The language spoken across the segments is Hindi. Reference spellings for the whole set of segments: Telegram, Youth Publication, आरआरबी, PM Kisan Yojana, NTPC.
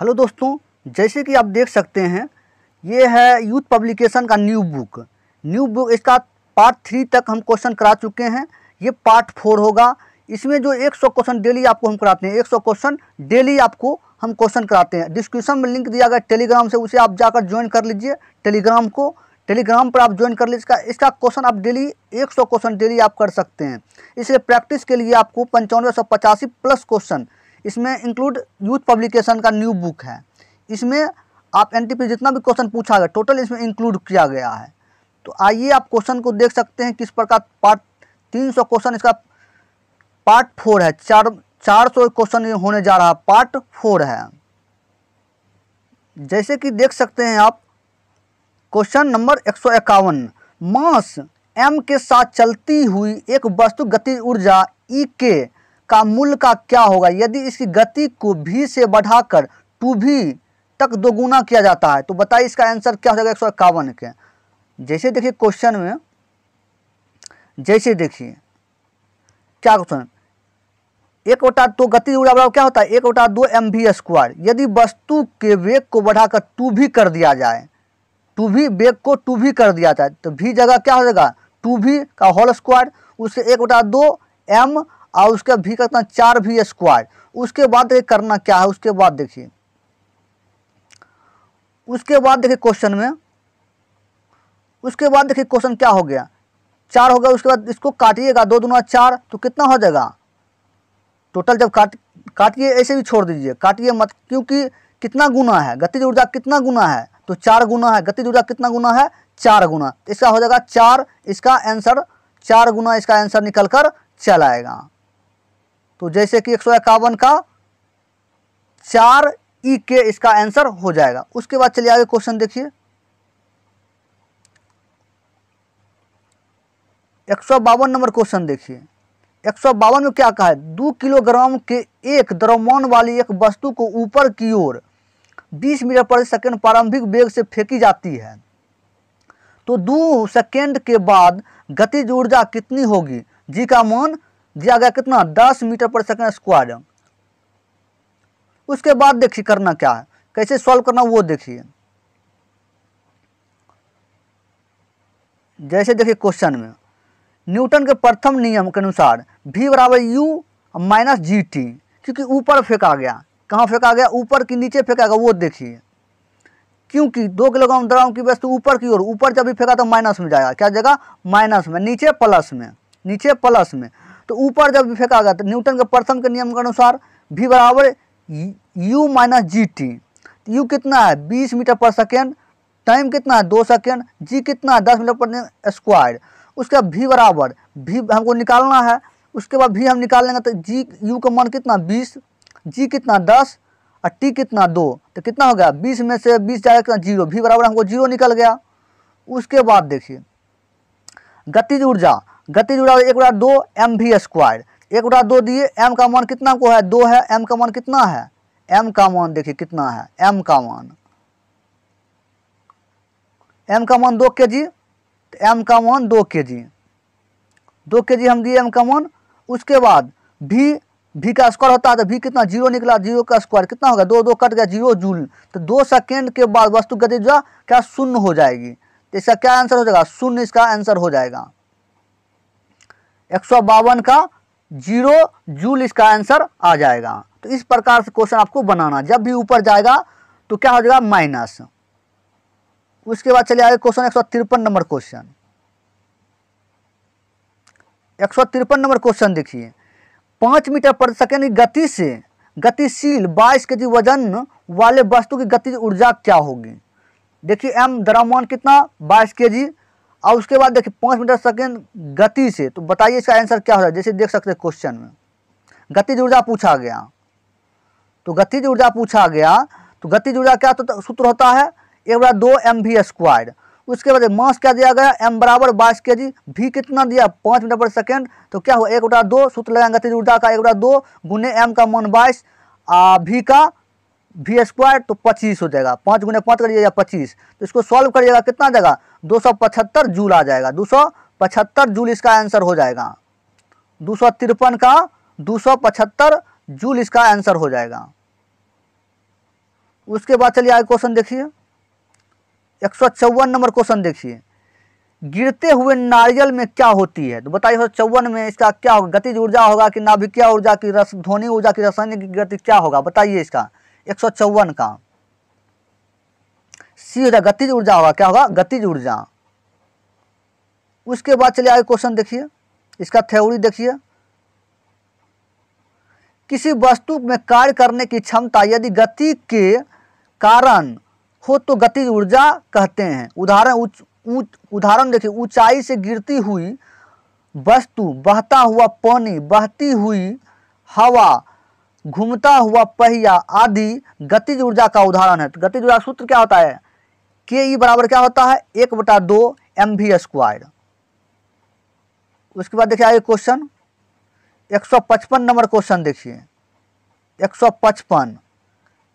हेलो दोस्तों, जैसे कि आप देख सकते हैं ये है यूथ पब्लिकेशन का न्यू बुक। इसका पार्ट 3 तक हम क्वेश्चन करा चुके हैं, ये पार्ट 4 होगा। इसमें जो 100 क्वेश्चन डेली आपको हम कराते हैं, 100 क्वेश्चन डेली आपको हम क्वेश्चन कराते हैं। डिस्क्रिप्शन में लिंक दिया गया टेलीग्राम से, उसे आप जाकर ज्वाइन कर लीजिए। टेलीग्राम पर आप ज्वाइन कर लीजिए। इसका क्वेश्चन आप डेली 100 क्वेश्चन डेली आप कर सकते हैं। इसलिए प्रैक्टिस के लिए आपको 9585 प्लस क्वेश्चन, इसमें इंक्लूड यूथ पब्लिकेशन का न्यू बुक है। इसमें आप एनटीपी जितना भी क्वेश्चन पूछा गया टोटल इसमें इंक्लूड किया गया है। तो आइए आप क्वेश्चन को देख सकते हैं किस प्रकार। पार्ट 300 क्वेश्चन इसका पार्ट 4 है। 400 क्वेश्चन होने जा रहा है, पार्ट 4 है। जैसे कि देख सकते हैं आप, क्वेश्चन नंबर 151, मास एम के साथ चलती हुई एक वस्तु गति ऊर्जा ई के का मूल्य का क्या होगा यदि इसकी गति को v से बढ़ाकर 2v तक दोगुना किया जाता है? तो बताइए इसका आंसर क्या हो जाएगा 151 के। जैसे देखिए क्वेश्चन में, जैसे देखिए क्या क्वेश्चन, 1/2 गति ऊर्जा बराबर क्या होता है 1/2 mv²। यदि वस्तु के वेग को बढ़ाकर 2v कर दिया जाए, 2v वेग को 2v कर दिया जाए तो v जगह क्या हो जाएगा 2v², उसके 1/2 m और उसका भी कितना 4v²। उसके बाद ये करना क्या है, उसके बाद देखिए क्वेश्चन में, उसके बाद देखिए क्वेश्चन क्या हो गया 4 हो गया। उसके बाद इसको काटिएगा, 2 दूना 4 तो कितना हो जाएगा टोटल। जब काटिए ऐसे भी छोड़ दीजिए, काटिए मत, क्योंकि कितना गुना है गतिज ऊर्जा, कितना गुना है तो 4 गुना है। गतिज ऊर्जा कितना गुना है 4 गुना। इसका हो जाएगा 4, इसका आंसर 4 गुना इसका आंसर निकल कर चला आएगा। तो जैसे कि 151 का 4E K इसका आंसर हो जाएगा। उसके बाद चलिए आगे क्वेश्चन देखिए 152 नंबर क्वेश्चन देखिए। 152 में क्या कहा है, 2 किलोग्राम के एक द्रव्यमान वाली एक वस्तु को ऊपर की ओर 20 मीटर पर सेकेंड प्रारंभिक वेग से फेंकी जाती है तो 2 सेकेंड के बाद गतिज ऊर्जा कितनी होगी? जी का मान दिया गया कितना 10 मीटर/s²। उसके बाद देखिए करना क्या है, कैसे सॉल्व करना वो देखिए। जैसे देखिए क्वेश्चन में, न्यूटन के प्रथम नियम के अनुसार v = u - GT, क्योंकि ऊपर फेंका गया। कहाँ फेंका गया, ऊपर की नीचे फेंका गया वो देखिए। क्योंकि 2 किलोग्राम द्रव्यमान की वस्तु ऊपर की ओर, ऊपर जब भी फेंका तो माइनस में जाएगा, क्या जाएगा माइनस में, नीचे प्लस में, नीचे प्लस में। तो ऊपर जब भी फेंका गया तो न्यूटन के प्रथम के नियम के अनुसार v = u - GT। u कितना है 20 मीटर/s, टाइम कितना है 2 सेकेंड, g कितना है 10 मीटर/s²। उसका v हमको निकालना है। उसके बाद v हम निकाल लेंगे तो u का मान कितना 20, g कितना 10 और t कितना 2, तो कितना हो गया 20 में से 20 जाएगा कितना 0, v हमको 0 निकल गया। उसके बाद देखिए गतिज ऊर्जा 1/2 mv²। 1/2 दिए, m का मान कितना को है 2 है, m का मान कितना है, m का मान देखिए कितना है, m का मान 2 kg, m का मान 2 kg हम दिए m का मान। उसके बाद v का स्क्वायर होता है तो v कितना 0 निकला, 0 का स्क्वायर कितना होगा 2 कट गया 0 जूल। तो 2 सेकेंड के बाद वस्तु गतिज ऊर्जा क्या 0 हो जाएगी। इसका क्या आंसर हो जाएगा 0 इसका आंसर हो जाएगा। 152 का 0 जूल इसका आंसर आ जाएगा। तो इस प्रकार से क्वेश्चन आपको बनाना, जब भी ऊपर जाएगा तो क्या हो जाएगा माइनस। उसके बाद चलिए आगे question 153 number question. 153 number question देखिए, 5 मीटर/s की गति से गतिशील 22 kg वजन वाले वस्तु की गतिज ऊर्जा क्या होगी? देखिए m द्रव्यमान कितना 22 kg और उसके बाद देखिए 5 मीटर/s गति से, तो बताइए इसका आंसर क्या हो जाएगा। जैसे देख सकते हैं क्वेश्चन में गतिज ऊर्जा पूछा गया, तो गतिज ऊर्जा पूछा गया तो गतिज ऊर्जा क्या तो सूत्र होता है 1/2 mv²। उसके बाद मास क्या दिया गया m = 22 kg, v कितना दिया 5 मीटर/s, तो क्या हुआ 1/2 सूत्र लगाएंगे गतिज ऊर्जा का 1/2 गुने m का मान 22 आ v का v² तो 25 हो जाएगा। 5 × 5 करिएगा 25, तो इसको सॉल्व करिएगा कितना जाएगा 275 जूल आ जाएगा। 275 जूल इसका आंसर हो जाएगा। 253 का 275 जूल इसका आंसर हो जाएगा। उसके बाद चलिए आगे क्वेश्चन देखिए 154 नंबर क्वेश्चन देखिए, गिरते हुए नारियल में क्या होती है। तो बताइए 54 में इसका क्या होगा, गतिज ऊर्जा होगा कि नाभिकीय ऊर्जा की, ध्वनि ऊर्जा की, रासायनिक गति क्या होगा बताइए इसका 154 का सी होगा गतिज ऊर्जा होगा, क्या होगा गतिज ऊर्जा। उसके बाद चलिए आगे क्वेश्चन देखिए, इसका थ्योरी देखिए, किसी वस्तु में कार्य करने की क्षमता यदि गति के कारण हो तो गतिज ऊर्जा कहते हैं। उदाहरण देखिए, ऊंचाई से गिरती हुई वस्तु, बहता हुआ पानी, बहती हुई हवा, घूमता हुआ पहिया आदि गतिज ऊर्जा का उदाहरण है। तो गतिज ऊर्जा सूत्र क्या होता है, के ई बराबर क्या होता है 1/2 mv²। उसके बाद देखिए आगे क्वेश्चन 155 नंबर क्वेश्चन देखिए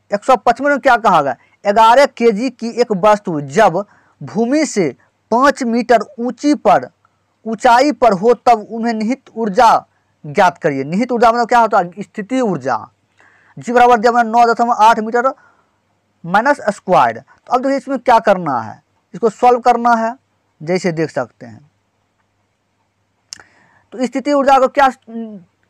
155 में क्या कहा गया, 11 kg की एक वस्तु जब भूमि से 5 मीटर ऊंचाई पर हो तब उन्हें निहित ऊर्जा ज्ञात करिए। निहित ऊर्जा मतलब क्या होता है स्थिति ऊर्जा, जी बराबर दिया 9.8 m²। तो अब देखिए इसमें क्या करना है, इसको सॉल्व करना है, जैसे देख सकते हैं। तो स्थिति ऊर्जा को क्या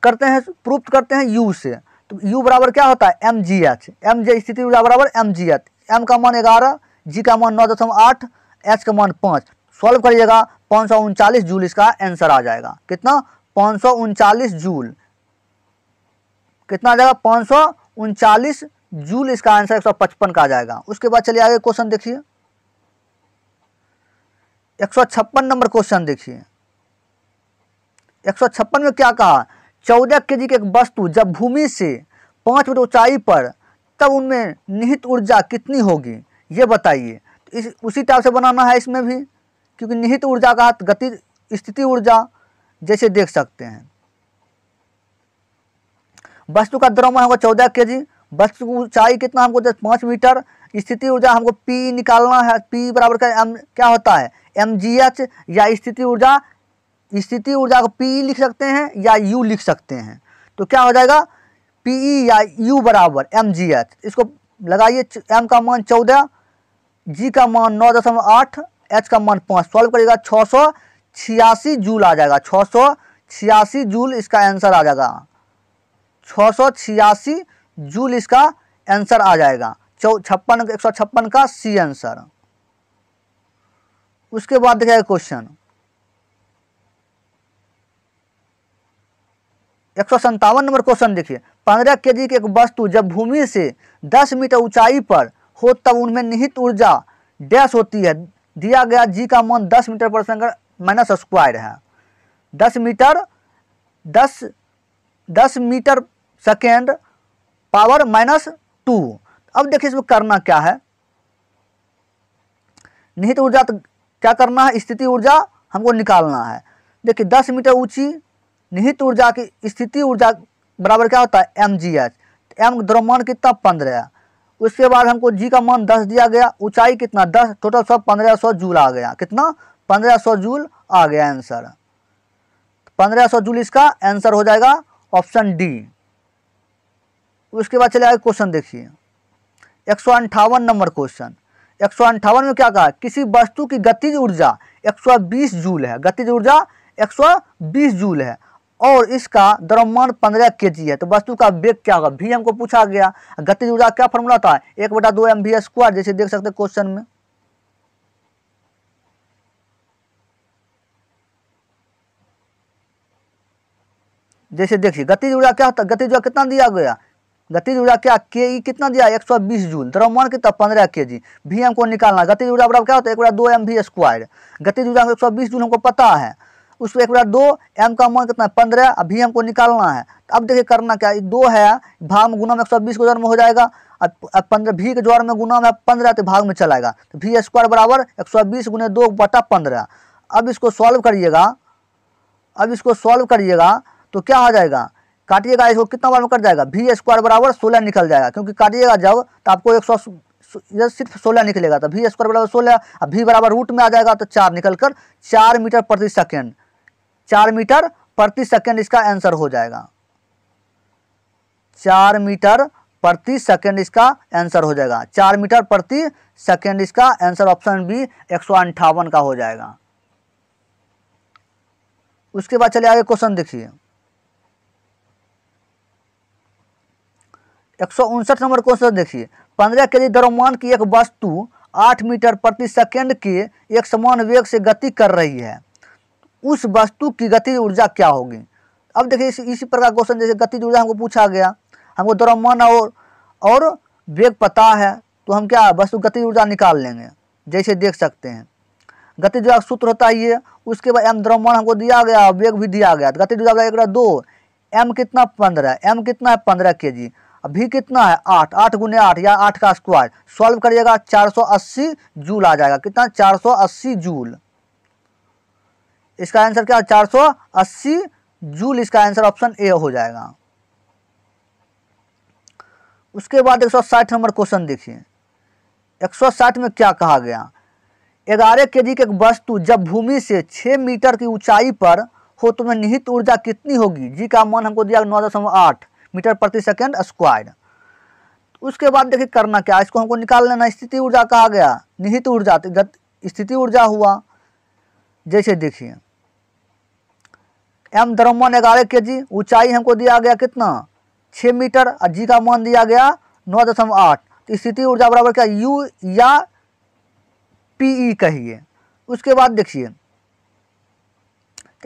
करते हैं, प्रूफ करते हैं U से। तो U बराबर क्या होता है mgh, mg स्थिति ऊर्जा बराबर mgh, m का मान 11, g का मान 9.8, h का मान 5। सॉल्व करिएगा 539 जूल इसका आंसर आ जाएगा। कितना 539 जूल, कितना आ जाएगा 539 जूल, इसका आंसर 155 का आ जाएगा। उसके बाद चलिए आगे क्वेश्चन देखिए 156 नंबर क्वेश्चन देखिए 156 में क्या कहा, 14 kg की एक वस्तु जब भूमि से 5 मीटर ऊंचाई पर तब उनमें निहित ऊर्जा कितनी होगी ये बताइए। तो इस उसी टाइप से बनाना है इसमें भी, क्योंकि निहित ऊर्जा का गति स्थिति ऊर्जा जैसे देख सकते हैं। वस्तु का द्रव्यमान होगा 14 kg, वस्तु की ऊंचाई कितना हमको 5 मीटर, स्थिति ऊर्जा हमको पी निकालना है, पी बराबर क्या होता है mgh, या स्थिति ऊर्जा को पी लिख सकते हैं या यू लिख सकते हैं। तो क्या हो जाएगा पी या यू बराबर mgh, इसको लगाइए, m का मान 14, g का मान 9.8, h का मान 5, सॉल्व करिएगा 686 जूल आ जाएगा। 686 जूल इसका आंसर आ जाएगा, 686 जूल इसका आंसर आ जाएगा 156 का सी आंसर। उसके बाद देखिए क्वेश्चन 157 नंबर क्वेश्चन देखिए, 15 kg की एक वस्तु जब भूमि से 10 मीटर ऊंचाई पर हो तब उनमें निहित ऊर्जा डैश होती है। दिया गया जी का मान 10 m/s² है, 10 m/s² अब देखिए इसमें करना क्या है, निहित ऊर्जा तो क्या करना है, स्थिति ऊर्जा हमको निकालना है। देखिए 10 मीटर ऊंची निहित ऊर्जा की स्थिति ऊर्जा बराबर क्या होता है mgh, m द्रव्यमान कितना 15। उसके बाद हमको g का मान 10 दिया गया, ऊंचाई कितना 10, टोटल 1500 जूल आ गया। कितना 1500 जूल आ गया आंसर, 1500 जूल इसका आंसर हो जाएगा ऑप्शन डी। उसके बाद चले आगे क्वेश्चन देखिए 158 नंबर क्वेश्चन 158 में क्या कहा, किसी वस्तु की गतिज ऊर्जा 120 जूल है, गतिज ऊर्जा 120 जूल है और इसका द्रव्यमान 15 kg है। तो वस्तु का वेग क्या होगा, भी हमको पूछा गया। गतिज ऊर्जा क्या फॉर्मूला था 1/2 mv², जैसे देख सकते हैं क्वेश्चन में। जैसे देखिए गतिज ऊर्जा क्या होता है, गतिज ऊर्जा कितना दिया गया, गतिज ऊर्जा क्या के ई कितना दिया 120 जूल, द्रव्यमान कितना 15 kg, भी हमको निकालना। गतिज ऊर्जा बराबर क्या होता है 1/2 mv², गतिज ऊर्जा 120 जूल हमको पता है, उसको 1/2, एम का मान कितना 15, अभी हमको निकालना है। अब देखिए करना क्या, 2 है भाग गुना में 120 के जोड़ में हो जाएगा, अब 15 भी के जोड़ में गुना में 15 तो भाग में चलाएगा, तो v² बराबर 120 × 2/15। अब इसको सॉल्व करिएगा, तो क्या हो जाएगा, काटिएगा इसको कितना बार में कट जाएगा, v² बराबर 16 निकल जाएगा, क्योंकि काटिएगा जब तो आपको 100 सिर्फ 16 निकलेगा, तो v² बराबर 16, अब v बराबर रूट में आ जाएगा तो 4 निकल कर 4 मीटर प्रति सेकेंड, 4 मीटर प्रति सेकेंड इसका आंसर हो जाएगा, 4 मीटर प्रति सेकेंड इसका आंसर हो जाएगा। 4 मीटर प्रति सेकेंड इसका आंसर ऑप्शन बी 158 का हो जाएगा। उसके बाद चलिए आगे क्वेश्चन देखिए 159 नंबर क्वेश्चन देखिए 15 केजी द्रव्यमान की एक वस्तु 8 मीटर प्रति सेकेंड के एक समान वेग से गति कर रही है, उस वस्तु की गतिज ऊर्जा क्या होगी। अब देखिए इसी प्रकार क्वेश्चन जैसे गतिज ऊर्जा हमको पूछा गया, हमको द्रव्यमान और वेग पता है तो हम क्या वस्तु गतिज ऊर्जा निकाल लेंगे। जैसे देख सकते हैं गतिज ऊर्जा सूत्र होता है ये, उसके बाद एम द्रव्यमान हमको दिया गया, वेग भी दिया गया, गतिज ऊर्जा एक रहा 2, एम कितना 15, एम कितना है 15 केजी, भी कितना है 8, 8 गुने 8 या 8 का स्क्वायर। सॉल्व करिएगा 480 जूल आ जाएगा। कितना 480 जूल, इसका आंसर क्या 480 जूल, इसका आंसर ऑप्शन ए हो जाएगा। उसके बाद 160 नंबर क्वेश्चन देखिए 160 में क्या कहा गया 11 केजी की एक वस्तु जब भूमि से 6 मीटर की ऊंचाई पर हो तो में निहित ऊर्जा कितनी होगी। जी का मान हमको दिया 9.8 मीटर प्रति सेकंड स्क्वायर। उसके बाद देखिए करना क्या, इसको हमको निकाल लेना। स्थिति ऊर्जा कहा गया, निहित ऊर्जा स्थिति ऊर्जा हुआ। जैसे देखिए एम द्रव्यमान 11 केजी, ऊंचाई हमको दिया गया कितना 6 मीटर और जी का मान दिया गया 9.8। स्थिति ऊर्जा बराबर क्या यू या पीई कहिए। उसके बाद देखिए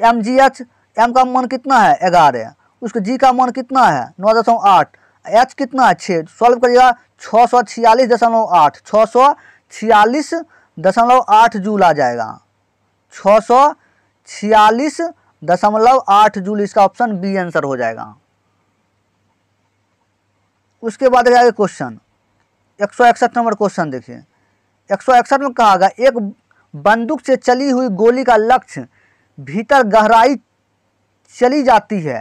एम जी एच, एम का मान कितना है 11, उसके जी का मान कितना है 9.8, एच कितना है 6। सॉल्व करिएगा 646.8 जूल आ जाएगा। 646.8 जूल, इसका ऑप्शन बी आंसर हो जाएगा। उसके बाद आगे क्वेश्चन 161 नंबर क्वेश्चन देखिए 161 में कहा गया एक बंदूक से चली हुई गोली का लक्ष्य भीतर गहराई चली जाती है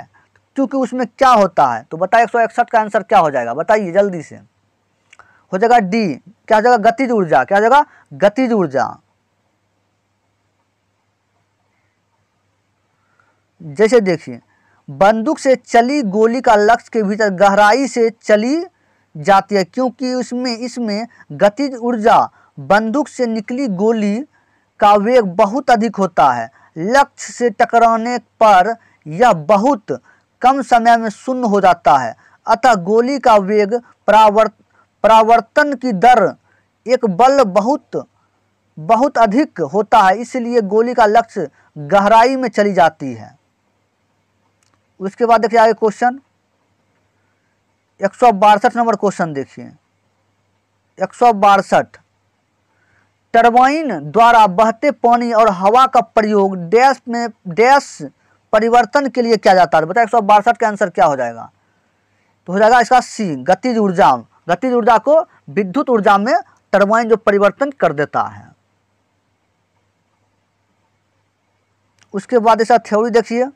क्योंकि उसमें क्या होता है। तो बताइए 161 का आंसर क्या हो जाएगा, बताइए जल्दी से। हो जाएगा डी, क्या हो जाएगा गतिज ऊर्जा, क्या हो जाएगा गतिज ऊर्जा। जैसे देखिए बंदूक से चली गोली का लक्ष्य के भीतर गहराई से चली जाती है क्योंकि इसमें गतिज ऊर्जा बंदूक से निकली गोली का वेग बहुत अधिक होता है। लक्ष्य से टकराने पर यह बहुत कम समय में शून्य हो जाता है, अतः गोली का वेग परावर्तन की दर एक बल बहुत बहुत अधिक होता है, इसलिए गोली का लक्ष्य गहराई में चली जाती है। उसके बाद देखिए आगे क्वेश्चन 162 नंबर क्वेश्चन देखिए 162 टरबाइन द्वारा बहते पानी और हवा का प्रयोग डैश परिवर्तन के लिए किया जाता है। बताइए 162 का आंसर क्या हो जाएगा। तो हो जाएगा इसका सी गतिज ऊर्जा, गतिज ऊर्जा को विद्युत ऊर्जा में टरबाइन जो परिवर्तन कर देता है। उसके बाद इसका थ्योरी देखिए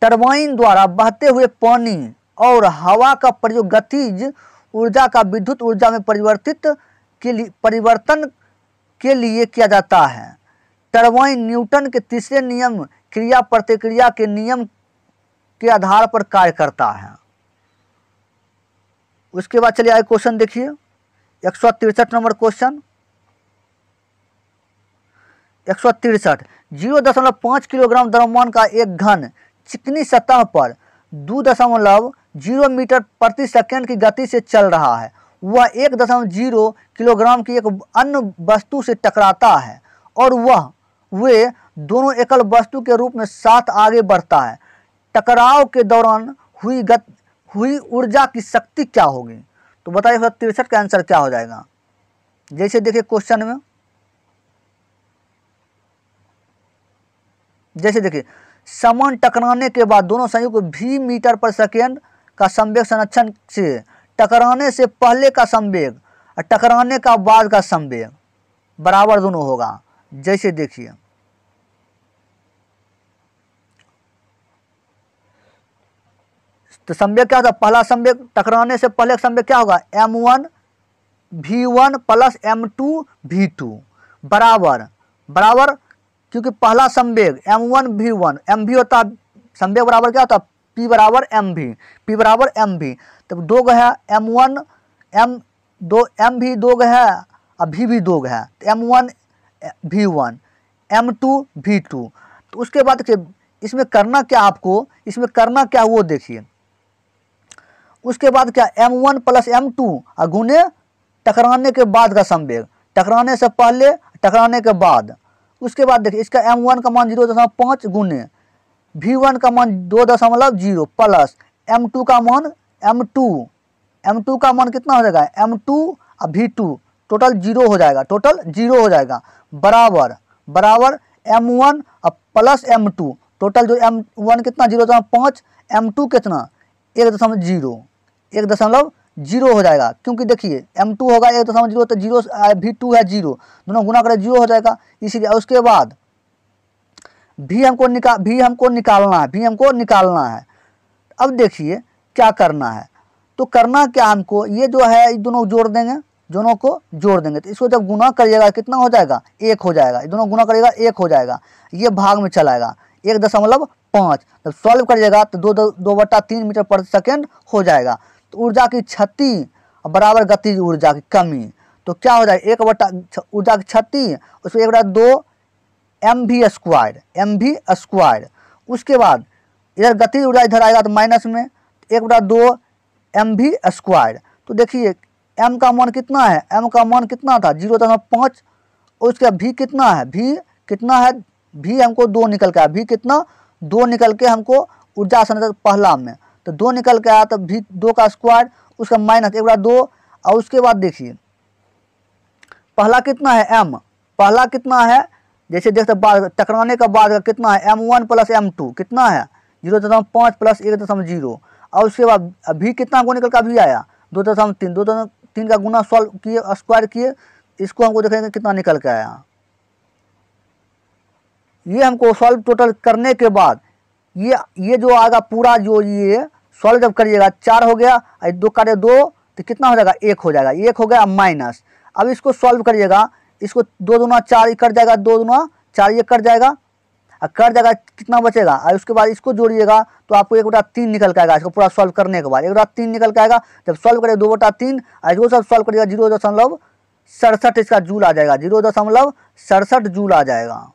टरबाइन द्वारा बहते हुए पानी और हवा का प्रयोग गतिज ऊर्जा का विद्युत ऊर्जा में परिवर्तन के लिए किया जाता है। टरबाइन न्यूटन के तीसरे नियम क्रिया प्रतिक्रिया के नियम के आधार पर कार्य करता है। उसके बाद चलिए आगे क्वेश्चन देखिए 163 नंबर क्वेश्चन 163 0.5 किलोग्राम द्रव्यमान का एक घन चिकनी सतह पर 2.0 मीटर प्रति सेकंड की गति से चल रहा है। वह 1.0 किलोग्राम की एक अन्य वस्तु से टकराता है और वे दोनों एकल वस्तु के रूप में साथ आगे बढ़ता है। टकराव के दौरान हुई ऊर्जा की शक्ति क्या होगी। तो बताइए 163 का आंसर क्या हो जाएगा। जैसे देखिए क्वेश्चन में जैसे देखिए समान टकराने के बाद दोनों संयुक्त v मीटर पर सेकेंड का संवेग संरक्षण से टकराने से पहले का संवेग और टकराने का बाद का संवेग बराबर दोनों होगा। जैसे देखिए तो संवेग क्या होगा, पहला संवेग टकराने से पहले संवेग क्या होगा m1 v1 plus m2 v2 बराबर क्योंकि पहला संवेग m1 v1 m v होता है संवेग बराबर क्या होता है पी बराबर एम भी, पी बराबर एम भी, तब दो गया एम वन एम दो, एम भी दो गया और भी दो गया, तो एम वन भी वन, एम टू भी टू। तो उसके बाद इसमें करना क्या, आपको इसमें करना क्या वो देखिए। उसके बाद क्या M one plus M two और गुने टकराने के बाद का संवेग, टकराने से पहले टकराने के बाद। उसके बाद देखिए इसका एम वन का मान 0.5 गुने वी वन का मान 2.0 प्लस एम टू का मान कितना हो जाएगा एम टू और वी टू, टोटल जीरो हो जाएगा, बराबर एम वन और प्लस एम टू, टोटल जो एम वन कितना 0.5, एम टू कितना 1.0, 1.0 हो जाएगा। क्योंकि देखिए m2 होगा 1.0 तो 0 v2 है 0, दोनों गुना करें 0 हो जाएगा, इसीलिए। उसके बाद भी हमको निकालना है। अब देखिए क्या करना है, तो करना क्या, हमको ये जो है दोनों जोड़ देंगे, तो इसको जब गुना करिएगा कितना हो जाएगा 1 हो जाएगा, दोनों गुना करिएगा 1 हो जाएगा, ये भाग में चलाएगा 1.5। जब सॉल्व करिएगा तो 2/3 मीटर पर सेकेंड हो जाएगा। तो ऊर्जा की क्षति बराबर गतिज ऊर्जा की कमी, तो क्या हो जाएगा 1/ ऊर्जा की क्षति उसमें 1/2 mv स्क्वायर। उसके बाद इधर गतिज ऊर्जा इधर आएगा तो माइनस में 1/2 mv स्क्वायर। तो देखिए m का मान कितना है, m का मान कितना था 0.5, उसका भी कितना है, भी हमको 2 निकल के आया, भी कितना 2 निकल के हमको ऊर्जा संतुलन पहला में, तो 2 निकल के आया तो भी 2 का स्क्वायर, उसका माइनस 1/2। और उसके बाद देखिए पहला कितना है m, पहला कितना है जैसे देखते बाद टकराने का बाद कितना है m1 प्लस m2 कितना है 0.5 प्लस 1.0। और उसके बाद अभी कितना को निकल के अभी आया 2.3, 2.3 का गुना सॉल्व किए स्क्वायर किए, इसको हमको देखेंगे कितना निकल के आया। ये हमको सॉल्व टोटल करने के बाद ये जो आएगा पूरा, जो ये सॉल्व जब करिएगा 4 हो गया और 2 तो कितना हो जाएगा 1 हो जाएगा, 1 हो गया माइनस। अब इसको सॉल्व करिएगा, इसको 2 दूना 4 कर जाएगा, 2 दूना 4 ये कर जाएगा और कर जाएगा कितना बचेगा। और उसके बाद इसको जोड़िएगा तो आपको 1/3 निकल के आएगा, इसको पूरा सॉल्व करने के बाद 1/3 निकल के आएगा। जब सॉल्व करिएगा 2/3 और जो सब सॉल्व करिएगा 0.67 इसका जूल आ जाएगा, 0.67 जूल आ जाएगा,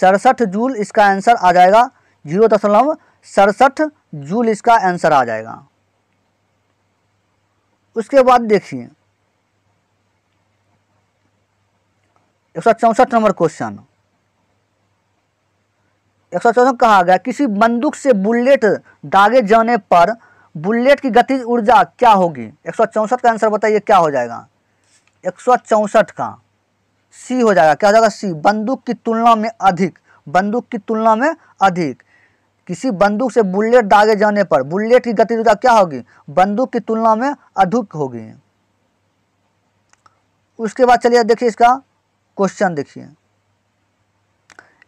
67 जूल इसका आंसर आ जाएगा, 0.67 जूल इसका आंसर आ जाएगा। उसके बाद देखिए 164 नंबर क्वेश्चन, 164 कहा गया किसी बंदूक से बुलेट दागे जाने पर बुलेट की गतिज ऊर्जा क्या होगी। 164 का आंसर बताइए क्या हो जाएगा, 164 का सी हो जाएगा, क्या हो जाएगा सी, बंदूक की तुलना में अधिक, किसी बंदूक से बुलेट दागे जाने पर बुलेट की गतिज ऊर्जा क्या होगी, बंदूक की तुलना में अधिक होगी। उसके बाद चलिए देखिए इसका क्वेश्चन देखिए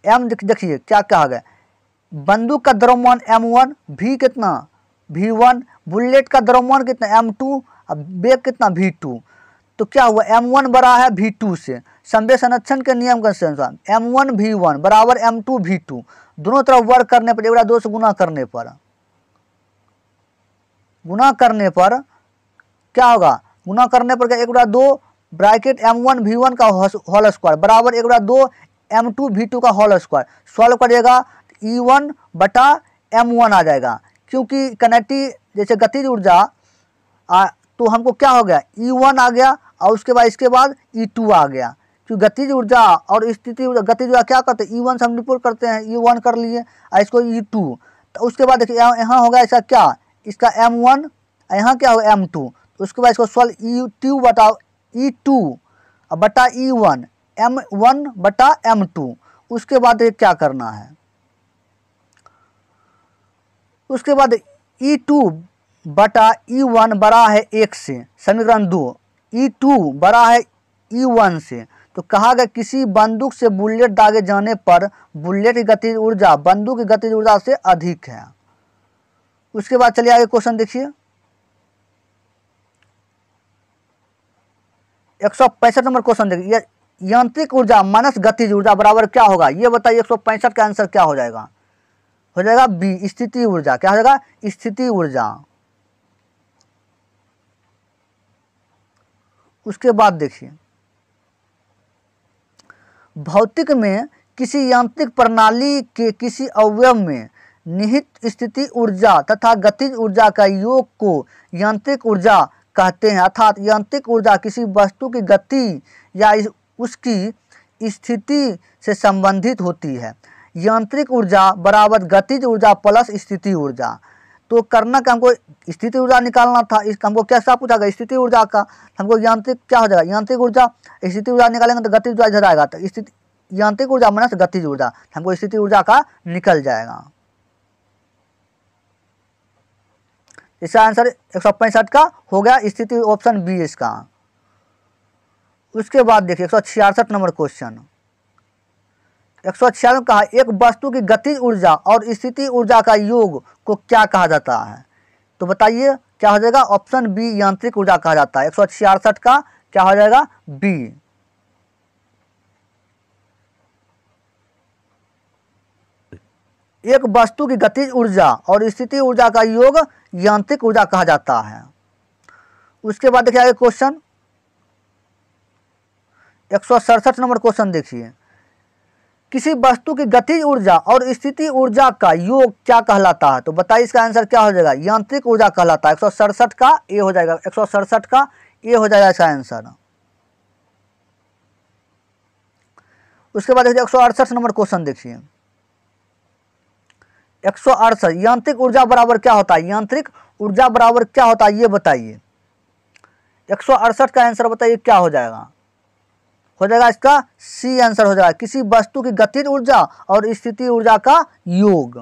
एम, देखिए क्या कहा गया, बंदूक का द्रव्यमान m1 भी कितना v1, बुलेट का द्रव्यमान कितना m2 और बेग कितना v2। तो क्या हुआ m1 बड़ा है v2 से, संवेग संरक्षण के नियम के अनुसार m1 v1 बराबर m2 v2, दोनों तरफ वर्ग करने पर 1/2 से गुना करने पर क्या होगा, गुना करने पर 1/2 ब्रैकेट m1 v1 का होल स्क्वायर बराबर 1/2 m2 v2 का होल स्क्वायर, सॉल्व करिएगा E1/m1 आ जाएगा। क्योंकि कनेक्टिव जैसे गतिज ऊर्जा तो हमको क्या हो गया E1 आ गया और इसके बाद E2 आ गया, क्योंकि गतिज ऊर्जा और स्थिति ऊर्जा गतिज ऊर्जा क्या करते हैं E1 से हम निरूपण करते हैं, E1 कर लिए और इसको E2। तो उसके बाद देखिए यहाँ होगा इसका क्या, इसका M1 यहाँ क्या होगा M2। तो उसके बाद इसको सॉल्व E2 बटा E1 M1 बटा M2। उसके बाद क्या करना है, उसके बाद E2 बटा E1 बड़ा है 1 से, समीकरण 2 E2 बड़ा है E1 से। तो कहा गया किसी बंदूक से बुलेट दागे जाने पर बुलेट की गतिज ऊर्जा बंदूक की गतिज ऊर्जा से अधिक है। उसके बाद चलिए आगे क्वेश्चन देखिए 165 नंबर क्वेश्चन देखिए, यांत्रिक ऊर्जा माइनस गतिज ऊर्जा बराबर क्या होगा, ये बताइए 165 का आंसर क्या हो जाएगा। हो जाएगा बी स्थिति ऊर्जा। क्या हो जाएगा? स्थिति ऊर्जा। उसके बाद देखिए, भौतिक में किसी यांत्रिक प्रणाली के किसी अवयव में निहित स्थिति ऊर्जा तथा गतिज ऊर्जा का योग को यांत्रिक ऊर्जा कहते हैं। अर्थात यांत्रिक ऊर्जा किसी वस्तु की गति या उसकी स्थिति से संबंधित होती है। यांत्रिक ऊर्जा बराबर गतिज ऊर्जा प्लस स्थिति ऊर्जा। तो करना क्या, हमको स्थिति ऊर्जा निकालना था। इस हमको कैसा पूछा गया? स्थिति ऊर्जा का हमको यांत्रिक क्या हो जाएगा? यांत्रिक ऊर्जा। स्थिति ऊर्जा निकालेंगे तो गतिज ऊर्जा इधर आएगा, तो स्थिति यांत्रिक ऊर्जा माइनस गतिज ऊर्जा, हमको स्थिति ऊर्जा का निकल जाएगा। इसका आंसर 165 का हो गया, स्थिति ऑप्शन बी इसका। उसके बाद देखिए 166 नंबर क्वेश्चन। 166 में कहा एक वस्तु की गतिज ऊर्जा और स्थिति ऊर्जा का योग को क्या कहा जाता है? तो बताइए क्या हो जाएगा? ऑप्शन बी यांत्रिक ऊर्जा कहा जाता है। 166 का क्या हो जाएगा? बी। एक वस्तु की गतिज ऊर्जा और स्थिति ऊर्जा का योग यांत्रिक ऊर्जा कहा जाता है। उसके बाद देखिए आगे क्वेश्चन 167 नंबर क्वेश्चन। देखिए किसी वस्तु की गतिज ऊर्जा और स्थिति ऊर्जा का योग क्या कहलाता है? तो बताइए इसका आंसर क्या हो जाएगा? यांत्रिक ऊर्जा कहलाता है। 167 का ए हो जाएगा। 167 का ए हो जाएगा इसका आंसर। उसके बाद देखिए 168 नंबर क्वेश्चन। देखिए 168 यांत्रिक ऊर्जा बराबर क्या होता है? यांत्रिक ऊर्जा बराबर क्या होता है ये बताइए। 168 का आंसर बताइए क्या हो जाएगा? हो जाएगा इसका सी आंसर हो जाएगा, किसी वस्तु की गतिज ऊर्जा और स्थिति ऊर्जा का योग।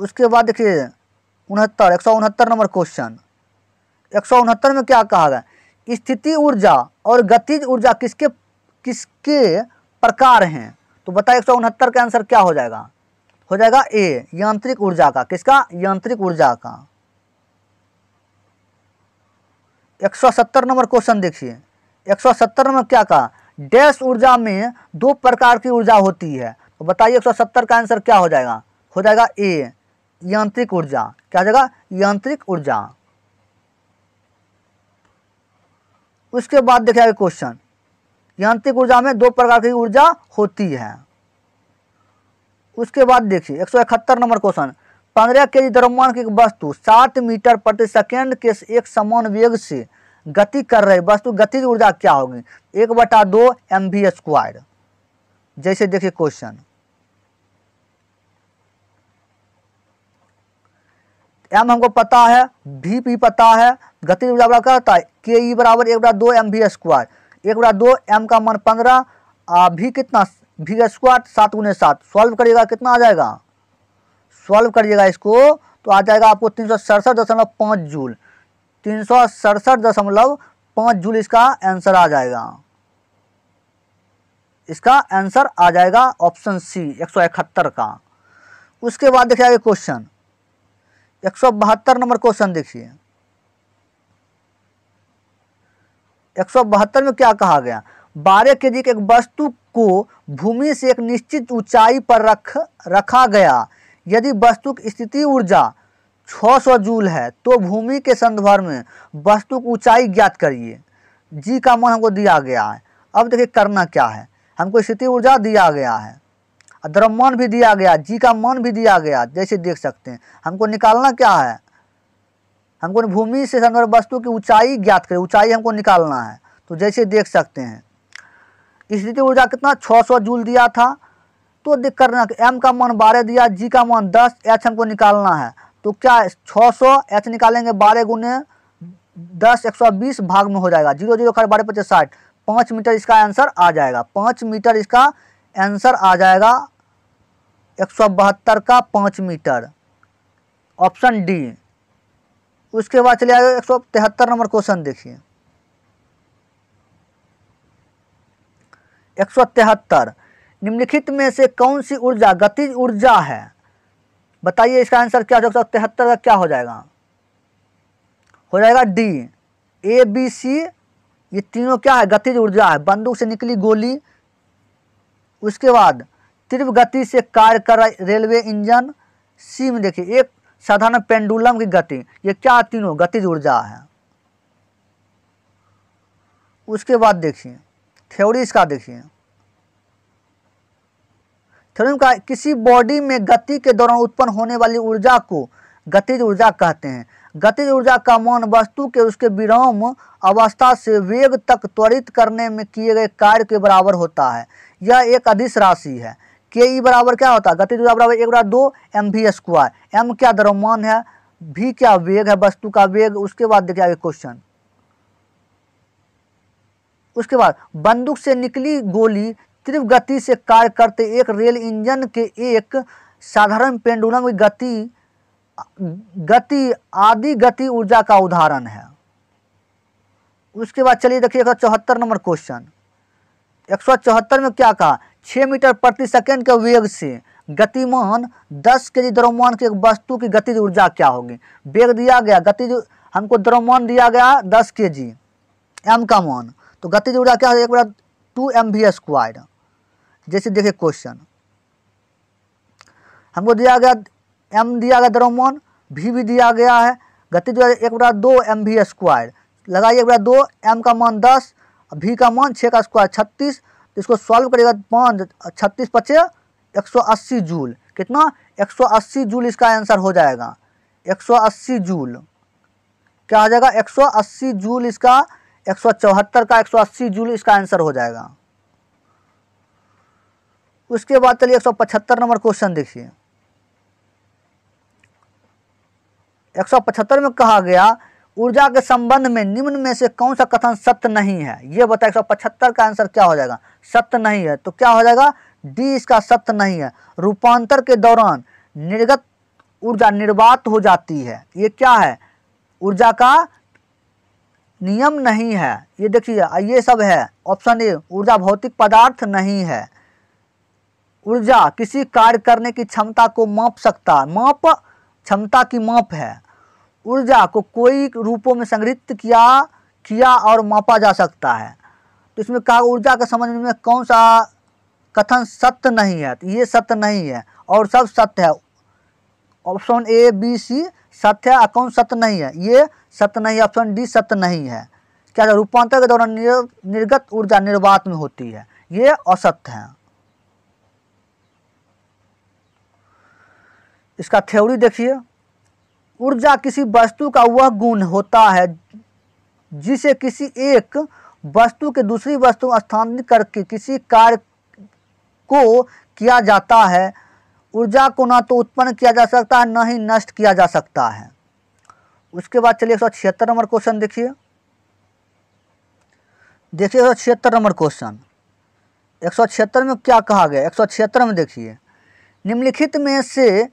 उसके बाद देखिए 169 नंबर क्वेश्चन। 169 में क्या कहा गया? स्थिति ऊर्जा और गतिज ऊर्जा किसके किसके प्रकार हैं? तो बताइए 169 का आंसर क्या हो जाएगा? हो जाएगा ए, यांत्रिक ऊर्जा का। किसका? यांत्रिक ऊर्जा का। 170 नंबर क्वेश्चन। देखिए 170 में क्या कहा? डैश ऊर्जा में दो प्रकार की ऊर्जा होती है। तो बताइए 170 का आंसर क्या हो जाएगा? हो जाएगा ए, यांत्रिक ऊर्जा। क्या हो जाएगा? यांत्रिक ऊर्जा। उसके बाद देखिए आगे क्वेश्चन, यांत्रिक ऊर्जा में दो प्रकार की ऊर्जा होती है। उसके बाद देखिए 171 नंबर क्वेश्चन। 15 kg द्रव्यमान की वस्तु 60 मीटर प्रति सेकेंड के एक समान वेग से गति कर रही वस्तु गतिज ऊर्जा क्या होगी? 1/2 mv²। जैसे देखिए क्वेश्चन, एम हमको पता है, भी भी पता है, गतिज ऊर्जा बराबर क्या होता है? के ई बराबर 1/2 mv²। 1/2 m का मान 15, भी कितना? भी स्क्वायर 7×7। सॉल्व करिएगा कितना आ जाएगा? सॉल्व करिएगा इसको तो आ जाएगा आपको 367.5 जूल। 367.5 जूल इसका आंसर आ जाएगा। इसका आंसर आ जाएगा ऑप्शन सी 171 का। उसके बाद देखिए आगे क्वेश्चन 172 नंबर क्वेश्चन। देखिए 172 में क्या कहा गया? 12 kg की एक वस्तु को भूमि से एक निश्चित ऊंचाई पर रखा गया। यदि वस्तु की स्थिति ऊर्जा 600 जूल है तो भूमि के संदर्भ में वस्तु की ऊंचाई ज्ञात करिए। जी का मान हमको दिया गया है। अब देखिए करना क्या है, हमको स्थिति ऊर्जा दिया गया है, द्रव्यमान भी दिया गया, जी का मान भी दिया गया। जैसे देख सकते हैं हमको निकालना क्या है? हमको भूमि से संदर्भ वस्तु की ऊंचाई ज्ञात करें, ऊंचाई हमको निकालना है। तो जैसे देख सकते हैं स्थिति ऊर्जा कितना 600 जूल दिया था। तो देख करना एम का मान 12 दिया, जी का मान 10, एच हमको निकालना है। तो क्या 600 एच निकालेंगे 12×10 120 भाग में हो जाएगा 0 0 × 12 = 60। 5 मीटर इसका आंसर आ जाएगा। 5 मीटर इसका आंसर आ जाएगा 172 का 5 मीटर ऑप्शन डी। उसके बाद चले आए 173 नंबर क्वेश्चन। देखिए 173 निम्नलिखित में से कौन सी ऊर्जा गतिज ऊर्जा है? बताइए इसका आंसर क्या हो जाएगा? 173 का क्या हो जाएगा? हो जाएगा डी। ए, बी, सी ये तीनों क्या है? गतिज ऊर्जा है। बंदूक से निकली गोली, उसके बाद तीव्र गति से कार्य कर रहा रेलवे इंजन। सी में देखिए एक साधारण पेंडुलम की गति, ये क्या तीनों गतिज ऊर्जा है। उसके बाद देखिए थ्योरी इसका, देखिए थ्योरी का किसी बॉडी में गति के दौरान उत्पन्न होने वाली ऊर्जा को गतिज ऊर्जा कहते हैं। गतिज ऊर्जा का मान वस्तु के उसके विराम अवस्था से वेग तक त्वरित करने में किए गए कार्य के बराबर होता है। यह एक अदिश राशि है। के ई बराबर क्या होता है, गतिज ऊर्जा बराबर 1/2 mv²। m क्या द्रव्यमान है, v क्या वेग है, वस्तु का वेग। उसके बाद देखिए आगे क्वेश्चन, उसके बाद बंदूक से निकली गोली तीव्र गति से कार्य करते एक रेल इंजन के एक साधारण पेंडुलम की गति आदि गति ऊर्जा का उदाहरण है। उसके बाद चलिए देखिए 174 नंबर क्वेश्चन। 174 में क्या कहा, 6 मीटर प्रति सेकंड के वेग से गतिमान 10 kg द्रव्यमान की एक वस्तु की गतिज ऊर्जा क्या होगी। वेग दिया गया, गतिज हमको द्रव्यमान दिया गया 10 kg, एम का मान, तो गतिज ऊर्जा क्या है 1/2 mv²। जैसे देखिए क्वेश्चन, हमको दिया गया एम दिया गया द्रव्यमान, भी दिया गया है, गतिज ऊर्जा 1/2 mv²। लगाइए 1/2, एम का मान 10, भी का मान 6 का स्क्वायर 36। इसको सॉल्व करेगा 5 36 5 180 जूल। कितना 180 जूल इसका आंसर हो जाएगा। 180 जूल क्या हो जाएगा, 180 जूल इसका, 174 का 180 जूल इसका आंसर हो जाएगा। उसके बाद चलिए 175 नंबर क्वेश्चन देखिए। 175 में कहा गया ऊर्जा के संबंध में निम्न में से कौन सा कथन सत्य नहीं है। ये बताए 175 का आंसर क्या हो जाएगा, सत्य नहीं है। तो क्या हो जाएगा डी इसका सत्य नहीं है। रूपांतर के दौरान निर्गत ऊर्जा निर्वात हो जाती है, ये क्या है, ऊर्जा का नियम नहीं है। ये देखिए ये सब है ऑप्शन ए, ऊर्जा भौतिक पदार्थ नहीं है। ऊर्जा किसी कार्य करने की क्षमता को माप सकता, माप क्षमता की माप है। ऊर्जा को कोई रूपों में संग्रहित किया और मापा जा सकता है। तो इसमें कहा ऊर्जा के संबंध में कौन सा कथन सत्य नहीं है, तो ये सत्य नहीं है और सब सत्य है। ऑप्शन ए बी सी सत्य है, कौन सत्य नहीं है, ये सत्य नहीं है। ऑप्शन डी सत्य नहीं है। क्या रूपांतर के दौरान निर्गत ऊर्जा निर्वात में होती है, ये असत्य है। इसका थ्योरी देखिए, ऊर्जा किसी वस्तु का वह गुण होता है जिसे किसी एक वस्तु के दूसरी वस्तु में स्थानांतरित करके किसी कार्य को किया जाता है। ऊर्जा को ना तो उत्पन्न किया जा सकता है, ना ही नष्ट किया जा सकता है। उसके बाद चलिए 176 नंबर क्वेश्चन देखिए। 176 नंबर क्वेश्चन, 176 में क्या कहा गया। 176 में देखिए, निम्नलिखित में से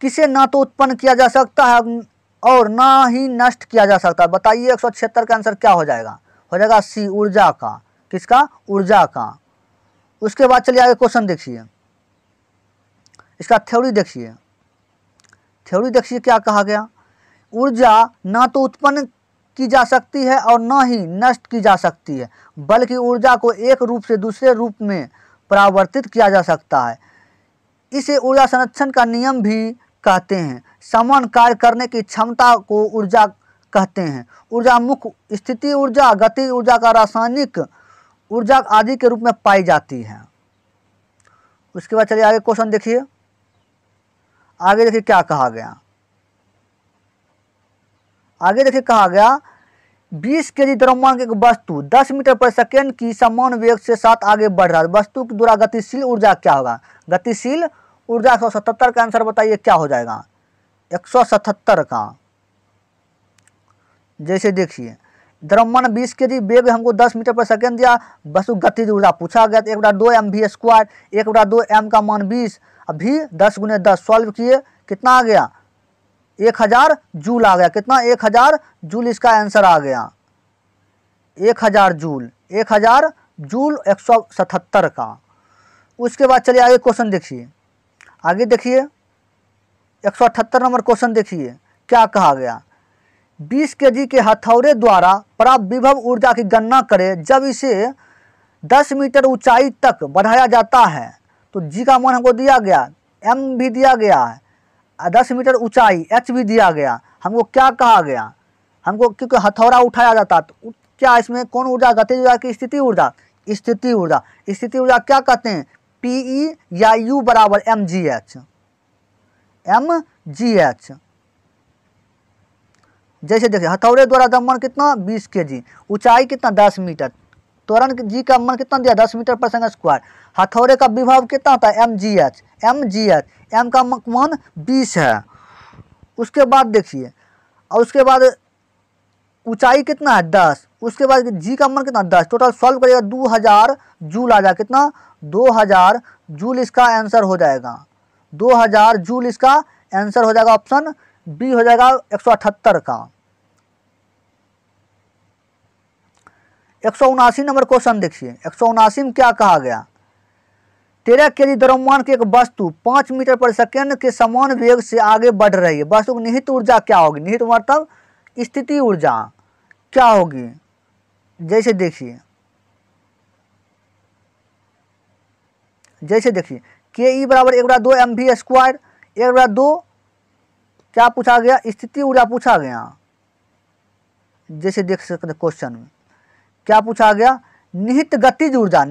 किसे ना तो उत्पन्न किया जा सकता है और ना ही नष्ट किया जा सकता है। बताइए 176 का आंसर क्या हो जाएगा, हो जाएगा सी ऊर्जा का, किसका, ऊर्जा का। उसके बाद चलिए आगे क्वेश्चन देखिए, इसका थ्योरी देखिए। थ्योरी देखिए क्या कहा गया, ऊर्जा ना तो उत्पन्न की जा सकती है और ना ही नष्ट की जा सकती है, बल्कि ऊर्जा को एक रूप से दूसरे रूप में परावर्तित किया जा सकता है। इसे ऊर्जा संरक्षण का नियम भी कहते हैं। समान कार्य करने की क्षमता को ऊर्जा कहते हैं। ऊर्जा मुख्य स्थिति ऊर्जा, गति ऊर्जा का रासायनिक ऊर्जा आदि के रूप में पाई जाती है। उसके बाद चलिए आगे क्वेश्चन देखिए। आगे देखिए क्या कहा गया। आगे देखिए कहा गया 20 kg द्रव्यमान की एक वस्तु 10 मीटर प्रति सेकंड की समान वेग के साथ आगे बढ़ रहा है। वस्तु के द्वारा गतिशील ऊर्जा क्या होगा, गतिशील ऊर्जा 177 का आंसर बताइए क्या हो जाएगा, 177 का। जैसे देखिए द्रव्यमान 20 kg, वेग हमको 10 मीटर प्रति सेकंड दिया, वस्तु गतिज ऊर्जा पूछा गया, 1/2 mv²। 1/2 एम का मान 20, अभी 10 × 10 सॉल्व किए, कितना आ गया 1000 जूल आ गया। कितना 1000 जूल इसका आंसर आ गया, 1000 जूल, 1000 जूल 177 का। उसके बाद चलिए आगे क्वेश्चन देखिए। आगे देखिए 178 नंबर क्वेश्चन देखिए क्या कहा गया। 20 kg के हथौड़े द्वारा प्राप्त विभव ऊर्जा की गणना करें। जब इसे 10 मीटर ऊंचाई तक बढ़ाया जाता है तो जी का मान हमको दिया गया, एम भी दिया गया है, 10 मीटर ऊंचाई एच भी दिया गया। हमको क्या कहा गया, हमको क्योंकि हथौड़ा उठाया जाता तो क्या इसमें कौन ऊर्जा, गतिज ऊर्जा की स्थिति ऊर्जा, स्थिति ऊर्जा, स्थिति ऊर्जा क्या कहते हैं, पीई या यू बराबर एम जी एच। जैसे देखिए हथौड़े द्वारा दमन कितना 20 kg, ऊंचाई कितना 10 मीटर, त्वरण जी का मान कितना दिया 10 मीटर पर सेकंड स्क्वायर, हथौड़े का विभव कितना होता है एम जी एच, एम का मान 20 है। उसके बाद देखिए, और उसके बाद ऊंचाई कितना है 10, उसके बाद जी का मान कितना 10, टोटल सॉल्व करिएगा 2000 जूल आ जाएगा, कितना 2000 जूल इसका आंसर हो जाएगा, 2000 जूल इसका आंसर हो जाएगा, ऑप्शन बी हो जाएगा 178 का। 179 नंबर क्वेश्चन देखिए, 179 में क्या कहा गया, 13 kg द्रव्यमान की एक वस्तु 5 मीटर पर सेकेंड के समान वेग से आगे बढ़ रही है, वस्तु की निहित ऊर्जा क्या होगी, निहित मतलब स्थिति ऊर्जा क्या होगी। जैसे देखिए के ई बराबर 1/2 mv स्क्वायर, 1/2 क्या पूछा गया, स्थिति ऊर्जा पूछा गया। जैसे देख सकते क्वेश्चन में क्या पूछा गया, निहित गतिज ऊर्जा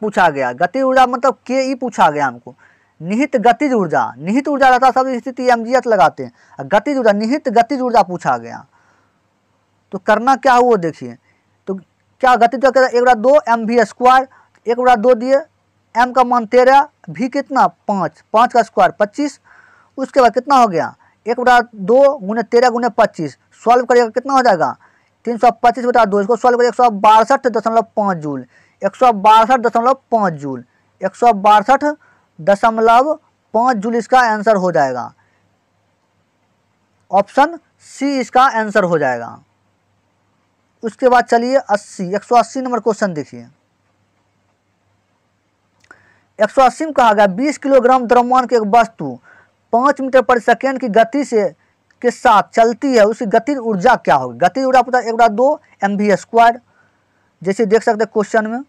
पूछा गया, गतिज ऊर्जा मतलब के ई पूछा गया हमको, निहित गतिज ऊर्जा, निहित ऊर्जा रहता सब स्थिति एमजीएच लगाते हैं, गतिज ऊर्जा निहित गतिज ऊर्जा पूछा गया। तो करना क्या हुआ देखिए, तो क्या गतिज ऊर्जा 1/2 mv स्क्वायर, 1/2 दिए, एम का मान 13, भी कितना 5 का स्क्वायर 25, उसके बाद कितना हो गया 1/2 × 13 × 25, सॉल्व करिएगा कितना हो जाएगा 325/2, इसको सॉल्व करिए 162.5 जूल, 162.5 जूल, 162.5 जूल इसका आंसर हो जाएगा, ऑप्शन सी इसका आंसर हो जाएगा। उसके बाद चलिए 180 नंबर क्वेश्चन देखिए, 180 में कहा गया 20 किलोग्राम द्रव्यमान की एक वस्तु 5 मीटर पर सेकेंड की गति से के साथ चलती है, उसकी गतिज ऊर्जा क्या होगी, गतिज ऊर्जा पता 1/2 mv स्क्वायर। जैसे देख सकते क्वेश्चन में,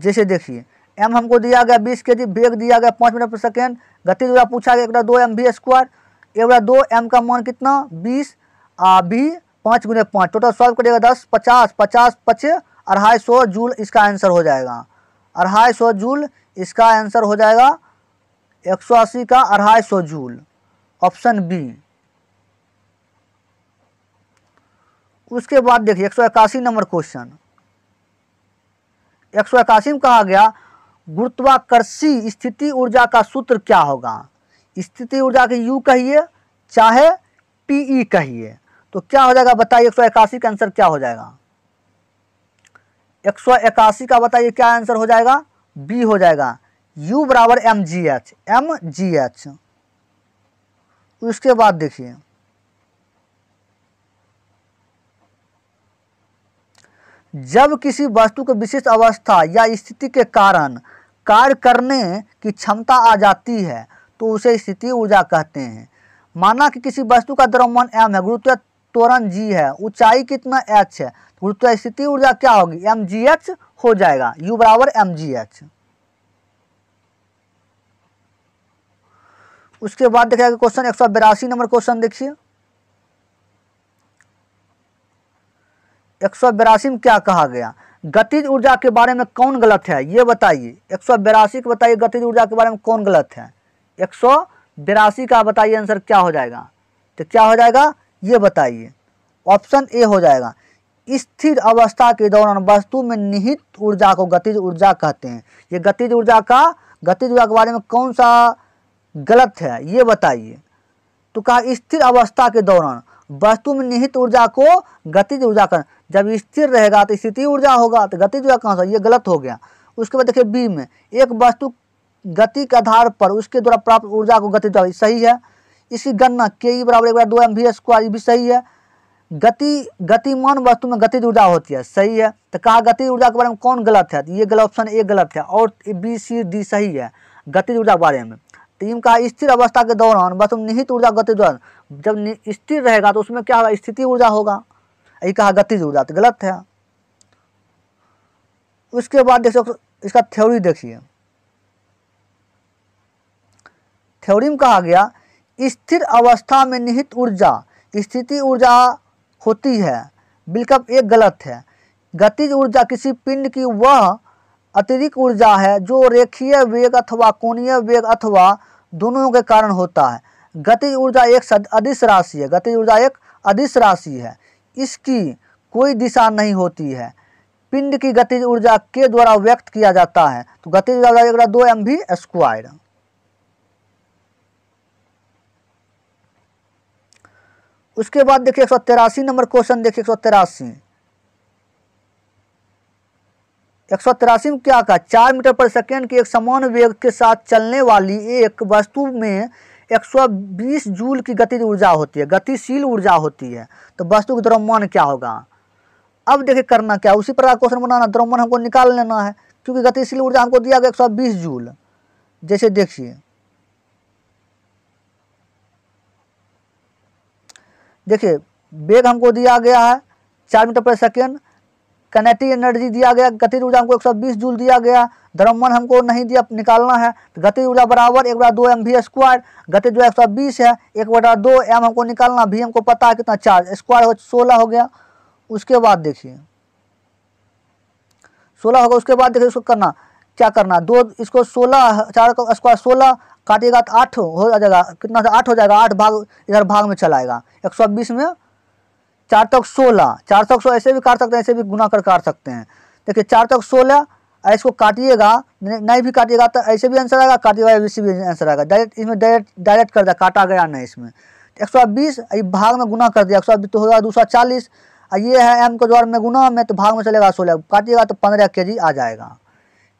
जैसे देखिए एम हमको दिया गया 20 kg, वेग दिया गया 5 मीटर पर सेकेंड, गतिज ऊर्जा पूछा गया 1/2 mv स्क्वायर, 1/2 एम का मान कितना 20, भी 5 × 5, टोटल सॉल्व करिएगा 250 जूल इसका आंसर हो जाएगा, 250 जूल इसका आंसर हो जाएगा, 180 का 250 जूल, ऑप्शन बी। उसके बाद देखिए 181 नंबर क्वेश्चन, 181 में कहा गया गुरुत्वाकर्षी स्थिति ऊर्जा का सूत्र क्या होगा, स्थिति ऊर्जा के यू कहिए चाहे पीई कहिए, तो क्या हो जाएगा बताइए 181 का आंसर क्या हो जाएगा, 181 का बताइए क्या आंसर हो जाएगा, बी हो जाएगा u बराबर एम जी एच। उसके बाद देखिए 'जब किसी वस्तु की विशिष्ट अवस्था या स्थिति के कारण कार्य करने की क्षमता आ जाती है तो उसे स्थिति ऊर्जा कहते हैं'। माना कि किसी वस्तु का द्रव्यमान m है, गुरुत्व त्वरण g है, ऊंचाई कितना h है, गुरुत्व स्थिति ऊर्जा क्या होगी mgh हो जाएगा, u बराबर mgh। उसके बाद देखिए क्वेश्चन 182 नंबर क्वेश्चन देखिए, 182 में क्या कहा गया, गतिज ऊर्जा के बारे में कौन गलत है ये बताइए, 182 को बताइए गतिज ऊर्जा के बारे में कौन गलत है, 182 का बताइए आंसर क्या हो जाएगा, तो क्या हो जाएगा ये बताइए, ऑप्शन ए हो जाएगा, स्थिर अवस्था के दौरान वस्तु में निहित ऊर्जा को गतिज ऊर्जा कहते हैं। ये गतिज ऊर्जा के बारे में कौन सा गलत है ये बताइए, तो कहा स्थिर अवस्था के दौरान वस्तु में निहित ऊर्जा को गतिज ऊर्जा कहते हैं, जब स्थिर रहेगा तो स्थिति ऊर्जा होगा, तो गतिज ऊर्जा कहाँ से, ये गलत हो गया। उसके बाद देखिए बी में, एक वस्तु गति के आधार पर उसके द्वारा प्राप्त ऊर्जा को गतिज ऊर्जा, सही है, इसकी गणना के ई बराबर 1/2 mv स्क्वायर भी सही है, गतिमान वस्तु में गतिज ऊर्जा होती है, सही है, तो कहा गतिज ऊर्जा के बारे में कौन गलत है, ये गलत ऑप्शन ए गलत है और बी सी डी सही है गतिज ऊर्जा के बारे में। टीम का स्थिर अवस्था के दौरान वस्तु निहित ऊर्जा गतिज ऊर्जा, जब स्थिर रहेगा तो उसमें क्या होगा स्थिति ऊर्जा होगा, ये कहा गतिज ऊर्जा, तो गलत है। उसके बाद देखिए इसका थ्योरी देखिए। थ्योरी में कहा गया स्थिर अवस्था में निहित ऊर्जा स्थिति ऊर्जा होती है, बिल्कुल एक गलत है। गतिज ऊर्जा किसी पिंड की वह अतिरिक्त ऊर्जा है जो रेखीय वेग अथवा कोणीय वेग अथवा दोनों के कारण होता है। गतिज ऊर्जा एक अदिश राशि है, गतिज ऊर्जा एक अदिश राशि है, इसकी कोई दिशा नहीं होती है। पिंड की गतिज ऊर्जा के द्वारा व्यक्त किया जाता है, तो गतिज ऊर्जा 2 mv²। उसके बाद देखिए 183 नंबर क्वेश्चन, देखिए 183 में क्या कहा, 4 मीटर पर सेकेंड के एक समान वेग के साथ चलने वाली एक वस्तु में 120 जूल की गतिज ऊर्जा होती है, गतिशील ऊर्जा होती है, तो वस्तु का द्रव्यमान क्या होगा। अब देखिए करना क्या, उसी प्रकार क्वेश्चन बनाना, द्रव्यमान हमको निकाल लेना है क्योंकि गतिशील ऊर्जा हमको दिया गया 120 जूल। जैसे देखिए वेग हमको दिया गया है 4 मीटर पर सेकेंड, कनेटिक एनर्जी दिया गया, गतिज ऊर्जा हमको 120 जूल दिया गया, द्रव्यमान हमको नहीं दिया, निकालना है। तो गतिज ऊर्जा बराबर 1/2 mv², गतिज जो 120 है 1/2 m हमको निकालना, भी हमको पता है कितना 4 स्क्वायर हो 16 हो गया। उसके बाद देखिए 16 होगा, उसके बाद देखिए इसको करना क्या करना, 2 इसको 16 4 का स्क्वायर 16 काटेगा तो 8 हो जाएगा, कितना 8 हो जाएगा, 8 भाग इधर भाग में चलाएगा, 120 में 4 तक 16, 4 तक 16 ऐसे भी काट सकते हैं, ऐसे भी गुना कर काट सकते हैं। देखिए 4 तक 16 इसको काटिएगा, नहीं भी काटिएगा तो ऐसे भी आंसर आएगा, काटिएगा ऐसे भी आंसर आएगा, डायरेक्ट इसमें डायरेक्ट कर दिया, काटा गया नहीं इसमें। 120 भाग में गुना कर दिया, 120 तो होगा 240, ये है एम के द्वारा में गुना में, तो भाग में चलेगा 16, काटिएगा तो 15 kg आ जाएगा।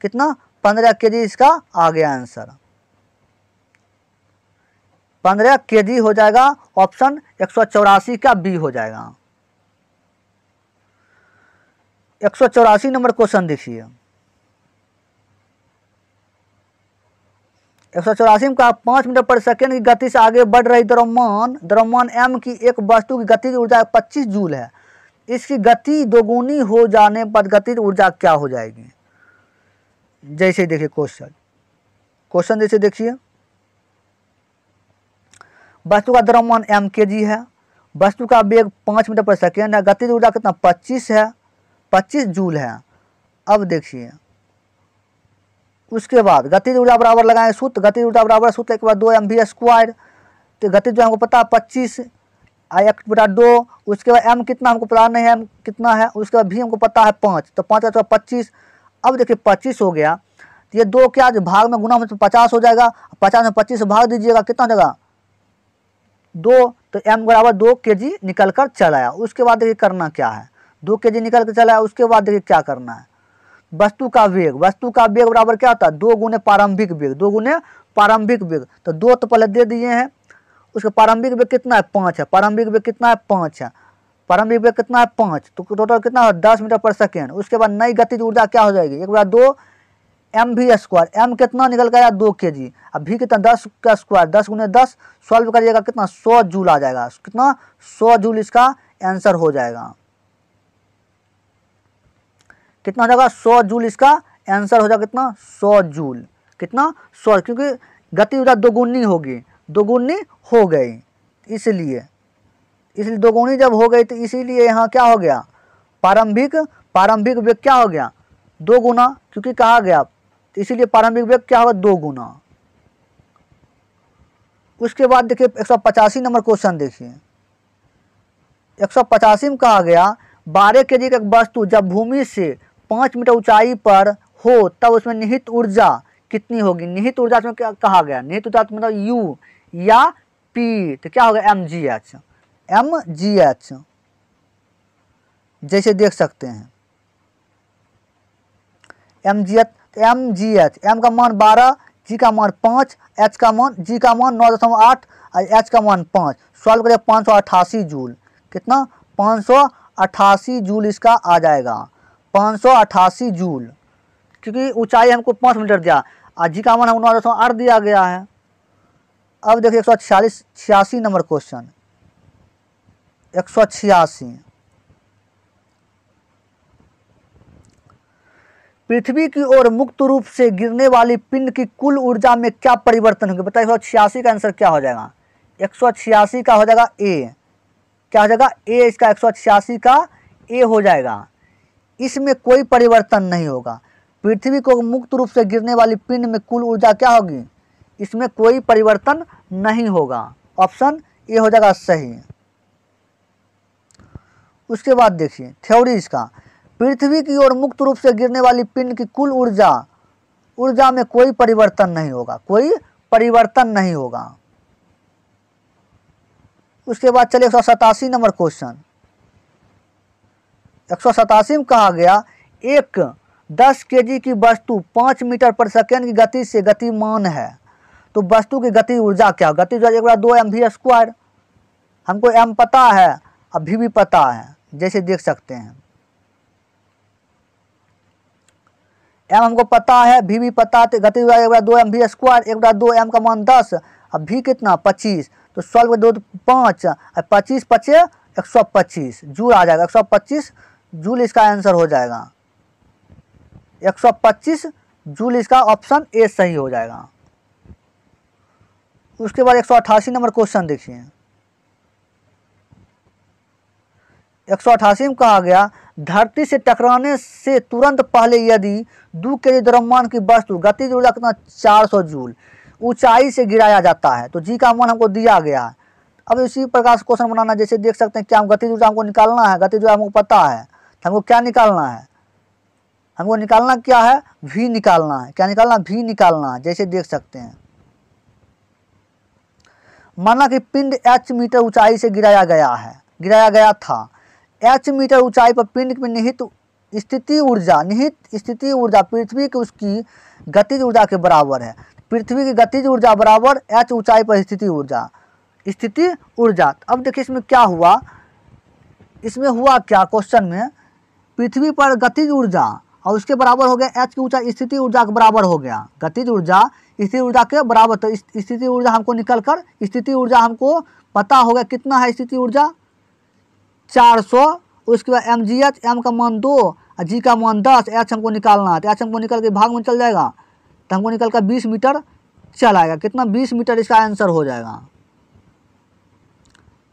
कितना 15 kg इसका आ गया आंसर, 15 kg हो जाएगा, ऑप्शन 184 का बी हो जाएगा। 184 नंबर क्वेश्चन देखिए, 184 में कहा 5 मीटर पर सेकेंड की गति से आगे बढ़ रही द्रव्यमान m की एक वस्तु की गतिज ऊर्जा 25 जूल है, इसकी गति दोगुनी हो जाने पर गतिज ऊर्जा क्या हो जाएगी। जैसे देखिए क्वेश्चन जैसे देखिए, वस्तु का द्रव्यमान m kg है, वस्तु का वेग 5 मीटर पर सेकेंड है, गतिज ऊर्जा कितना 25 है, 25 जूल है। अब देखिए उसके बाद गतिज ऊर्जा बराबर लगाएं सूत्र, गतिज ऊर्जा बराबर सूत्र 1/2 mv², तो गतिज जो हमको पता है 25 1/2, उसके बाद m कितना हमको पता नहीं है, m कितना है, उसके बाद भी हमको पता है 5, तो 5 का 25। अब देखिए 25 हो गया, तो ये 2 क्या भाग में गुना में 50 हो जाएगा, 50 में 25 भाग दीजिएगा कितना हो जाएगा 2, तो m = 2 kg निकल कर चलाया। उसके बाद देखिए करना क्या है, 2 kg निकल कर चलाया। उसके बाद देखिए क्या करना है, वस्तु का वेग बराबर क्या होता है 2 गुने प्रारंभिक वेग, तो 2 तो पहले दे दिए हैं, उसका प्रारंभिक वेग कितना है 5 है, प्रारंभिक वेग कितना है 5, तो टोटल कितना है 10 मीटर पर सेकेंड। उसके बाद नई गतिज ऊर्जा क्या हो जाएगी 1/2 mv², m कितना निकल गया 2 kg, अब भी कितना 10 का स्क्वायर, 10 गुने 10, सॉल्व करिएगा कितना 100 जूल आ जाएगा, कितना 100 जूल इसका आंसर हो जाएगा, कितना हो जाएगा 100 जूल इसका आंसर हो जाएगा, कितना 100 जूल, कितना 100, क्योंकि गति ऊर्जा दोगुनी होगी, दोगुनी हो गई, इसलिए दोगुनी जब हो गई तो इसीलिए यहाँ क्या हो गया प्रारंभिक वेग क्या हो गया 2 गुना, क्योंकि कहा गया इसीलिए प्रारंभिक वेग क्या होगा 2 गुना। उसके बाद देखिए 185 नंबर क्वेश्चन देखिए, 185 में कहा गया 12 kg की वस्तु जब भूमि से 5 मीटर ऊंचाई पर हो तब उसमें निहित ऊर्जा कितनी होगी। निहित ऊर्जा में क्या कहा गया, निहित ऊर्जा मतलब U या P, तो क्या होगा mgh। जैसे देख सकते हैं mgh, m का मान 12, g का मान 5, g का मान 9.8, h का मान 5, सॉल्व करिए 588 जूल, कितना 588 जूल इसका आ जाएगा, 588 जूल, क्योंकि ऊंचाई हमको 5 मीटर दिया, आज जी का मान हमको 9.8 दिया गया है। अब देखिए 186 नंबर क्वेश्चन, 186 पृथ्वी की ओर मुक्त रूप से गिरने वाली पिंड की कुल ऊर्जा में क्या परिवर्तन होगा? बताइए 186 का आंसर क्या हो जाएगा? 186 का हो जाएगा ए। क्या हो जाएगा ए? इसका 186 का ए हो जाएगा। इसमें कोई परिवर्तन नहीं होगा। पृथ्वी को मुक्त रूप से गिरने वाली पिंड में कुल ऊर्जा क्या होगी? इसमें कोई परिवर्तन नहीं होगा। ऑप्शन ए हो जाएगा सही। उसके बाद देखिए थ्योरी इसका, पृथ्वी की ओर मुक्त रूप से गिरने वाली पिंड की कुल ऊर्जा में कोई परिवर्तन नहीं होगा। कोई परिवर्तन नहीं होगा। उसके बाद चलिए 187 नंबर क्वेश्चन। 187 में कहा गया एक 10 केजी की वस्तु 5 मीटर पर सेकेंड की गति से गतिमान है, तो वस्तु की गति ऊर्जा क्या? गति ऊर्जा 1/2 mv²। हमको m पता है, अभी भी पता है, जैसे देख सकते हैं m हमको पता है, अभी भी पता है। गति ऊर्जा 1/2 mv², 1/2 m का मान 10, अभी कितना 25, तो 1/2 5, 25 5, 125 जूल आ जाएगा। 125 जूल इसका आंसर हो जाएगा। 125 जूल इसका ऑप्शन ए सही हो जाएगा। उसके बाद 188 नंबर क्वेश्चन देखिए। 188 में कहा गया धरती से टकराने से तुरंत पहले यदि 2 kg द्रव्यमान की वस्तु गतिज ऊर्जा कितना 400 जूल ऊंचाई से गिराया जाता है, तो जी का मान हमको दिया गया है। अब इसी प्रकार से क्वेश्चन बनाना, जैसे देख सकते हैं क्या हम गतिज ऊर्जा हमको निकालना है। गतिज ऊर्जा हमको पता है, तो हमको क्या निकालना है? हमको निकालना क्या है? v निकालना है। क्या निकालना? v निकालना है, जैसे देख सकते हैं। माना कि पिंड h मीटर ऊंचाई से गिराया गया था। h मीटर ऊंचाई पर पिंड में निहित स्थिति ऊर्जा पृथ्वी की उसकी गतिज ऊर्जा के बराबर है। पृथ्वी की गतिज ऊर्जा बराबर h ऊंचाई पर स्थिति ऊर्जा। अब देखिए इसमें क्या हुआ, इसमें हुआ क्या क्वेश्चन में, पृथ्वी पर गतिज ऊर्जा और उसके बराबर हो गया h की ऊंचाई स्थिति ऊर्जा के बराबर हो गया। गतिज ऊर्जा स्थिति ऊर्जा के बराबर, तो स्थिति ऊर्जा हमको निकल कर स्थिति ऊर्जा हमको पता हो गया कितना है। स्थिति ऊर्जा 400, उसके बाद mgh, m का मान 2, g का मान 10, h हमको निकालना है। तो h हमको निकल के भाग में चल जाएगा, तो हमको निकल कर 20 मीटर चला आएगा। कितना? 20 मीटर इसका आंसर हो जाएगा।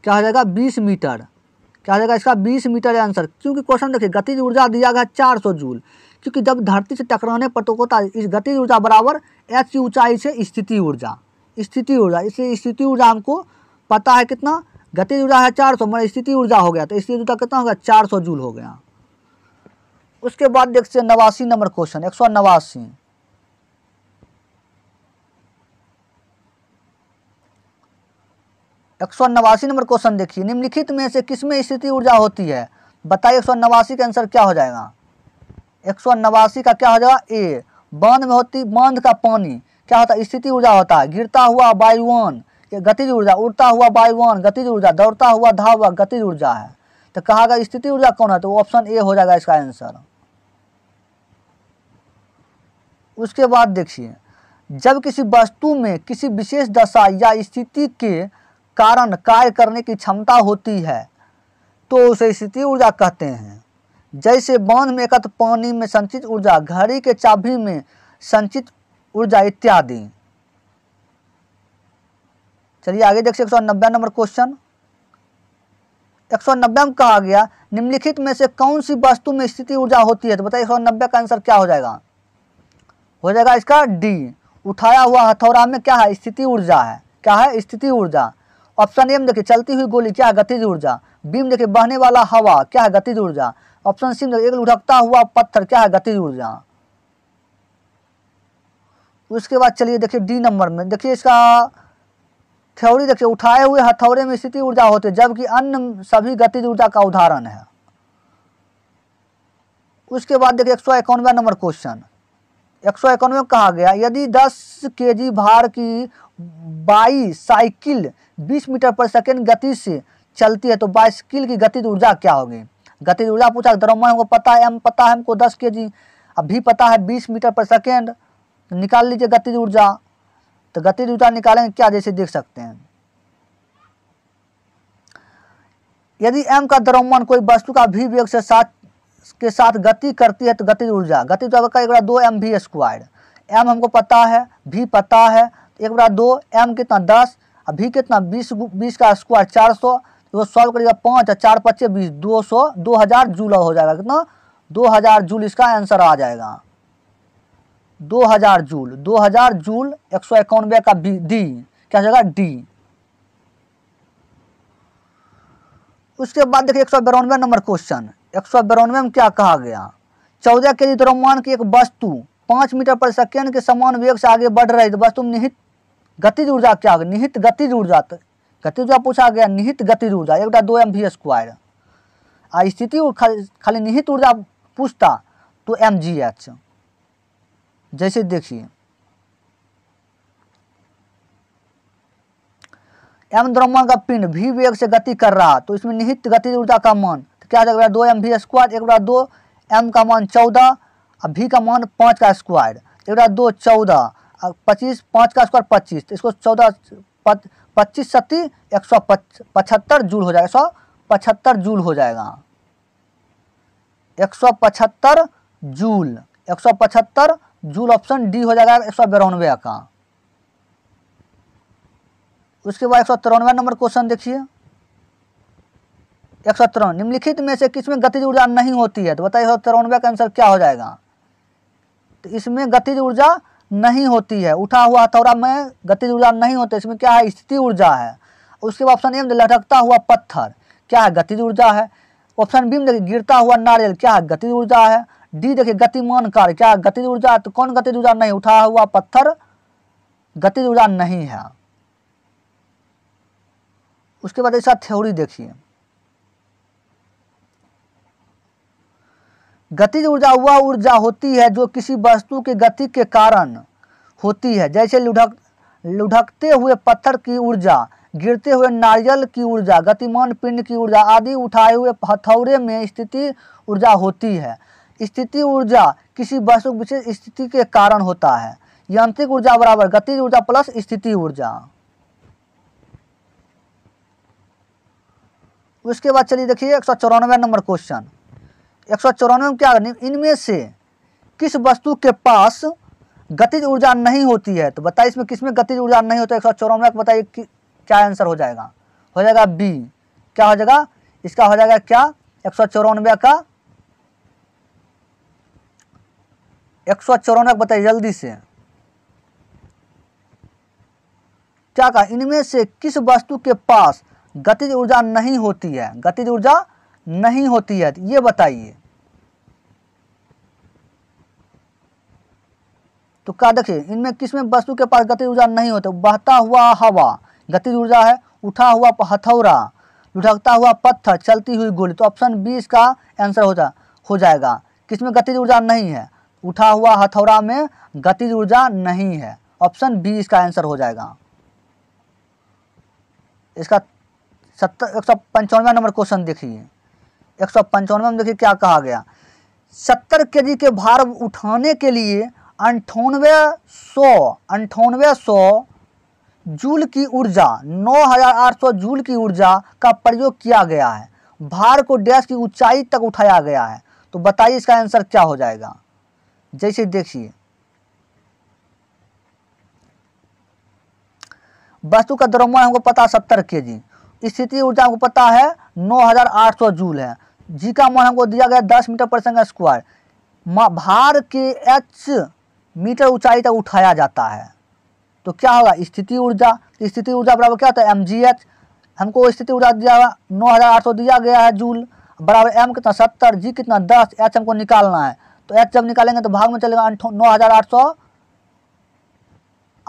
क्या हो जाएगा? 20 मीटर। क्या हो जाएगा इसका? 20 मीटर आंसर। क्योंकि क्वेश्चन देखिए गतिज ऊर्जा दिया गया 400 जूल, क्योंकि जब धरती से टकराने पर तो होता है इस गतिज ऊर्जा बराबर h की ऊंचाई से स्थिति ऊर्जा। इसलिए स्थिति ऊर्जा हमको पता है कितना, गतिज ऊर्जा है 400 मतलब स्थिति ऊर्जा हो गया, तो स्थिति ऊर्जा कितना हो गया? 400 जूल हो गया। उसके बाद देखते हैं 89 नंबर क्वेश्चन। 189 189 नंबर क्वेश्चन देखिए, निम्नलिखित में से किसमें स्थिति ऊर्जा होती है? बताइए 189 का आंसर क्या हो जाएगा? 189 का क्या हो जाएगा? ए। बांध का पानी क्या होता है? स्थिति ऊर्जा होता है। गिरता हुआ वायुयान गतिज ऊर्जा, उड़ता हुआ वायुयान गतिज ऊर्जा, दौड़ता हुआ धावा गतिज ऊर्जा है। तो कहा गया स्थिति ऊर्जा कौन है, तो ऑप्शन ए हो जाएगा इसका आंसर। उसके बाद देखिए, जब किसी वस्तु में किसी विशेष दशा या स्थिति के कारण कार्य करने की क्षमता होती है तो उसे स्थिति ऊर्जा कहते हैं। जैसे बांध में एकत्र पानी में संचित ऊर्जा, घड़ी के चाबी में संचित ऊर्जा इत्यादि। चलिए आगे देखिए 190 नंबर क्वेश्चन। 190 में कहा गया निम्नलिखित में से कौन सी वस्तु में स्थिति ऊर्जा होती है, तो बताइए 190 का आंसर क्या हो जाएगा? हो जाएगा इसका डी। उठाया हुआ हथौड़ा में क्या है? स्थिति ऊर्जा है। क्या है? स्थिति ऊर्जा। ऑप्शन ए में देखिए चलती हुई गोली क्या है? गतिज ऊर्जा। बी में देखिए बहने वाला हवा क्या है? गतिज ऊर्जा। ऑप्शन सी में एक लुढ़कता हुआ पत्थर क्या है? गतिज ऊर्जा। उसके बाद चलिए देखिए डी नंबर में, देखिए इसका थ्योरी देखिए, उठाए हुए हथौड़े में स्थिति ऊर्जा होती है जबकि अन्य सभी गतिज ऊर्जा का उदाहरण है। उसके बाद देखिए 191 नंबर क्वेश्चन। 191 में कहा गया यदि 10 kg भार की बाईसाइकिल 20 मीटर पर सेकेंड गति से चलती है तो बाईसाइकिल की गतिज ऊर्जा क्या होगी? गतिज ऊर्जा पूछा, द्रव्यमान हमको पता है, हम पता है हमको 10 kg, अभी पता है 20 मीटर पर सेकेंड, निकाल लीजिए गतिज ऊर्जा। तो गतिज ऊर्जा निकालेंगे क्या, जैसे देख सकते हैं, यदि m का द्रव्यमान कोई वस्तु का अभिवेग से साथ के साथ गति करती है तो गतिज ऊर्जा का 1/2 mv²। एम हमको पता है, भी पता है, 1/2 एम कितना 10 और भी कितना 20 का स्क्वायर 400। वो सॉल्व करेगा 5 और 4×5 = 20, 2000 जूल हो जाएगा। कितना 2000 जूल इसका आंसर आ जाएगा। 2000 जूल 191 का डी क्या हो जाएगा डी। उसके बाद देखिए 192 नंबर क्वेश्चन। 192 में क्या कहा गया, 14 kg द्रव्यमान की एक वस्तु 5 मीटर पर सेकेंड के समान वेग से आगे बढ़ रही है, वस्तु में निहित गतिज ऊर्जा क्या होगी। निहित गतिज ऊर्जा, पूछा गया निहित गतिज ऊर्जा 1/2 mv²। आ स्थिति खाली निहित ऊर्जा पूछता तो mgh। जैसे देखिए m द्रव्यमान का पिंड v वेग से गति कर रहा, तो इसमें निहित गतिज ऊर्जा का मान तो क्या जाएगा 2 mv²। 1/2 m का मान 14 और v का मान 5 का स्क्वायर। 1/2 14 और 25 5 का स्क्वायर 25, तो इसको 14 25 सती 175 जूल हो जाएगा। 175 जूल हो जाएगा। 175 जूल ऑप्शन डी हो जाएगा 192 का। उसके बाद 193 नंबर क्वेश्चन देखिए। 193 निम्नलिखित में से किसमें गतिज ऊर्जा नहीं होती है, तो बताइए 193 का आंसर क्या हो जाएगा। तो इसमें गतिज ऊर्जा नहीं होती है, उठा हुआ हथौड़ा में गतिज ऊर्जा नहीं होती है, इसमें क्या है स्थिति ऊर्जा है। उसके बाद ऑप्शन ए में लटकता हुआ पत्थर क्या है गतिज ऊर्जा है। ऑप्शन बी में देखिए गिरता हुआ नारियल क्या है गतिज ऊर्जा है। डी देखिए गतिमान कार क्या है गतिज ऊर्जा। तो कौन गतिज ऊर्जा नहीं, उठा हुआ पत्थर गतिज ऊर्जा नहीं है। उसके बाद ऐसा थ्योरी देखिए, गतिज ऊर्जा वह ऊर्जा होती है जो किसी वस्तु के गति के कारण होती है, जैसे लुढ़कते हुए पत्थर की ऊर्जा, गिरते हुए नारियल की ऊर्जा, गतिमान पिंड की ऊर्जा आदि उठाए हुए हथौड़े में स्थिति ऊर्जा होती है। स्थिति ऊर्जा किसी वस्तु की विशेष स्थिति के कारण होता है। यांत्रिक ऊर्जा बराबर गतिज ऊर्जा प्लस स्थिति ऊर्जा। उसके बाद चलिए देखिए 194 नंबर क्वेश्चन। 194 में क्या है, इनमें से किस वस्तु के पास गतिज ऊर्जा नहीं होती है, तो बताइए इसमें किसमें गतिज ऊर्जा नहीं होती है। 194 का बताइए क्या आंसर हो जाएगा। हो जाएगा बी। क्या हो जाएगा इसका, हो जाएगा क्या 194 का 194 बताइए जल्दी से क्या कहा, इनमें से किस वस्तु के पास गतिज ऊर्जा नहीं होती है। गतिज ऊर्जा नहीं होती है ये बताइए। तो क्या देखिए इनमें किसमें वस्तु के पास गतिज ऊर्जा नहीं होती, बहता हुआ हवा गतिज ऊर्जा है, उठा हुआ हथौड़ा, लुढ़कता हुआ पत्थर, चलती हुई गोली। तो ऑप्शन बी इसका आंसर हो जाएगा। किसमें गतिज ऊर्जा नहीं है, उठा हुआ हथौड़ा में गतिज ऊर्जा नहीं है। ऑप्शन बी इसका आंसर हो जाएगा। इसका 195 नंबर क्वेश्चन देखिए। 195 में देखिए क्या कहा गया, 70 kg के भार उठाने के लिए 9800 जूल की ऊर्जा 9800 जूल की ऊर्जा का प्रयोग किया गया है। भार को डैश की ऊंचाई तक उठाया गया है, तो बताइए इसका आंसर क्या हो जाएगा। जैसे देखिए वस्तु का द्रव्यमान हमको पता 70 kg, स्थिति ऊर्जा हमको पता है 9800 जूल है, जी का मान हमको दिया गया 10 मीटर पर सेकंड स्क्वायर, भार के h मीटर ऊंचाई तक उठाया जाता है। तो क्या होगा स्थिति ऊर्जा, स्थिति ऊर्जा बराबर क्या होता है mgh। हमको स्थिति ऊर्जा दिया हुआ 9800 दिया गया है जूल बराबर m कितना 70, g कितना 10, h हमको निकालना है। तो h जब निकालेंगे तो भाग में चलेगा 9800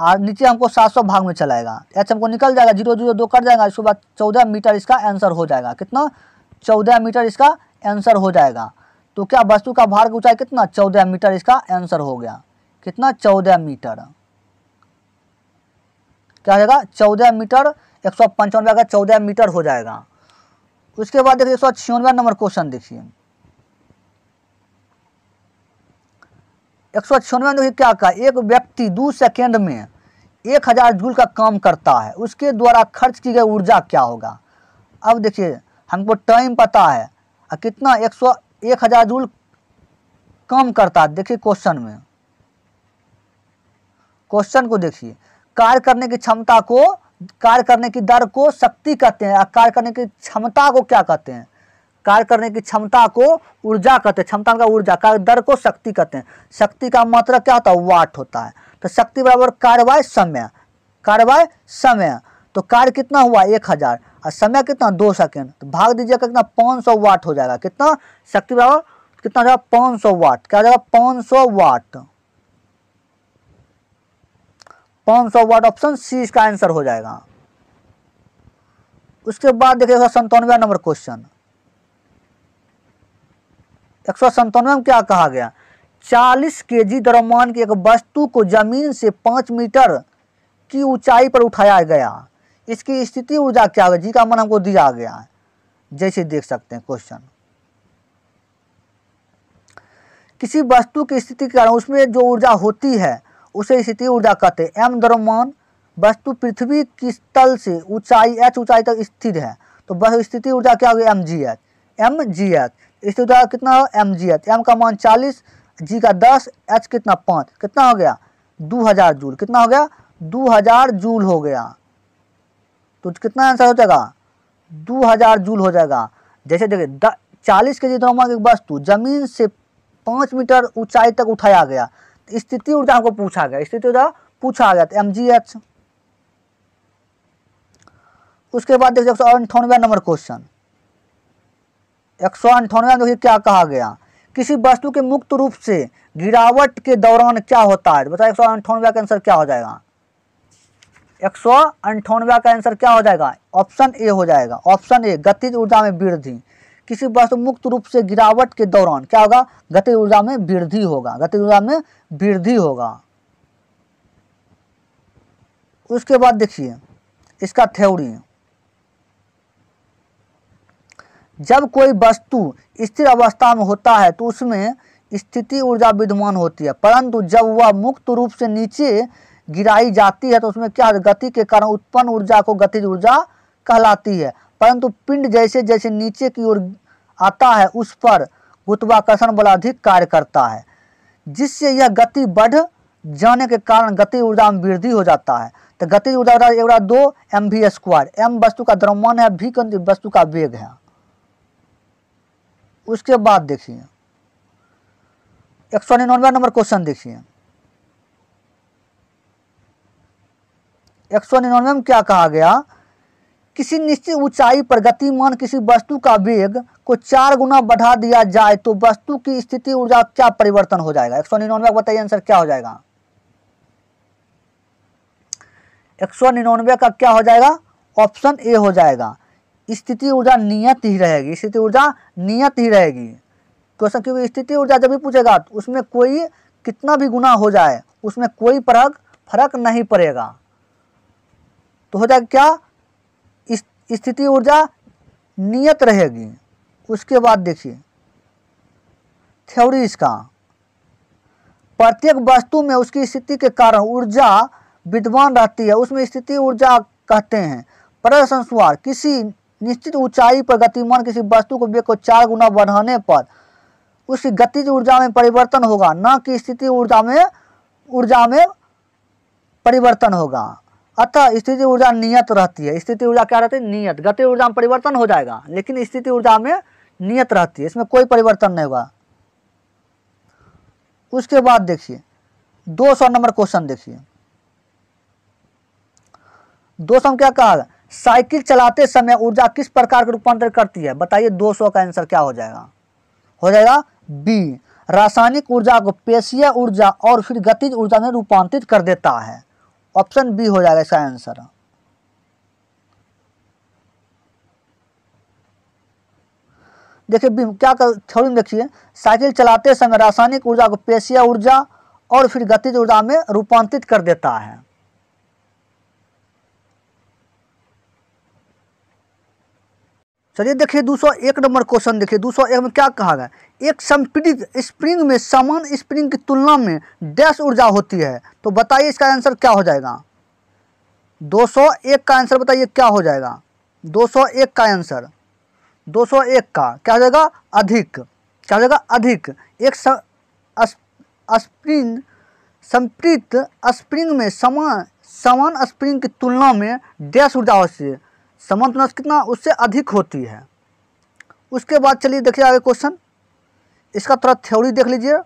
और नीचे हमको 700 भाग में चलाएगा, एच हमको निकल जाएगा 002 कर जाएगा। इसके बाद 14 मीटर इसका आंसर हो जाएगा। कितना 14 मीटर इसका आंसर हो जाएगा। तो क्या वस्तु का भार की ऊंचाई कितना 14 मीटर इसका आंसर हो गया। कितना 14 मीटर क्या हो जाएगा 14 मीटर। 195 का 14 मीटर हो जाएगा। उसके बाद देखिए 196 नंबर क्वेश्चन देखिए। 196 में देखिए क्या कहा, एक व्यक्ति 2 सेकेंड में 1000 जूल का काम करता है, उसके द्वारा खर्च की गई ऊर्जा क्या होगा। अब देखिए हमको टाइम पता है और कितना 100 1000 जूल कम करता। देखिए क्वेश्चन में, क्वेश्चन को देखिए, कार्य करने की क्षमता को, कार्य करने की दर को शक्ति कहते हैं, कार्य करने की क्षमता को क्या कहते हैं, कार्य करने की क्षमता को ऊर्जा कहते हैं, क्षमता का ऊर्जा, कार्य दर को शक्ति कहते हैं। शक्ति का मात्रा क्या होता है, वाट होता है। तो शक्ति बराबर कार्यवाही समय, कार्यवाही समय। तो कार्य कितना हुआ 1000 और समय कितना 2 सेकेंड, तो भाग दीजिएगा कितना 500 वाट हो जाएगा। कितना शक्ति बराबर कितना हो जाएगा 500 वाट, क्या हो जाएगा 500 वाट, 500 वाट ऑप्शन सी इसका आंसर हो जाएगा। उसके बाद देखिएगा 197 नंबर क्वेश्चन, 197 में क्या कहा गया, 40 kg द्रव्यमान की एक वस्तु को जमीन से 5 मीटर की ऊंचाई पर उठाया गया, इसकी स्थिति ऊर्जा क्या होगी, जी का मान हमको दिया गया है। जैसे देख सकते हैं क्वेश्चन, किसी वस्तु की स्थिति के कारण उसमें जो ऊर्जा होती है उसे स्थिति ऊर्जा कहते हैं। m द्रव्यमान वस्तु पृथ्वी की तल से ऊंचाई h ऊंचाई तक स्थिर है, तो बस स्थिति ऊर्जा क्या होगी mgh। स्थिति ऊर्जा कितना हो mgh, m का मान 40, g का 10, h कितना 5, कितना हो गया 2000 जूल, कितना हो गया 2000 जूल हो गया। तो कितना आंसर हो जाएगा 2000 जूल हो जाएगा। जैसे देखिए 40 kg द्रव्यमान की वस्तु जमीन से 5 मीटर ऊंचाई तक उठाया गया, स्थिति ऊर्जा हमको पूछा गया, स्थिति ऊर्जा पूछा गया तो mgh। उसके बाद देखिए 198 नंबर क्वेश्चन, 198 देखिए क्या कहा गया, किसी वस्तु के मुक्त रूप से गिरावट के दौरान क्या होता है, बताइए 198 का आंसर क्या हो जाएगा, 198 का आंसर क्या हो जाएगा ऑप्शन ए हो जाएगा, ऑप्शन ए गतिज ऊर्जा में वृद्धि। किसी वस्तु मुक्त रूप से गिरावट के दौरान क्या होगा, गतिज ऊर्जा में वृद्धि होगा, गतिज ऊर्जा में वृद्धि होगा। उसके बाद देखिए इसका थ्योरी, जब कोई वस्तु स्थिर अवस्था में होता है तो उसमें स्थिति ऊर्जा विद्यमान होती है, परंतु जब वह मुक्त रूप से नीचे गिराई जाती है तो उसमें क्या गति के कारण उत्पन्न ऊर्जा को गतिज ऊर्जा कहलाती है, परंतु पिंड जैसे जैसे नीचे की ओर आता है उस पर गुरुत्वाकर्षण बल अधिक कार्य करता है, जिससे यह गति बढ़ जाने के कारण गति ऊर्जा में वृद्धि हो जाता है। तो गति ऊर्जा 2 mv², m वस्तु का द्रव्यमान है, v वस्तु का वेग है। उसके बाद देखिए 199 नंबर क्वेश्चन, देखिए 199 में क्या कहा गया, किसी निश्चित ऊंचाई पर गतिमान किसी वस्तु का वेग को 4 गुना बढ़ा दिया जाए तो वस्तु की स्थिति ऊर्जा क्या परिवर्तन हो जाएगा, 199 का बताइए आंसर क्या हो जाएगा, 199 का क्या हो जाएगा ऑप्शन ए हो जाएगा, स्थिति ऊर्जा नियत ही रहेगी, स्थिति ऊर्जा नियत ही रहेगी। क्वेश्चन क्योंकि स्थिति ऊर्जा जब भी पूछेगा तो उसमें कोई कितना भी गुना हो जाए उसमें कोई फर्क नहीं पड़ेगा, तो हो जाएगा क्या स्थिति ऊर्जा नियत रहेगी। उसके बाद देखिए थ्योरी इसका, प्रत्येक वस्तु में उसकी स्थिति के कारण ऊर्जा विद्यमान रहती है, उसमें स्थिति ऊर्जा कहते हैं। प्रदर्श अनुसार किसी निश्चित ऊंचाई पर गतिमान किसी वस्तु को वेग को 4 गुना बढ़ाने पर उसकी गतिज ऊर्जा में परिवर्तन होगा, न कि स्थिति ऊर्जा में परिवर्तन होगा, अतः स्थिति ऊर्जा नियत रहती है। स्थिति ऊर्जा क्या रहती है नियत, गतिज ऊर्जा में परिवर्तन हो जाएगा लेकिन स्थिति ऊर्जा में नियत रहती है, इसमें कोई परिवर्तन नहीं होगा। उसके बाद देखिए 200 नंबर क्वेश्चन, देखिए 200 में क्या कहा, साइकिल चलाते समय ऊर्जा किस प्रकार का रूपांतरण करती है, बताइए 200 का आंसर क्या हो जाएगा, हो जाएगा बी, रासायनिक ऊर्जा को पेशीय ऊर्जा और फिर गतिज ऊर्जा में रूपांतरित कर देता है, ऑप्शन बी हो जाएगा इसका आंसर। देखिए बी क्या थ्योरी में देखिए, साइकिल चलाते समय रासायनिक ऊर्जा को पेशीय ऊर्जा और फिर गतिज ऊर्जा में रूपांतरित कर देता है। चलिए देखिए 201 नंबर क्वेश्चन, देखिए 201 में क्या कहा गया, एक संपीड़ित स्प्रिंग में समान स्प्रिंग की तुलना में डैश ऊर्जा होती है, तो बताइए इसका आंसर क्या हो जाएगा, 201 का आंसर बताइए क्या हो जाएगा, 201 का आंसर, 201 का क्या हो जाएगा अधिक, क्या हो जाएगा अधिक। एक स्प्रिंग संपृक्त स्प्रिंग में समान स्प्रिंग की तुलना में डैश ऊर्जा अवश्य समानता कितना उससे अधिक होती है। उसके बाद चलिए देखिए आगे क्वेश्चन, इसका थोड़ा थ्योरी देख लीजिए।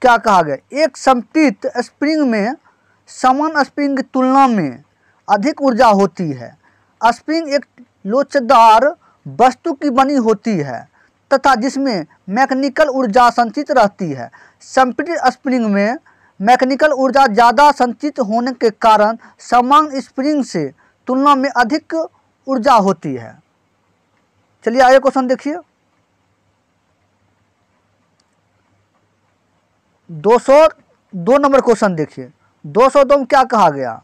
क्या कहा गया, एक संपृक्त स्प्रिंग में समान स्प्रिंग की तुलना में अधिक ऊर्जा होती है। स्प्रिंग एक लोचदार वस्तु की बनी होती है तथा जिसमें मैकेनिकल ऊर्जा संचित रहती है। संपीड़ित स्प्रिंग में मैकेनिकल ऊर्जा ज़्यादा संचित होने के कारण समान स्प्रिंग से तुलना में अधिक ऊर्जा होती है। चलिए आगे क्वेश्चन देखिए 202 नंबर क्वेश्चन देखिए 202 में क्या कहा गया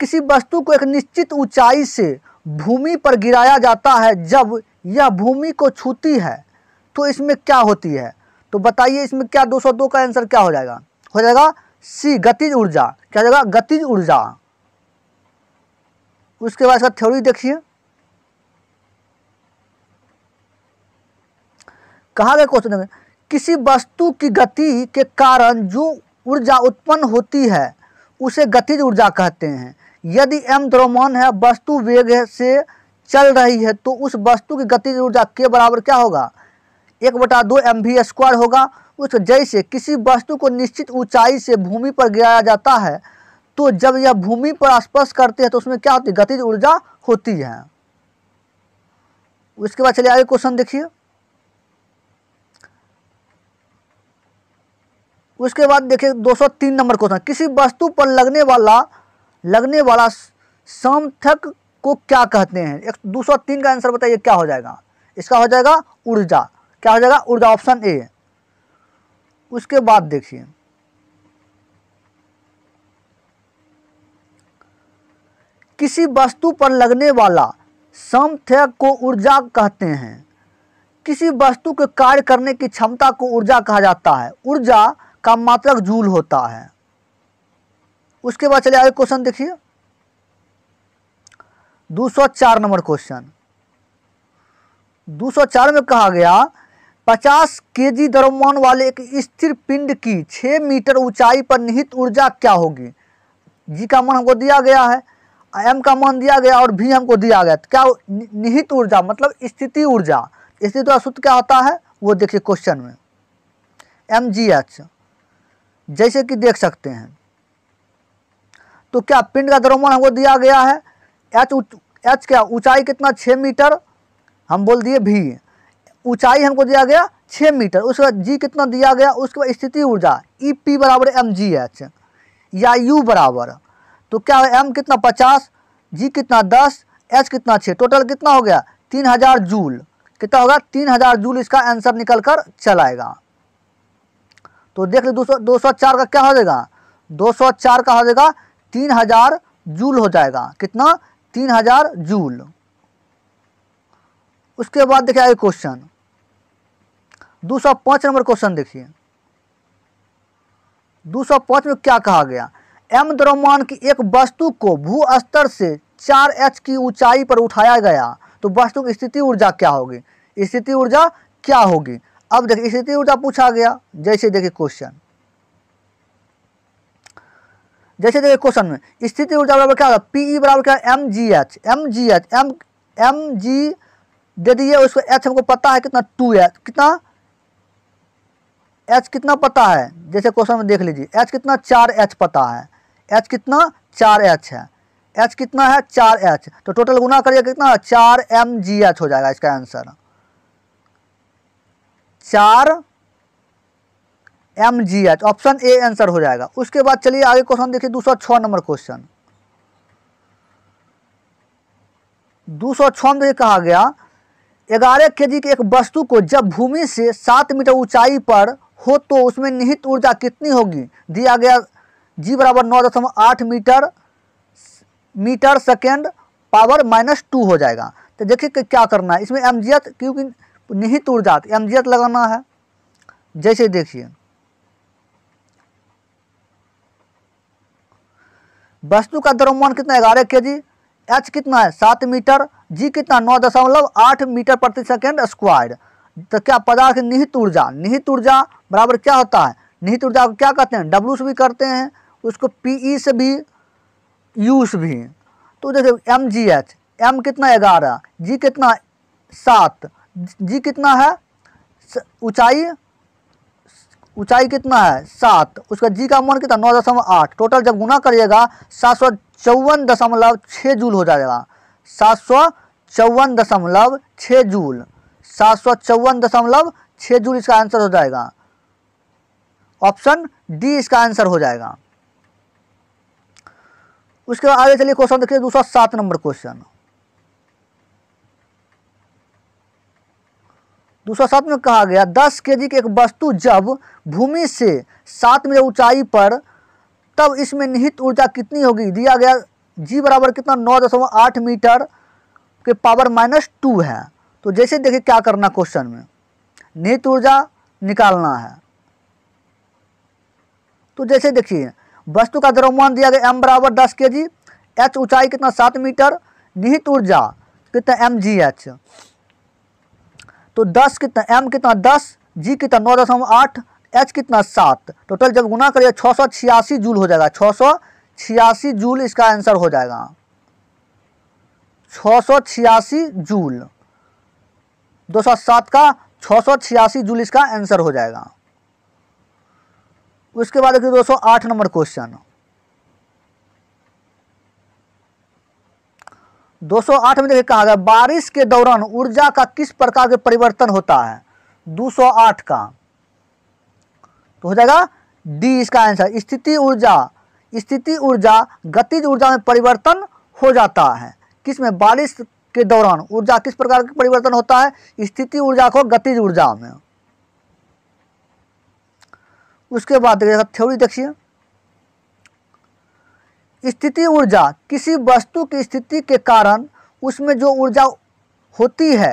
किसी वस्तु को एक निश्चित ऊंचाई से भूमि पर गिराया जाता है। जब यह भूमि को छूती है तो इसमें क्या होती है, तो बताइए इसमें क्या 202 का आंसर क्या हो जाएगा, सी गतिज ऊर्जा। क्या हो जाएगा, गतिज ऊर्जा। उसके बाद इसका थ्योरी देखिए। कहा गया क्वेश्चन में किसी वस्तु की गति के कारण जो ऊर्जा उत्पन्न होती है उसे गतिज ऊर्जा कहते हैं। यदि m द्रव्यमान है, वस्तु वेग से चल रही है तो उस वस्तु की गतिज ऊर्जा के बराबर क्या होगा, 1/2 mv² होगा। उस जैसे किसी वस्तु को निश्चित ऊंचाई से भूमि पर गिराया जाता है तो जब यह भूमि पर स्पर्श करती है तो उसमें क्या होती है, गतिज ऊर्जा होती है। उसके बाद चलिए आगे क्वेश्चन देखिए। उसके बाद देखिए 203 नंबर क्वेश्चन, किसी वस्तु पर लगने वाला समर्थक को क्या कहते हैं। 203 का आंसर बताइए क्या हो जाएगा, इसका हो जाएगा ऊर्जा। क्या हो जाएगा, ऊर्जा, ऑप्शन ए। उसके बाद देखिए किसी वस्तु पर लगने वाला समर्थक को ऊर्जा कहते हैं। किसी वस्तु के कार्य करने की क्षमता को ऊर्जा कहा जाता है। ऊर्जा का मात्रक जूल होता है। उसके बाद चलिए आगे क्वेश्चन देखिए 204 नंबर क्वेश्चन। 204 में कहा गया 50 केजी द्रव्यमान वाले एक स्थिर पिंड की 6 मीटर ऊंचाई पर निहित ऊर्जा क्या होगी। जी का मान हमको दिया गया है, एम का मान दिया गया और भी हमको दिया गया। क्या निहित ऊर्जा मतलब स्थिति ऊर्जा, स्थिति ऊर्जा सूत्र क्या होता है वो देखिए क्वेश्चन में mgh, जैसे कि देख सकते हैं। तो क्या पिंड का द्रव्यमान हमको दिया गया है, h क्या ऊंचाई कितना 6 मीटर, हम बोल दिए भी ऊंचाई हमको दिया गया 6 मीटर। उसके बाद g कितना दिया गया, उसके बाद स्थिति ऊर्जा EP = mgh या u बराबर। तो क्या m कितना 50, g कितना 10, h कितना 6, टोटल कितना हो गया 3000 जूल। कितना होगा 3000 जूल, इसका आंसर निकल कर चलाएगा। तो देख लो 204 का क्या हो जाएगा, 204 का हो जाएगा 3000 जूल हो जाएगा। कितना 3000 जूल। उसके बाद देखिए आगे क्वेश्चन 205 नंबर क्वेश्चन देखिए 205 में क्या कहा गया, m द्रव्यमान की एक वस्तु को भूस्तर से 4h की ऊंचाई पर उठाया गया तो वस्तु की स्थिति ऊर्जा क्या होगी, अब देखिए स्थिति ऊर्जा पूछा गया। जैसे देखिए क्वेश्चन में स्थिति ऊर्जा बराबर क्या होगा, PE = mgh दे दिए। उसको h हमको पता है कितना 2h, कितना h कितना पता है, जैसे क्वेश्चन में देख लीजिए h कितना 4h पता है, h कितना है 4h। तो टोटल गुना करिए कितना 4mgh हो जाएगा इसका answer, 4mgh, option A answer हो जाएगा। उसके बाद चलिए आगे क्वेश्चन देखिए 206 नंबर क्वेश्चन। 206 में कहा गया 11 केजी की एक वस्तु को जब भूमि से 7 मीटर ऊंचाई पर हो तो उसमें निहित ऊर्जा कितनी होगी। दिया गया G = 9.8 m/s हो जाएगा। तो देखिए क्या करना है इसमें mgh, क्योंकि निहित ऊर्जा mgh लगाना है। जैसे देखिए वस्तु का द्रव्यमान कितना 11 केजी, h कितना है 7 मीटर, g कितना 9.8 m/s²। तो क्या पदार्थ निहित ऊर्जा, निहित ऊर्जा बराबर क्या होता है, निहित ऊर्जा को क्या कहते हैं, डब्लू से भी करते हैं, उसको पीई से भी, यू से भी। तो देखिए एम जी एच, एम कितना 11, जी कितना 7, जी कितना है ऊंचाई, ऊंचाई कितना है 7, उसका जी का मान कितना 9.8, टोटल जब गुना करिएगा 754.6 जूल हो जाएगा, 754.6 जूल, 754.6 जूल इसका आंसर हो जाएगा, ऑप्शन डी इसका आंसर हो जाएगा। उसके बाद आगे चलिए क्वेश्चन देखिए 207 नंबर क्वेश्चन। 207 में कहा गया 10 kg की एक वस्तु जब भूमि से 7 मीटर ऊंचाई पर, तब इसमें निहित ऊर्जा कितनी होगी, दिया गया जी बराबर कितना 9.8 मीटर के पावर -2 है। तो जैसे देखिए क्या करना, क्वेश्चन में निहित ऊर्जा निकालना है। तो जैसे देखिए वस्तु का द्रव्यमान दिया गया m बराबर 10 kg, h ऊंचाई कितना 7 मीटर, निहित ऊर्जा कितना mgh, तो 10 कितना m कितना 10, g कितना 9.8, h कितना 7, टोटल जब गुना करिए 686 जूल हो जाएगा, 686 जूल इसका आंसर हो जाएगा, 686 जूल, 207 का 686 जूल इसका आंसर हो जाएगा। उसके बाद 208 नंबर क्वेश्चन। 208 में देखिए कहा गया बारिश के दौरान ऊर्जा का किस प्रकार के परिवर्तन होता है, 208 का तो हो जाएगा डी इसका आंसर, स्थिति ऊर्जा, स्थिति ऊर्जा गतिज ऊर्जा में परिवर्तन हो जाता है। किसमें, बारिश के दौरान ऊर्जा किस प्रकार का परिवर्तन होता है, स्थिति ऊर्जा को गतिज ऊर्जा में। उसके बाद थ्योरी देखिए, स्थिति ऊर्जा किसी वस्तु की स्थिति के कारण उसमें जो ऊर्जा होती है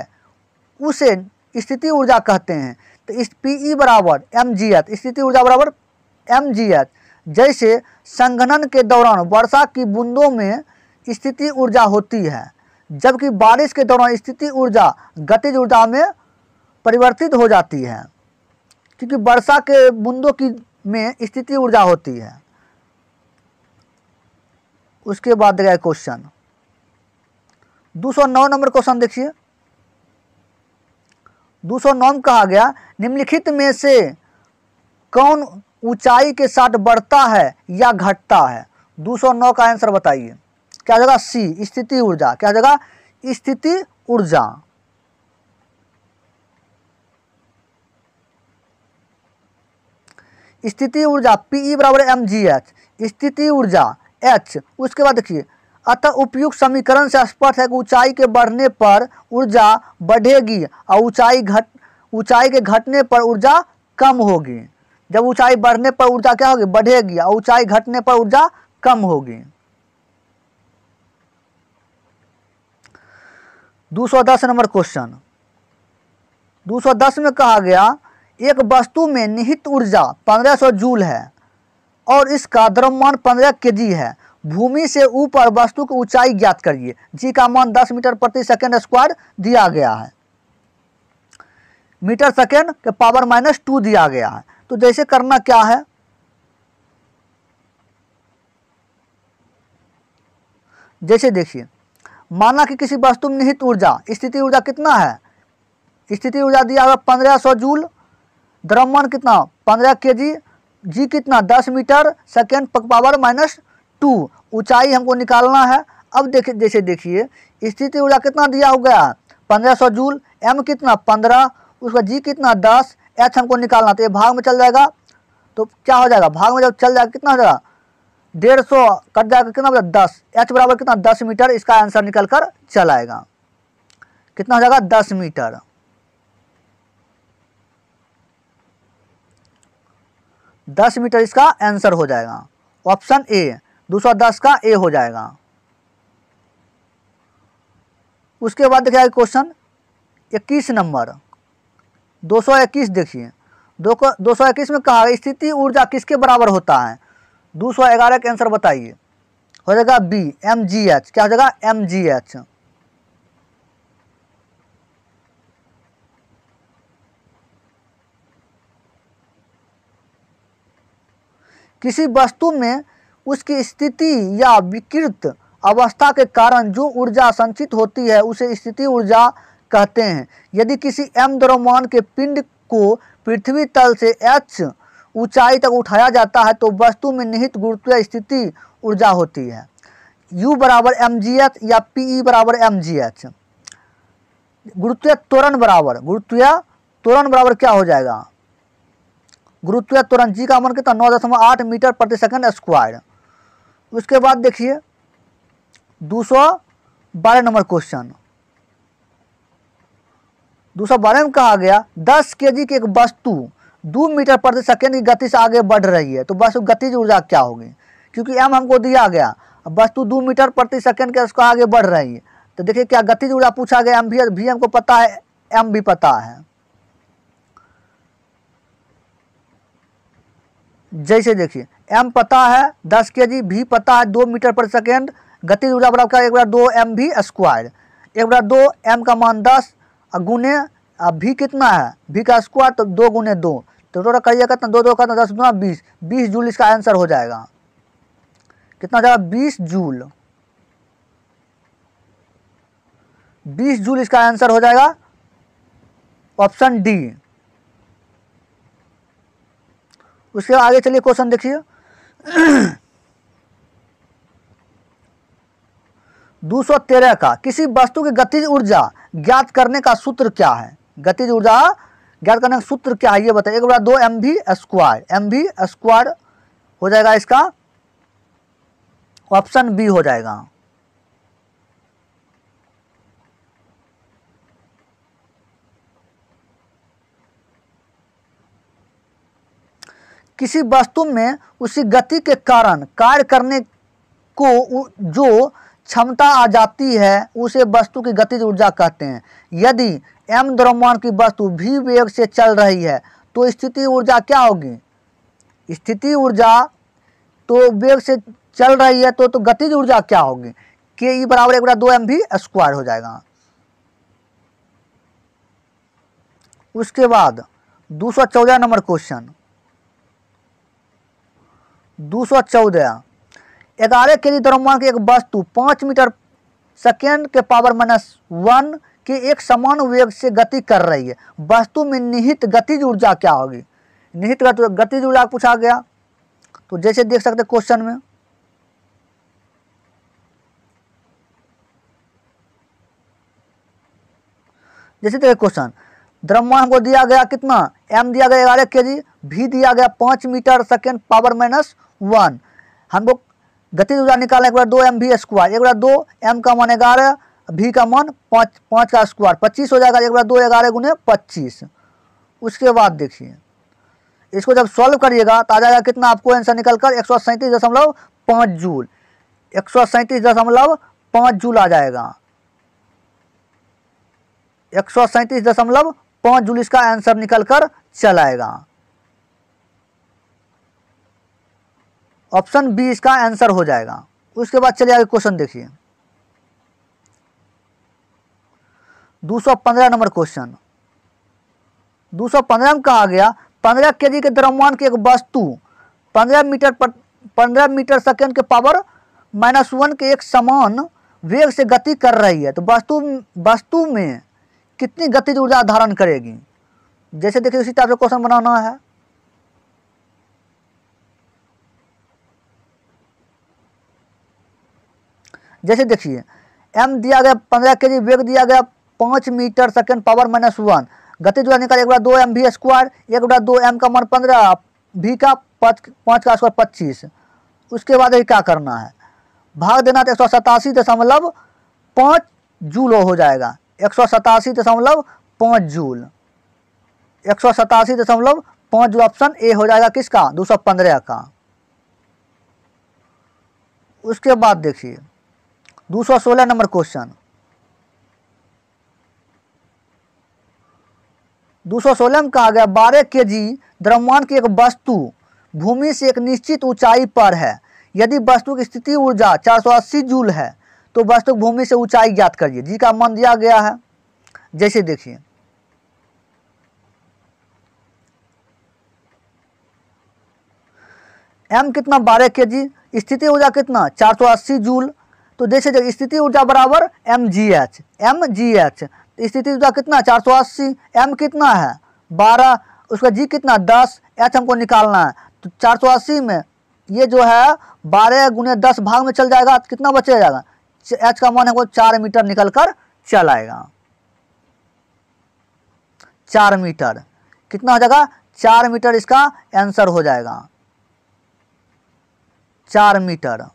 उसे स्थिति ऊर्जा कहते हैं। तो इस पीई बराबर एम जी एच, स्थिति ऊर्जा बराबर एम जी एच। जैसे संघनन के दौरान वर्षा की बूंदों में स्थिति ऊर्जा होती है, जबकि बारिश के दौरान स्थिति ऊर्जा गतिज ऊर्जा में परिवर्तित हो जाती है, क्योंकि वर्षा के बूंदों की में स्थिति ऊर्जा होती है। उसके बाद गया क्वेश्चन 209 नंबर क्वेश्चन देखिए। 209 में कहा गया निम्नलिखित में से कौन ऊंचाई के साथ बढ़ता है या घटता है, 209 का आंसर बताइए। क्या जगह सी, स्थिति ऊर्जा, क्या जगह स्थिति ऊर्जा। स्थिति ऊर्जा पीई बराबर एम जी एच, स्थिति ऊर्जा H। उसके बाद देखिए अतः उपयुक्त समीकरण से स्पष्ट है कि ऊंचाई के बढ़ने पर ऊर्जा बढ़ेगी और ऊंचाई के घटने पर ऊर्जा कम होगी। जब ऊंचाई बढ़ने पर ऊर्जा क्या होगी, बढ़ेगी, और ऊंचाई घटने पर ऊर्जा कम होगी। 210 नंबर क्वेश्चन। 210 में कहा गया एक वस्तु में निहित ऊर्जा 1500 जूल है और इसका द्रव्यमान 15 kg है। भूमि से ऊपर वस्तु की ऊंचाई ज्ञात करिए। जी का मान 10 मीटर प्रति सेकंड स्क्वायर दिया गया है, मीटर सेकंड के पावर -2 दिया गया है। तो जैसे करना क्या है, जैसे देखिए माना कि किसी वस्तु में निहित ऊर्जा, स्थिति ऊर्जा कितना है, स्थिति ऊर्जा दिया हुआ 1500 जूल, द्रव्यमान कितना 15 kg, जी कितना 10 मीटर सेकेंड पावर -2, ऊंचाई हमको निकालना है। अब देखिए जैसे देखिए स्थिति ऊर्जा कितना दिया हो गया 1500 जूल, एम कितना 15, उसका जी कितना 10, एच हमको निकालना। तो ये भाग में चल जाएगा, तो क्या हो जाएगा, भाग में जब चल जाएगा कितना हो जाएगा 150 कट जाएगा, कितना बचा 10, एच बराबर कितना 10 मीटर इसका आंसर निकल कर चलाएगा, कितना हो जाएगा 10 मीटर। इसका आंसर हो जाएगा, ऑप्शन ए 210 का ए हो जाएगा। उसके बाद देखिए क्वेश्चन 21 नंबर 221 देखिए। 221 में कहा स्थिति ऊर्जा किसके बराबर होता है, 211 का आंसर बताइए। हो जाएगा बी एम जी एच, क्या हो जाएगा एम जी एच। किसी वस्तु में उसकी स्थिति या विकृत अवस्था के कारण जो ऊर्जा संचित होती है उसे स्थिति ऊर्जा कहते हैं। यदि किसी m द्रव्यमान के पिंड को पृथ्वी तल से h ऊंचाई तक उठाया जाता है तो वस्तु में निहित गुरुत्वीय स्थिति ऊर्जा होती है। u बराबर mgh या pe बराबर mgh। गुरुत्वीय त्वरण बराबर क्या हो जाएगा? गुरुत्वीय त्वरण g का मान कितना 9.8 मीटर प्रति सेकंड स्क्वायर। उसके बाद देखिए 212 नंबर क्वेश्चन। 212 में कहा गया 10 केजी की एक वस्तु 2 मीटर प्रति सेकंड की गति से आगे बढ़ रही है तो वस्तु गतिज ऊर्जा क्या होगी? क्योंकि m हमको दिया गया, वस्तु 2 मीटर प्रति सेकंड के उसको आगे बढ़ रही है तो देखिए क्या गतिज ऊर्जा पूछा गया। m भी हमको पता है, m भी पता है। जैसे देखिए m पता है 10 केजी, v पता है 2 मीटर प्रति सेकंड, गतिज ऊर्जा बराबर एक बड़ा 2 mv स्क्वायर। एक बड़ा 2 m का मान 10 गुने भी कितना है भी का स्क्वायर तो 2 गुने 2 तो टोटल करिए कितना 2 × 10 = 20 20 जूल इसका आंसर हो जाएगा। कितना हो जाएगा 20 जूल। 20 जूल इसका आंसर हो जाएगा ऑप्शन डी। उसके आगे चलिए क्वेश्चन देखिए 213 का। किसी वस्तु की गतिज ऊर्जा ज्ञात करने का सूत्र क्या है? गतिज ऊर्जा ज्ञात करने का सूत्र क्या है ये बताइए। 1/2 mv स्क्वायर। mv स्क्वायर हो जाएगा इसका ऑप्शन बी हो जाएगा। किसी वस्तु में उसी गति के कारण कार्य करने को जो क्षमता आ जाती है उसे वस्तु की गतिज ऊर्जा कहते हैं। यदि m द्रव्यमान की वस्तु v वेग से चल रही है तो स्थिति ऊर्जा क्या होगी? स्थिति ऊर्जा तो वेग से चल रही है तो गतिज ऊर्जा क्या होगी? ke बराबर 1/2 mv स्क्वायर हो जाएगा। उसके बाद 214 नंबर क्वेश्चन। 214 11 केजी द्रव्यमान की एक वस्तु 5 मीटर सेकेंड के पावर -1 के एक समान वेग से गति कर रही है। वस्तु में निहित गतिज ऊर्जा क्या होगी? निहित गतिज ऊर्जा पूछा गया तो जैसे देख सकते क्वेश्चन में जैसे देखिए क्वेश्चन द्रव्यमान को दिया गया कितना m दिया गया 11 केजी, v दिया गया 5 मीटर सेकेंड पावर -1। हमको गतिज ऊर्जा निकालना 1/2 mv स्क्वायर। 1/2 m का मान 11, v का मान 5 का स्क्वायर 25 हो जाएगा। 1/2 = 11 × 25। उसके बाद देखिए इसको जब सॉल्व करिएगा तो आ जाएगा कितना आपको आंसर निकल कर 137.5 जूल। 137.5 जूल आ जाएगा। 137.5 जूल इसका आंसर निकल कर चलाएगा। ऑप्शन बी इसका आंसर हो जाएगा। उसके बाद चलिए आगे क्वेश्चन देखिए 215 नंबर क्वेश्चन। 215 में कहा गया 15 केजी के द्रव्यमान की एक वस्तु 15 मीटर सेकेंड के पावर -1 के एक समान वेग से गति कर रही है तो वस्तु में कितनी गतिज ऊर्जा धारण करेगी? जैसे देखिए उसी टाइप से क्वेश्चन बनाना है। जैसे देखिए m दिया गया 15 केजी, वेग दिया गया 5 मीटर सेकेंड पावर -1, गति ऊर्जा निकाल 1/2 mv स्क्वायर। 1/2 m का मान 15, v का 5 का स्क्वायर 25। उसके बाद क्या करना है? भाग देना तो 187.5 जूल हो जाएगा। 187.5 जूल। 187.5 जूल ऑप्शन ए हो जाएगा किसका 215 का। उसके बाद देखिए 216 नंबर क्वेश्चन। 216 में कहा गया 12 केजी द्रव्यमान की एक वस्तु भूमि से एक निश्चित ऊंचाई पर है। यदि वस्तु की स्थिति ऊर्जा 480 जूल है तो वस्तु भूमि से ऊंचाई ज्ञात करिए। जी का मान दिया गया है। जैसे देखिए एम कितना 12 kg, स्थिति ऊर्जा कितना 480 जूल। तो जैसे स्थिति ऊर्जा बराबर एम जी एच, स्थिति ऊर्जा कितना 480, एम कितना है 12, उसका जी कितना 10, एच हमको निकालना है। तो 480 में ये जो है 12 × 10 भाग में चल जाएगा, कितना बचेगा, एच का मान हमको 4 मीटर निकल कर चल आएगा। 4 मीटर कितना हो जाएगा, 4 मीटर इसका आंसर हो जाएगा। 4 मीटर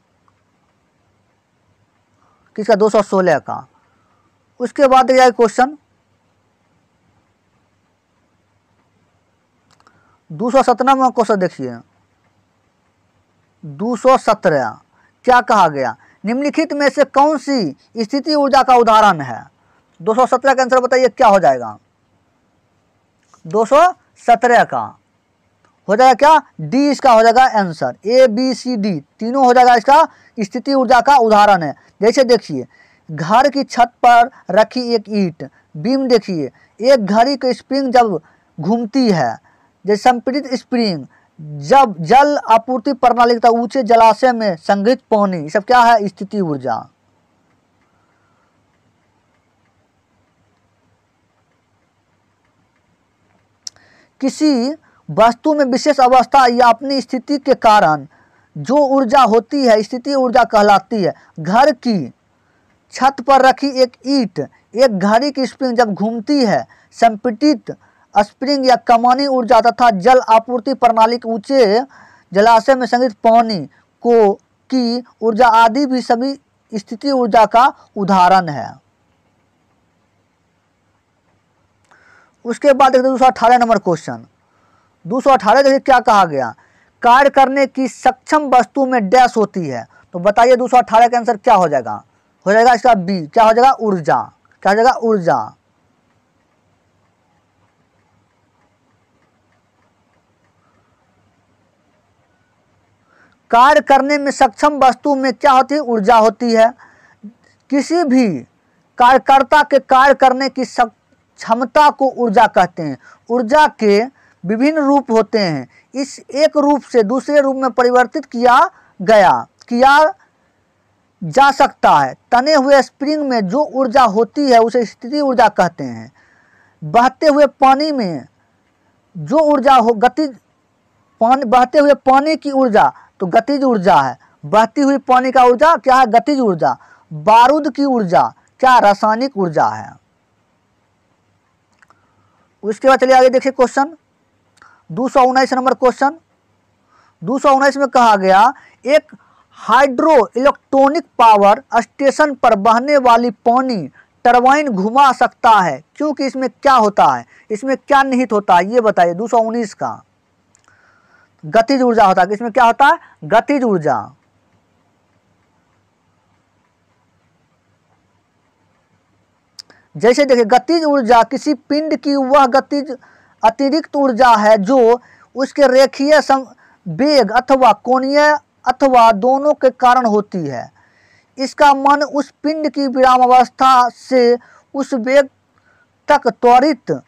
किसका 216 का। उसके बाद दिया क्वेश्चन 217 क्वेश्चन देखिए 217 क्या कहा गया, निम्नलिखित में से कौन सी स्थिति ऊर्जा का उदाहरण है। 217 का आंसर बताइए क्या हो जाएगा, 217 का हो जाएगा क्या डी, इसका हो जाएगा answer. A B C D तीनों हो जाएगा इसका स्थिति ऊर्जा का उदाहरण है। जैसे देखिए घर की छत पर रखी एक ईंट बीम, देखिए एक घड़ी की स्प्रिंग जब घूमती है, जैसे संपीड़ित स्प्रिंग जब जल आपूर्ति प्रणाली तक ऊंचे जलाशय में संग्रहित पानी, सब क्या है स्थिति ऊर्जा। किसी वस्तु में विशेष अवस्था या अपनी स्थिति के कारण जो ऊर्जा होती है स्थिति ऊर्जा कहलाती है। घर की छत पर रखी एक ईंट एक घड़ी की स्प्रिंग जब घूमती है, संपीड़ित स्प्रिंग या कमानी ऊर्जा तथा जल आपूर्ति प्रणाली के ऊंचे जलाशय में संग्रहित पानी को की ऊर्जा आदि भी सभी स्थिति ऊर्जा का उदाहरण है। उसके बाद 218 नंबर क्वेश्चन 218 देखिए क्या कहा गया, कार्य करने की सक्षम वस्तु में डैश होती है। तो बताइए 218 का आंसर क्या हो जाएगा, हो जाएगा इसका बी, क्या हो जाएगा ऊर्जा, क्या हो जाएगा ऊर्जा। कार्य करने में सक्षम वस्तु में क्या होती है ऊर्जा होती है। किसी भी कार्यकर्ता के कार्य करने की क्षमता को ऊर्जा कहते हैं। ऊर्जा के विभिन्न रूप होते हैं, इस एक रूप से दूसरे रूप में परिवर्तित किया जा सकता है। तने हुए स्प्रिंग में जो ऊर्जा होती है उसे स्थिति ऊर्जा कहते हैं। बहते हुए पानी में जो ऊर्जा हो गति, बहते हुए पानी की ऊर्जा तो गतिज ऊर्जा है। बहती हुई पानी का ऊर्जा क्या है गतिज ऊर्जा। बारूद की ऊर्जा क्या रासायनिक ऊर्जा है। उसके बाद चलिए आगे देखिए क्वेश्चन 219 नंबर क्वेश्चन 219 में कहा गया एक हाइड्रो इलेक्ट्रॉनिक पावर स्टेशन पर बहने वाली पानी टरबाइन घुमा सकता है क्योंकि इसमें क्या होता है, इसमें क्या निहित होता है ये बताइए। 219 का गतिज ऊर्जा होता है, इसमें क्या होता है गतिज ऊर्जा। जैसे देखिए गतिज ऊर्जा किसी पिंड की वह गतिज अतिरिक्त ऊर्जा है जो उसके रेखीय वेग अथवा कोणीय अथवा दोनों के कारण होती है। इसका मान उस पिंड की विरामावस्था से उस वेग तक त्वरित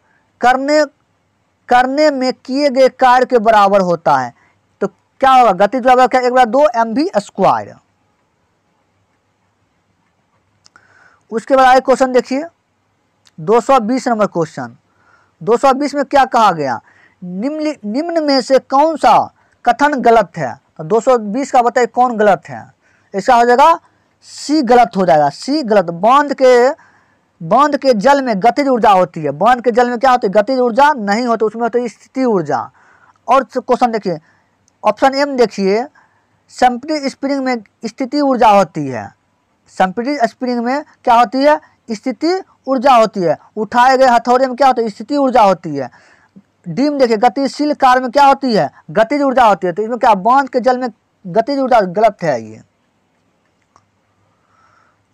करने में किए गए कार्य के बराबर होता है। तो क्या होगा गतिज बराबर क्या 1/2 mv²। उसके बाद आगे क्वेश्चन देखिए 220 नंबर क्वेश्चन 220 में क्या कहा गया, निम्न में से कौन सा कथन गलत है। 220 का बताइए कौन गलत है, ऐसा हो जाएगा सी गलत हो जाएगा। सी गलत, बांध के जल में गतिज ऊर्जा होती है। बांध के जल में क्या होती है गतिज ऊर्जा नहीं होती, उसमें होती है स्थिति ऊर्जा। और क्वेश्चन देखिए ऑप्शन एम देखिए संपीड़ित स्प्रिंग में स्थिति ऊर्जा होती है। संपीड़ित स्प्रिंग में क्या होती है स्थिति ऊर्जा होती है। उठाए गए हथौड़े में क्या होता है स्थिति ऊर्जा होती है। डीम देखिए गतिशील कार्य में क्या होती है गतिज ऊर्जा होती है। तो इसमें क्या बांध के जल में गतिज ऊर्जा गलत है ये।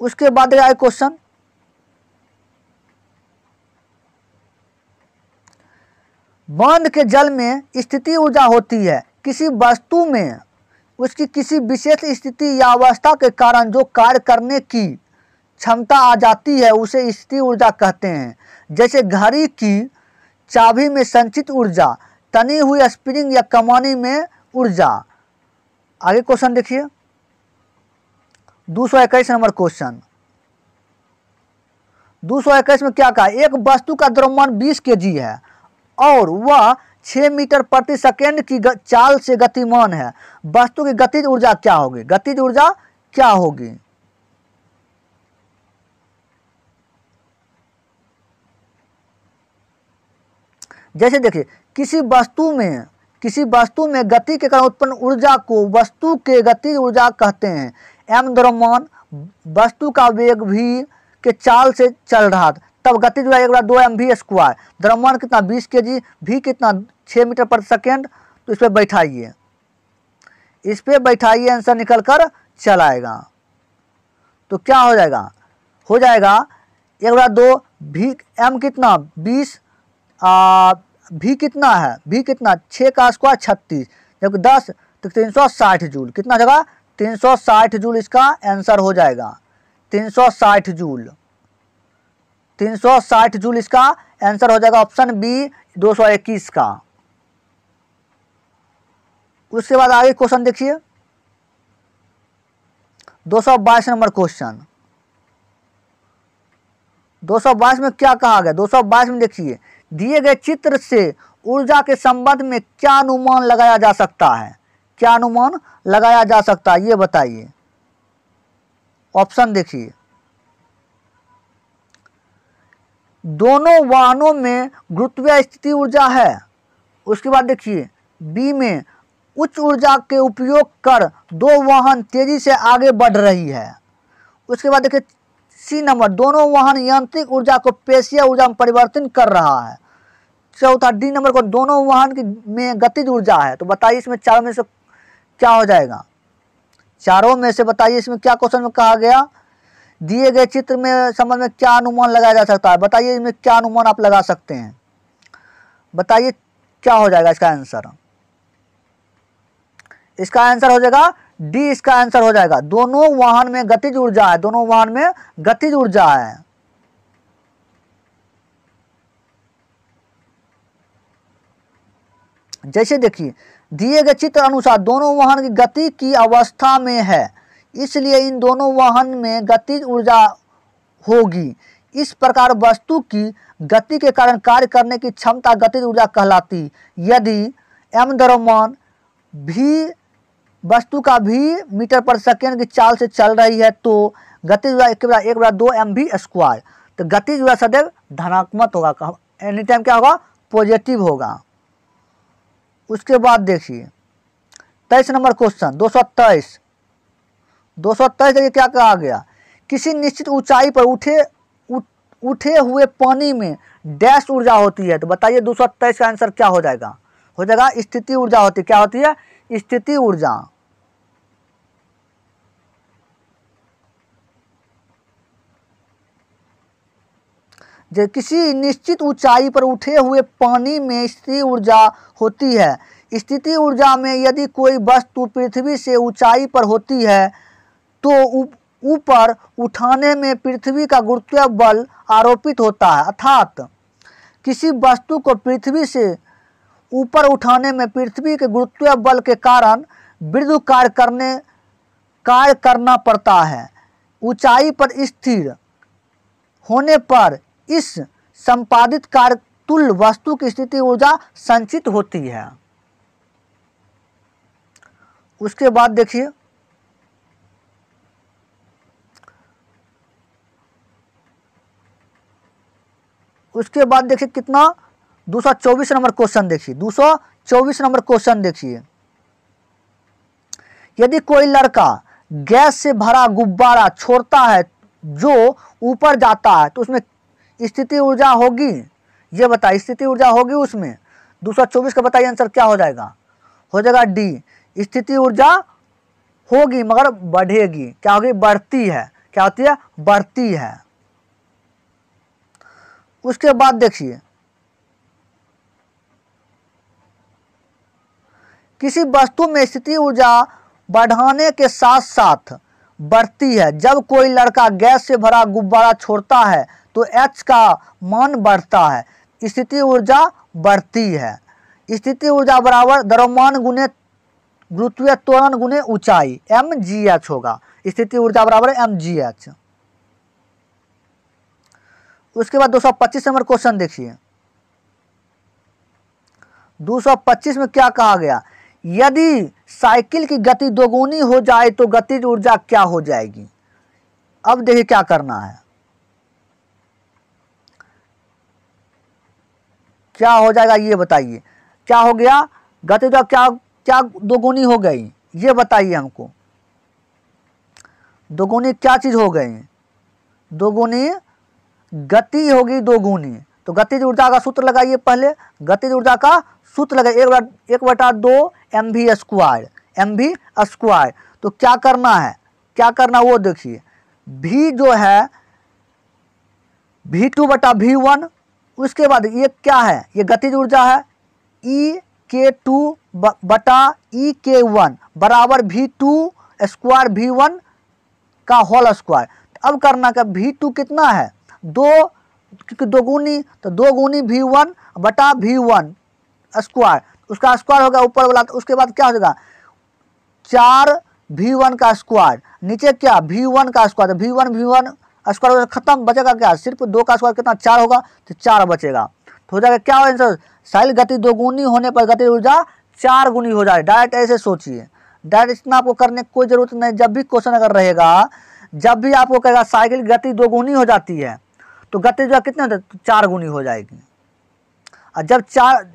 उसके बाद आए क्वेश्चन 220 के जल में स्थिति ऊर्जा होती है। किसी वस्तु में उसकी किसी विशेष स्थिति या अवस्था के कारण जो कार्य करने की क्षमता आ जाती है उसे स्थिति ऊर्जा कहते हैं। जैसे घड़ी की चाबी में संचित ऊर्जा, तनी हुई स्प्रिंग या कमानी में ऊर्जा, आगे क्वेश्चन देखिए 221 नंबर क्वेश्चन। 221 में क्या कहा, एक वस्तु का द्रव्यमान 20 केजी है और वह 6 मीटर प्रति सेकेंड की चाल से गतिमान है, वस्तु की गतिज ऊर्जा क्या होगी? गतिज ऊर्जा क्या होगी? जैसे देखिए किसी वस्तु में गति के कारण उत्पन्न ऊर्जा को वस्तु के गतिज ऊर्जा कहते हैं। एम द्रव्यमान वस्तु का वेग भी के चाल से चल रहा था, तब गतिज ऊर्जा 1/2 mv², द्रव्यमान कितना 20 केजी, भी कितना 6 मीटर प्रति सेकेंड। तो इस पे बैठाइए आंसर निकल कर चलाएगा तो क्या हो जाएगा? 1/2 भी एम कितना 20, भी कितना है, भी कितना 6² 36, जबकि 10 तो 360 जूल। कितना जगह 360 जूल इसका आंसर हो जाएगा, 360 जूल। 360 जूल इसका आंसर हो जाएगा ऑप्शन बी 221 का। उसके बाद आगे क्वेश्चन देखिए 222 नंबर क्वेश्चन। 222 में क्या कहा गया? 222 में देखिए, दिए गए चित्र से ऊर्जा के संबंध में क्या अनुमान लगाया जा सकता है? क्या अनुमान लगाया जा सकता है ये बताइए। ऑप्शन देखिए, दोनों वाहनों में गुरुत्वीय स्थिति ऊर्जा है। उसके बाद देखिए बी में, उच्च ऊर्जा के उपयोग कर दो वाहन तेजी से आगे बढ़ रही है। उसके बाद देखिए सी नंबर, दोनों वाहन यांत्रिक ऊर्जा को पेशीय ऊर्जा में परिवर्तित कर रहा है। चौथा डी नंबर को, दोनों वाहन में गतिज ऊर्जा है। तो बताइए इसमें चारों में से क्या हो जाएगा? चारों में से बताइए इसमें क्या क्वेश्चन में कहा गया, दिए गए चित्र में संबंध में क्या अनुमान लगाया जा सकता है? बताइए इसमें क्या अनुमान आप लगा सकते हैं, बताइए क्या हो जाएगा इसका आंसर? इसका आंसर हो जाएगा डी, इसका आंसर हो जाएगा दोनों वाहन में गतिज ऊर्जा है। दोनों वाहन में गतिज ऊर्जा है। जैसे देखिए, दिए गए चित्र अनुसार दोनों वाहन की गति की अवस्था में है, इसलिए इन दोनों वाहन में गतिज ऊर्जा होगी। इस प्रकार वस्तु की गति के कारण कार्य करने की क्षमता गतिज ऊर्जा कहलाती। यदि एम द्रव्यमान भी वस्तु का भी मीटर पर सेकेंड की चाल से चल रही है, तो गतिज ऊर्जा 1/2 mv²। तो गतिज ऊर्जा सदैव धनात्मक होगा, एनी टाइम क्या होगा? पॉजिटिव होगा। उसके बाद देखिए 23 नंबर क्वेश्चन 223 देखिए क्या कहा गया, किसी निश्चित ऊंचाई पर उठे हुए पानी में डैश ऊर्जा होती है। तो बताइए 223 का आंसर क्या हो जाएगा? हो जाएगा स्थिति ऊर्जा होती है। क्या होती है? स्थिति ऊर्जा। जो किसी निश्चित ऊंचाई पर उठे हुए पानी में स्थिति ऊर्जा होती है। स्थिति ऊर्जा में यदि कोई वस्तु पृथ्वी से ऊंचाई पर होती है तो ऊपर उठाने में पृथ्वी का गुरुत्वीय बल आरोपित होता है, अर्थात किसी वस्तु को पृथ्वी से ऊपर उठाने में पृथ्वी के गुरुत्वीय बल के कारण विद्युत कार्य करना पड़ता है। ऊंचाई पर स्थिर होने पर इस संपादित कार्य तुल्य वस्तु की स्थिति ऊर्जा संचित होती है। उसके बाद देखिए 224 नंबर क्वेश्चन देखिए। 224 नंबर क्वेश्चन देखिए, यदि कोई लड़का गैस से भरा गुब्बारा छोड़ता है जो ऊपर जाता है तो उसमें स्थिति ऊर्जा होगी, ये बताइए स्थिति ऊर्जा होगी उसमें। 224 का बताइए आंसर क्या हो जाएगा? हो जाएगा डी, स्थिति ऊर्जा होगी मगर बढ़ेगी। क्या होगी? बढ़ती है। क्या होती है? बढ़ती है। उसके बाद देखिए, किसी वस्तु में स्थिति ऊर्जा बढ़ाने के साथ साथ बढ़ती है। जब कोई लड़का गैस से भरा गुब्बारा छोड़ता है तो H का मान बढ़ता है, स्थिति ऊर्जा बढ़ती है। स्थिति ऊर्जा बराबर द्रव्यमान गुने गुरुत्वीय त्वरण गुने ऊंचाई mgh होगा, स्थिति ऊर्जा बराबर mgh। उसके बाद 225 नंबर क्वेश्चन देखिए, 225 में क्या कहा गया, यदि साइकिल की गति दोगुनी हो जाए तो गतिज ऊर्जा क्या हो जाएगी। अब देखिए क्या करना है, क्या हो जाएगा ये बताइए, क्या हो गया गतिज ऊर्जा क्या दोगुनी हो गई ये बताइए हमको, दोगुनी क्या चीज हो गई, दोगुनी गति होगी दोगुनी। तो गतिज ऊर्जा का सूत्र लगाइए, पहले गतिज ऊर्जा का सूत्र लगाइए 1/2 mv स्क्वायर। तो क्या करना है, क्या करना वो देखिए, v जो है v2/v1, उसके बाद ये क्या है, ये गतिज ऊर्जा है ek2/ek1 बराबर v2/v1 का होल स्क्वायर। अब करना क्या, v2 कितना है 2 क्योंकि दोगुनी, तो 2 गुनी v1/v1 स्क्वायर, उसका स्क्वायर होगा ऊपर वाला। तो उसके बाद क्या हो जाएगा 4v1 का स्क्वायर, नीचे क्या v1 का स्क्वायर, तो v1 स्क्वायर खत्म, बचेगा क्या सिर्फ 2 का स्क्वायर कितना 4 होगा, तो 4 बचेगा। तो हो जाएगा क्या आंसर, साइल गति दोगुनी होने पर गति ऊर्जा 4 गुनी हो जाए। डायरेक्ट ऐसे सोचिए, डायरेक्ट इतना आपको करने की कोई जरूरत नहीं। जब भी क्वेश्चन अगर रहेगा, जब भी आपको कहेगा साइकिल गति दोगुनी हो जाती है तो गति ऊर्जा कितनी होता है, तो 4 गुनी हो जाएगी। और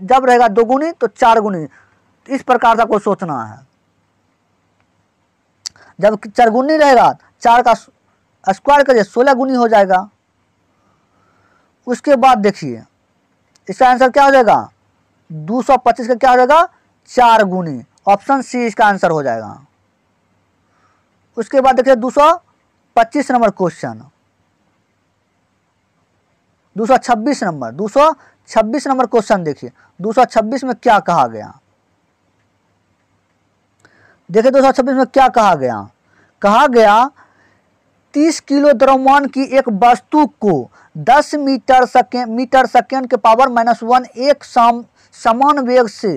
जब रहेगा 2 गुनी तो 4 गुनी, इस प्रकार से आपको सोचना है। जब 4 गुनी रहेगा, 4 का स्क्वायर करिए 16 गुनी हो जाएगा। उसके बाद देखिए इसका आंसर क्या हो जाएगा, 225 का क्या हो जाएगा 4 गुनी, ऑप्शन सी इसका आंसर हो जाएगा। उसके बाद देखिए 225 नंबर क्वेश्चन, 226 नंबर क्वेश्चन देखिए, 226 में क्या कहा गया, देखिए 226 में क्या कहा गया, कहा गया 30 किलो द्रव्यमान की एक वस्तु को 10 मीटर सेकेंड के पावर -1 एक समान वेग से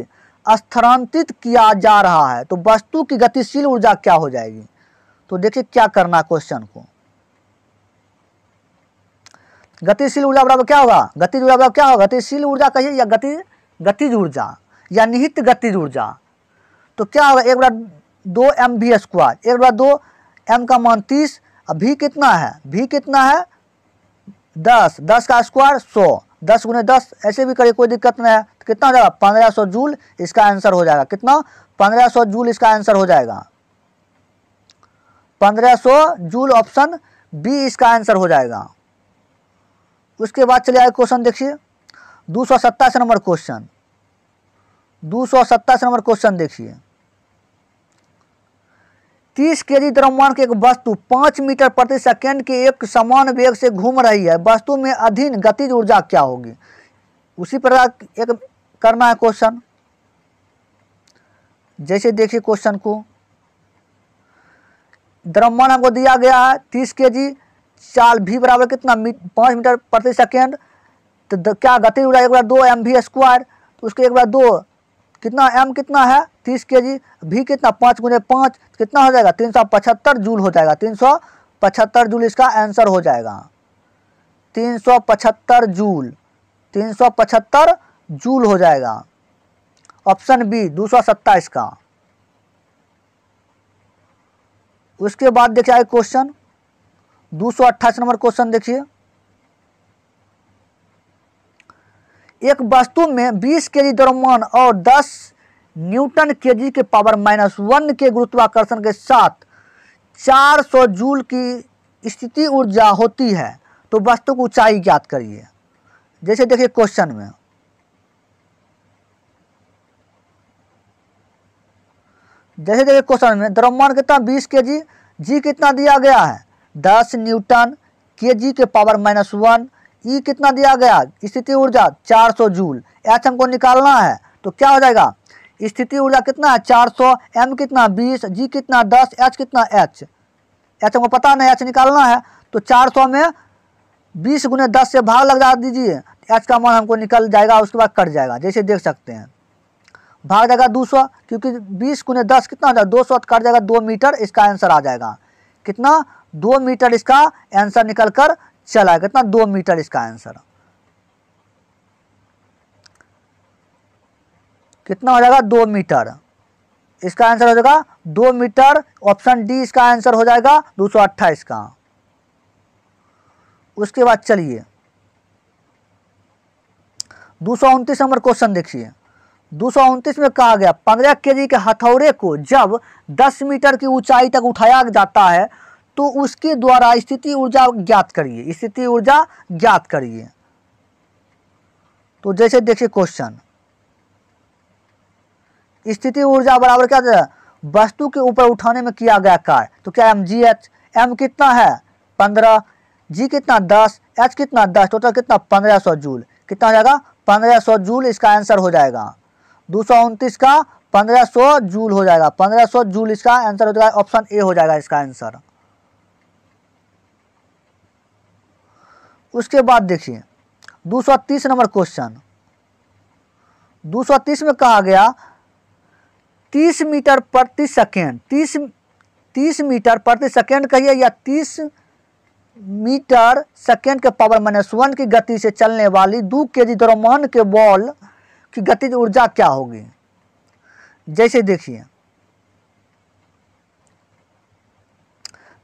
स्थानांतरित किया जा रहा है, तो वस्तु की गतिशील ऊर्जा क्या हो जाएगी। तो देखिए क्या करना क्वेश्चन को, गतिशील ऊर्जा बराबर क्या होगा, गतिज ऊर्जा बराबर क्या होगा, गतिशील ऊर्जा कहिए या गतिज ऊर्जा या निहित गतिज ऊर्जा। तो क्या होगा 1/2 mv स्क्वायर, 1/2 m का मान 30, अब v कितना है, v कितना है 10 का स्क्वायर 100, 10 × 10 ऐसे भी करिए कोई दिक्कत नहीं है। तो कितना हो जाएगा 1500 जूल इसका आंसर हो जाएगा, कितना 1500 जूल इसका आंसर हो जाएगा, 1500 जूल ऑप्शन बी इसका आंसर हो जाएगा। उसके बाद चले आए क्वेश्चन देखिए 227 नंबर क्वेश्चन, 227 नंबर क्वेश्चन देखिए, 30 केजी द्रव्यमान की एक वस्तु 5 मीटर प्रति सेकेंड के एक समान वेग से घूम रही है, वस्तु में अधीन गतिज ऊर्जा क्या होगी। उसी प्रकार एक करना है क्वेश्चन, जैसे देखिए क्वेश्चन को, द्रव्यमान हमको दिया गया है 30 केजी, चाल भी बराबर कितना 5 मीटर प्रति सेकेंड, तो क्या गति ऊर्जा 1/2 mv स्क्वायर, तो उसके 1/2 कितना m कितना है 30 केजी, भी कितना 5 × 5 कितना हो जाएगा 375 जूल हो जाएगा, 375 जूल इसका आंसर हो जाएगा, 375 जूल हो जाएगा ऑप्शन बी 227 का। उसके बाद देखिए आए क्वेश्चन 228 नंबर क्वेश्चन देखिए, एक वस्तु में 20 केजी द्रव्यमान और 10 न्यूटन केजी के पावर -1 के गुरुत्वाकर्षण के साथ 400 जूल की स्थिति ऊर्जा होती है, तो वस्तु की ऊंचाई ज्ञात करिए। जैसे देखिए क्वेश्चन में, जैसे देखिए क्वेश्चन में द्रव्यमान कितना 20 केजी, जी कितना दिया गया है 10 न्यूटन केजी के पावर -1, ई कितना दिया गया स्थिति ऊर्जा 400 जूल, एच हमको निकालना है। तो क्या हो जाएगा स्थिति ऊर्जा कितना है 400, एम कितना 20, जी कितना 10, एच कितना एच हमको पता नहीं, एच निकालना है। तो 400 में 20 × 10 से भाग लगा दीजिए, एच का मान हमको निकल जाएगा, उसके बाद कट जाएगा, जैसे देख सकते हैं। भाग जाएगा 200 क्योंकि 20 × 10 कितना हो जाएगा 200 कट जाएगा 2 मीटर। इसका आंसर आ जाएगा कितना 2 मीटर। इसका आंसर निकल कर चला कितना 2 मीटर। इसका आंसर कितना हो जाएगा 2 मीटर। इसका आंसर हो जाएगा 2 मीटर। ऑप्शन डी इसका आंसर हो जाएगा 228 का। उसके बाद चलिए 229 नंबर क्वेश्चन देखिए। 229 में कहा गया 15 केजी के हथौड़े को जब 10 मीटर की ऊंचाई तक उठाया जाता है तो उसके द्वारा स्थिति ऊर्जा ज्ञात करिए। स्थिति ऊर्जा ज्ञात करिए। तो जैसे देखिए क्वेश्चन स्थिति ऊर्जा बराबर क्या है वस्तु के ऊपर उठाने में किया गया कार्य। तो क्या एम जी एच, एम कितना है 15, जी कितना 10, एच कितना 10, टोटल कितना 1500 जूल। कितना हो जाएगा 1500 जूल। इसका आंसर हो जाएगा 229 का 1500 जूल हो जाएगा। 1500 जूल इसका आंसर हो जाएगा। ऑप्शन ए हो जाएगा इसका आंसर। उसके बाद देखिए 230 नंबर क्वेश्चन। 230 में कहा गया 30 मीटर प्रति सेकेंड कहिए या 30 मीटर/सेकेंड के पावर-1 की गति से चलने वाली 2 केजी द्रव्यमान के बॉल की गतिज ऊर्जा क्या होगी। जैसे देखिए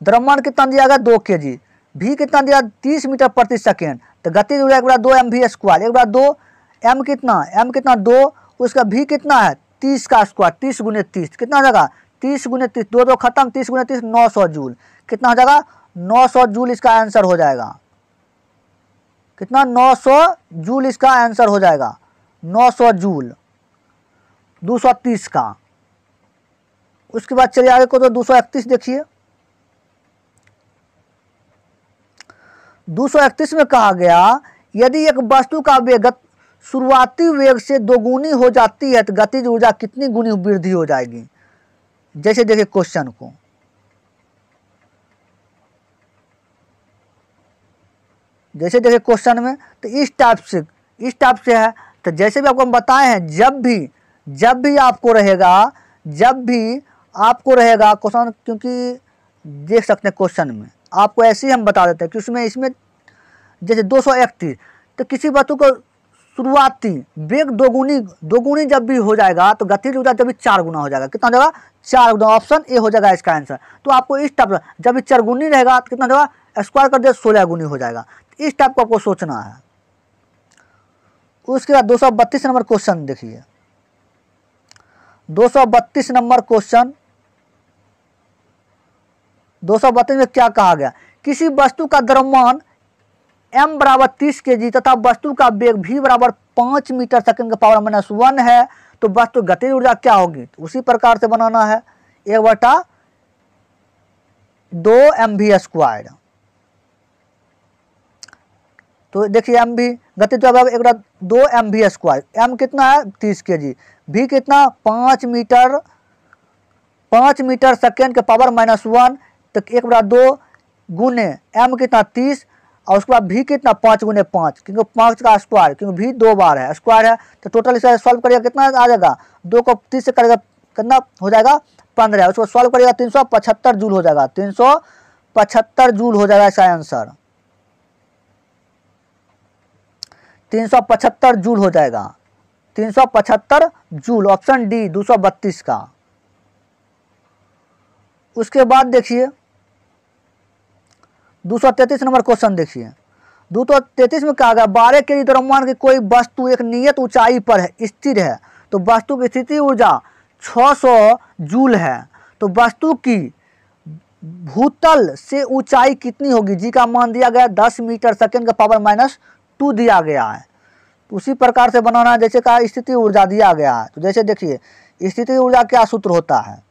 द्रव्यमान कितना दिया गया 2 केजी, भी कितना दिया 30 मीटर प्रति सेकेंड। तो गतिज ऊर्जा 1/2 mv², 1/2 एम कितना, एम कितना 2, उसका भी कितना है 30 का स्क्वायर, 30 × 30 कितना हो जाएगा 30 × 30, 2 खत्म, 30 × 30 900 जूल। कितना हो जाएगा 900 जूल। इसका आंसर हो जाएगा कितना 900 जूल। इसका आंसर हो जाएगा 900 जूल 230 का। उसके बाद चलिए आगे को तो 231 देखिए। 231 में कहा गया यदि एक वस्तु का वेग शुरुआती वेग से 2 गुनी हो जाती है तो गतिज ऊर्जा कितनी गुनी वृद्धि हो जाएगी। जैसे देखिए क्वेश्चन को तो इस टाइप से है। तो जैसे भी आपको हम बताए हैं जब भी आपको रहेगा क्वेश्चन, क्योंकि देख सकते हैं क्वेश्चन में आपको ऐसे ही हम बता देते हैं कि इसमें जैसे 231 तो किसी वस्तु को शुरुआती वेग 2 गुनी जब भी हो जाएगा तो गतिज ऊर्जा जब भी 4 गुना हो जाएगा। कितना हो जाएगा 4 गुना। ऑप्शन ए हो जाएगा इसका आंसर। तो आपको इस टाइप जब भी 4 गुनी रहेगा तो कितना होगा स्क्वायर कर दे 16 गुनी हो जाएगा। इस टाइप को आपको सोचना है। उसके बाद 232 नंबर क्वेश्चन देखिए। 232 नंबर क्वेश्चन 232 में क्या कहा गया किसी वस्तु का द्रव्यमान m = 30 केजी तथा वस्तु का वेग v = 5 मीटर/सेकेंड के पावर-1 है तो वस्तु गतिज ऊर्जा क्या होगी। उसी प्रकार से बनाना है 1/2 mv²। तो देखिए एम भी गतिज ऊर्जा 1/2 mv²। एम कितना है 30 केजी, भी कितना 5 मीटर/सेकेंड के पावर-1 तक 1/2 गुने एम कितना 30 और उसके बाद भी कितना 5 × 5 क्योंकि 5 का स्क्वायर क्योंकि भी 2 बार है स्क्वायर है। तो टोटल इसे सॉल्व करिएगा कितना आ जाएगा 2 को 30 से करेगा कितना हो जाएगा 15। उसको सॉल्व करिएगा 375 जूल हो जाएगा। 375 जूल हो जाएगा इसका आंसर। 375 जूल हो जाएगा 375 जूल। ऑप्शन डी 232 का। उसके बाद देखिए 233 नंबर क्वेश्चन देखिए। 233 में कहा गया 12 केजी द्रव्यमान की कोई वस्तु एक नियत ऊंचाई पर है स्थिर है तो वस्तु की स्थिति ऊर्जा 600 जूल है तो वस्तु की भूतल से ऊंचाई कितनी होगी। जी का मान दिया गया 10 मीटर/सेकेंड के पावर-2 दिया गया है। उसी प्रकार से बनाना है जैसे कहा स्थिति ऊर्जा दिया गया है। तो जैसे देखिए स्थिति ऊर्जा क्या सूत्र होता है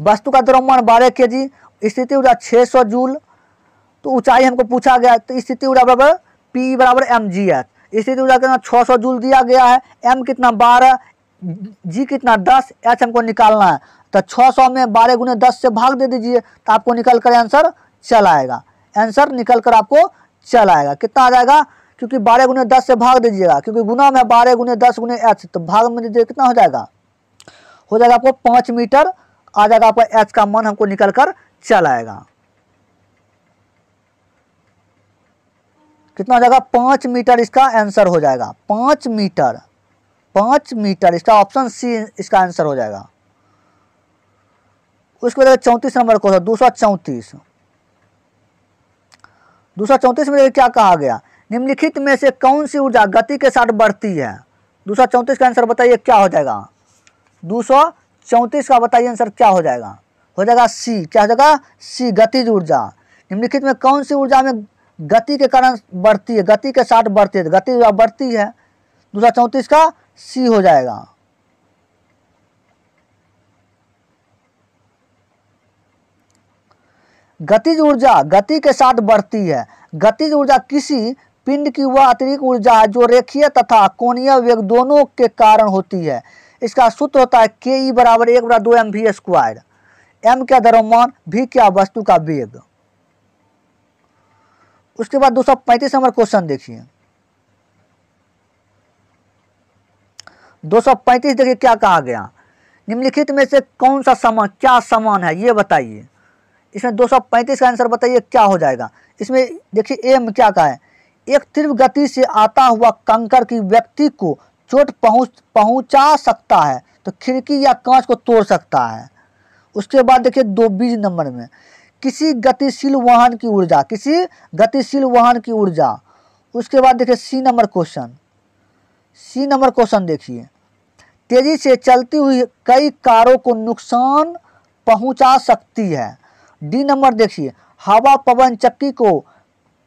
वस्तु का द्रव्यमान 12 केजी, स्थिति ऊर्जा 600 जूल। तो ऊंचाई हमको पूछा गया तो स्थिति ऊर्जा बराबर P = mg²। स्थिति ऊर्जा कितना 600 जूल दिया गया है, m कितना 12, g कितना 10, h हमको निकालना है। तो 600 में 12 × 10 से भाग दे दीजिए तो आपको निकल कर आंसर चल आएगा। कितना आ जाएगा क्योंकि 12 गुने 10 से भाग दीजिएगा, क्योंकि गुना में 12 गुने 10 गुने h, तो भाग में दीजिए कितना हो जाएगा, आपको 5 मीटर आ जाएगा आपका। h का मान हमको निकल कर चल आएगा, कितना हो जाएगा 5 मीटर, इसका आंसर हो जाएगा 5 मीटर। 5 मीटर इसका ऑप्शन सी इसका आंसर हो जाएगा। उसके बाद 34 नंबर क्वेश्चन 234। 234 में क्या कहा गया, निम्नलिखित में से कौन सी ऊर्जा गति के साथ बढ़ती है। 234 का आंसर बताइए क्या हो जाएगा, 234 का बताइए आंसर क्या हो जाएगा, हो जाएगा सी। क्या हो जाएगा सी, गतिज ऊर्जा। निम्नलिखित में कौन सी ऊर्जा में गति के कारण बढ़ती है, गति के साथ बढ़ती है, गति ऊर्जा बढ़ती है, 234 का सी हो जाएगा। गतिज ऊर्जा गति के साथ बढ़ती है। गतिज ऊर्जा किसी पिंड की वह अतिरिक्त ऊर्जा है जो रेखीय तथा कोणीय वेग दोनों के कारण होती है। इसका सूत्र होता है KE = 1/2 mv²। m क्या द्रव्यमान, v क्या वस्तु का वेग। उसके बाद 235 नंबर क्वेश्चन देखिए, 235 देखिए क्या कहा गया, निम्नलिखित में से कौन सा समान, क्या समान है ये बताइए। इसमें 235 का आंसर बताइए क्या हो जाएगा। इसमें देखिए एम क्या कहा है, एक तीव्र गति से आता हुआ कंकर की व्यक्ति को चोट पहुंचा सकता है, तो खिड़की या कांच को तोड़ सकता है। उसके बाद देखिए 220 नंबर में, किसी गतिशील वाहन की ऊर्जा, किसी गतिशील वाहन की ऊर्जा। उसके बाद देखिए सी नंबर क्वेश्चन देखिए, तेजी से चलती हुई कई कारों को नुकसान पहुंचा सकती है। डी नंबर देखिए, हवा पवन चक्की को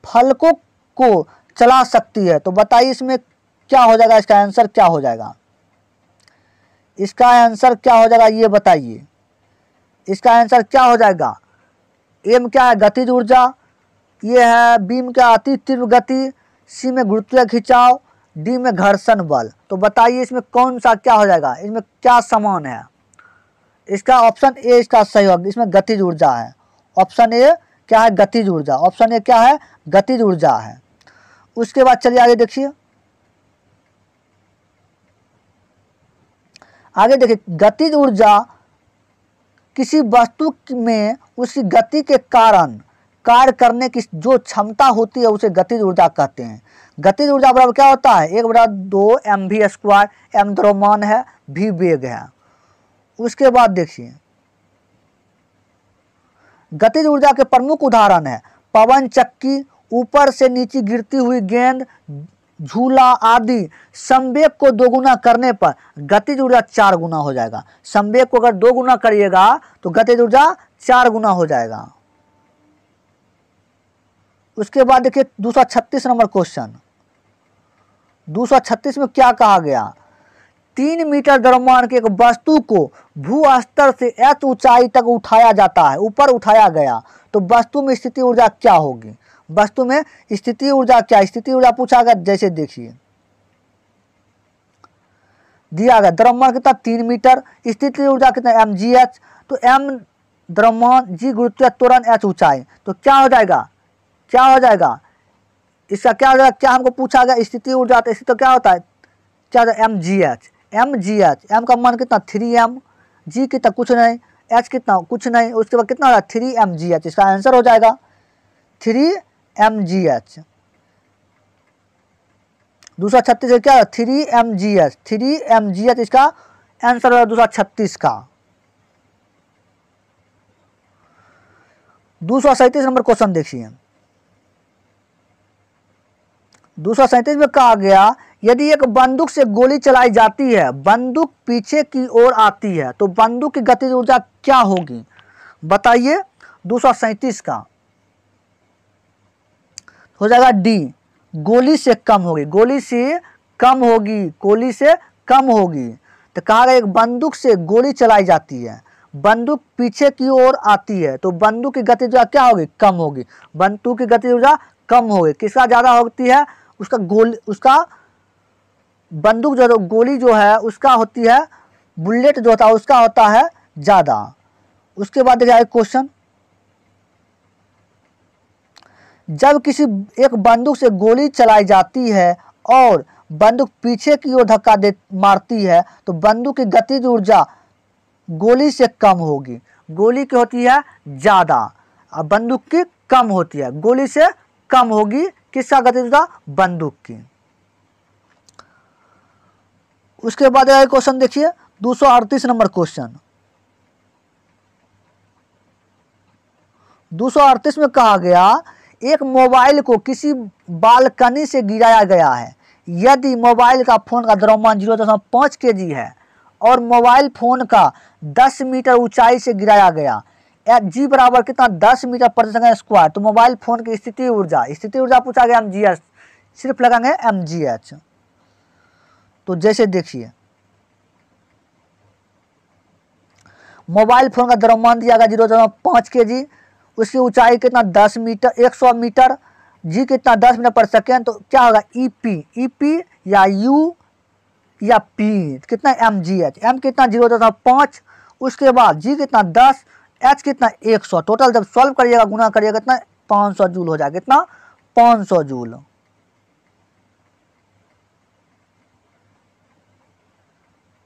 फलकों को चला सकती है, तो बताइए इसमें क्या हो जाएगा, इसका आंसर क्या हो जाएगा, इसका आंसर क्या हो जाएगा ये बताइए। इसका आंसर क्या हो जाएगा, एम क्या है गतिज ऊर्जा, ये है बीम क्या अति तीव्र गति, सी में गुरुत्वीय खिंचाव, डी में घर्षण बल। तो बताइए इसमें कौन सा क्या हो जाएगा, इसमें क्या समान है। इसका ऑप्शन ए इसका सही होगा, इसमें गतिज ऊर्जा है। ऑप्शन ए क्या है गतिज ऊर्जा, ऑप्शन ए क्या है गतिज ऊर्जा है। उसके बाद चलिए आगे देखिए, आगे देखिए, गतिज ऊर्जा किसी वस्तु में उसकी गति के कारण कार्य करने की जो क्षमता होती है उसे गतिज ऊर्जा कहते हैं। गतिज ऊर्जा बराबर क्या होता है, 1/2 mv²। एम द्रव्यमान है, भी वेग है। उसके बाद देखिए, गतिज ऊर्जा के प्रमुख उदाहरण है पवन चक्की, ऊपर से नीचे गिरती हुई गेंद, झूला आदि। संवेग को 2 गुना करने पर गतिज ऊर्जा 4 गुना हो जाएगा। संवेग को अगर 2 गुना करिएगा तो गतिज ऊर्जा 4 गुना हो जाएगा। उसके बाद देखिए 236 नंबर क्वेश्चन, 236 में क्या कहा गया, 3 मीटर द्रव्यमान की एक वस्तु को भूस्तर से h ऊंचाई तक उठाया जाता है, ऊपर उठाया गया, तो वस्तु में स्थिति ऊर्जा क्या होगी। वस्तु में स्थिति ऊर्जा क्या, स्थिति ऊर्जा पूछा गया। जैसे देखिए दिया गया द्रव्यमान कितना 3 मीटर, स्थिति ऊर्जा कितना mgh, तो m द्रव्यमान, g गुरुत्वीय त्वरण, h ऊंचाई। तो क्या हो जाएगा, क्या हो जाएगा इसका, क्या हो जाएगा, क्या हमको पूछा गया स्थिति ऊर्जा, तो क्या होता है, क्या होता है mgh। m का मान कितना 3m, g कितना कुछ नहीं, h कितना कुछ नहीं। उसके बाद कितना हो जाएगा 3mgh, इसका आंसर हो जाएगा 3mgh। 236 क्या है 3mgh, इसका आंसर होगा 236 का। 237 नंबर क्वेश्चन देखिए, 237 में कहा गया, यदि एक बंदूक से गोली चलाई जाती है, बंदूक पीछे की ओर आती है, तो बंदूक की गतिज ऊर्जा क्या होगी, बताइए 237 का हो जाएगा डी, गोली से कम होगी, गोली से कम होगी, गोली से कम होगी। तो कहा गया एक बंदूक से गोली चलाई जाती है, बंदूक पीछे की ओर आती है, तो बंदूक की गतिज ऊर्जा क्या होगी, कम होगी। बंदूक की गतिज ऊर्जा कम होगी, किसका ज़्यादा होती है, उसका गोली, उसका बंदूक जो गोली जो है उसका होती है, बुलेट जो होता है उसका होता है ज़्यादा। उसके बाद देखिए क्वेश्चन, जब किसी एक बंदूक से गोली चलाई जाती है और बंदूक पीछे की ओर धक्का दे मारती है तो बंदूक की गतिज ऊर्जा गोली से कम होगी। गोली की होती है ज़्यादा और बंदूक की कम होती है, गोली से कम होगी। किसका गतिज ऊर्जा? बंदूक की। उसके बाद यह क्वेश्चन देखिए 238 नंबर क्वेश्चन। 238 में कहा गया एक मोबाइल को किसी बालकनी से गिराया गया है। यदि मोबाइल का फोन का द्रव्यमान 0.5 kg है और मोबाइल फोन का 10 मीटर ऊंचाई से गिराया गया, जी बराबर कितना 10 मीटर/s², तो मोबाइल फोन की स्थिति ऊर्जा पूछा गया mgh, सिर्फ लगाएंगे mgh। तो जैसे देखिए मोबाइल फोन का द्रव्यमान दिया गया 0.5 kg, उसकी ऊंचाई कितना 100 मीटर, जी कितना 10 मीटर/s, तो क्या होगा ई पी या यू या पी कितना mgh, m कितना 0.5, उसके बाद g कितना 10, h कितना 100। टोटल जब सॉल्व करिएगा गुना करिएगा कितना 500 जूल हो जाएगा, कितना 500 जूल।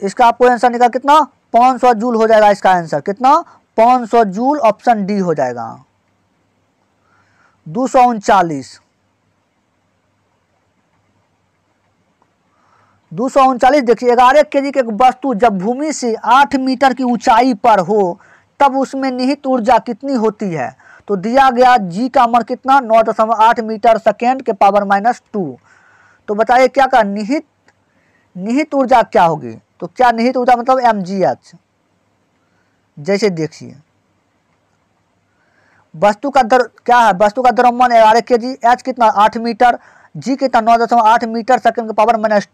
इसका आपको आंसर निकाल कितना 500 जूल हो जाएगा, इसका आंसर कितना 500 जूल, ऑप्शन डी हो जाएगा। 239 देखिए 11 kg की एक वस्तु जब भूमि से 8 मीटर की ऊंचाई पर हो तब उसमें निहित ऊर्जा कितनी होती है। तो दिया गया जी का मान कितना 9.8 मीटर/s²। तो बताइए क्या का निहित ऊर्जा क्या होगी। तो क्या निहित ऊर्जा मतलब mgh। जैसे देखिए वस्तु का द्रव्यमान 11 kg, h कितना 8 मीटर, जी कितना 9.8 मीटर/s²।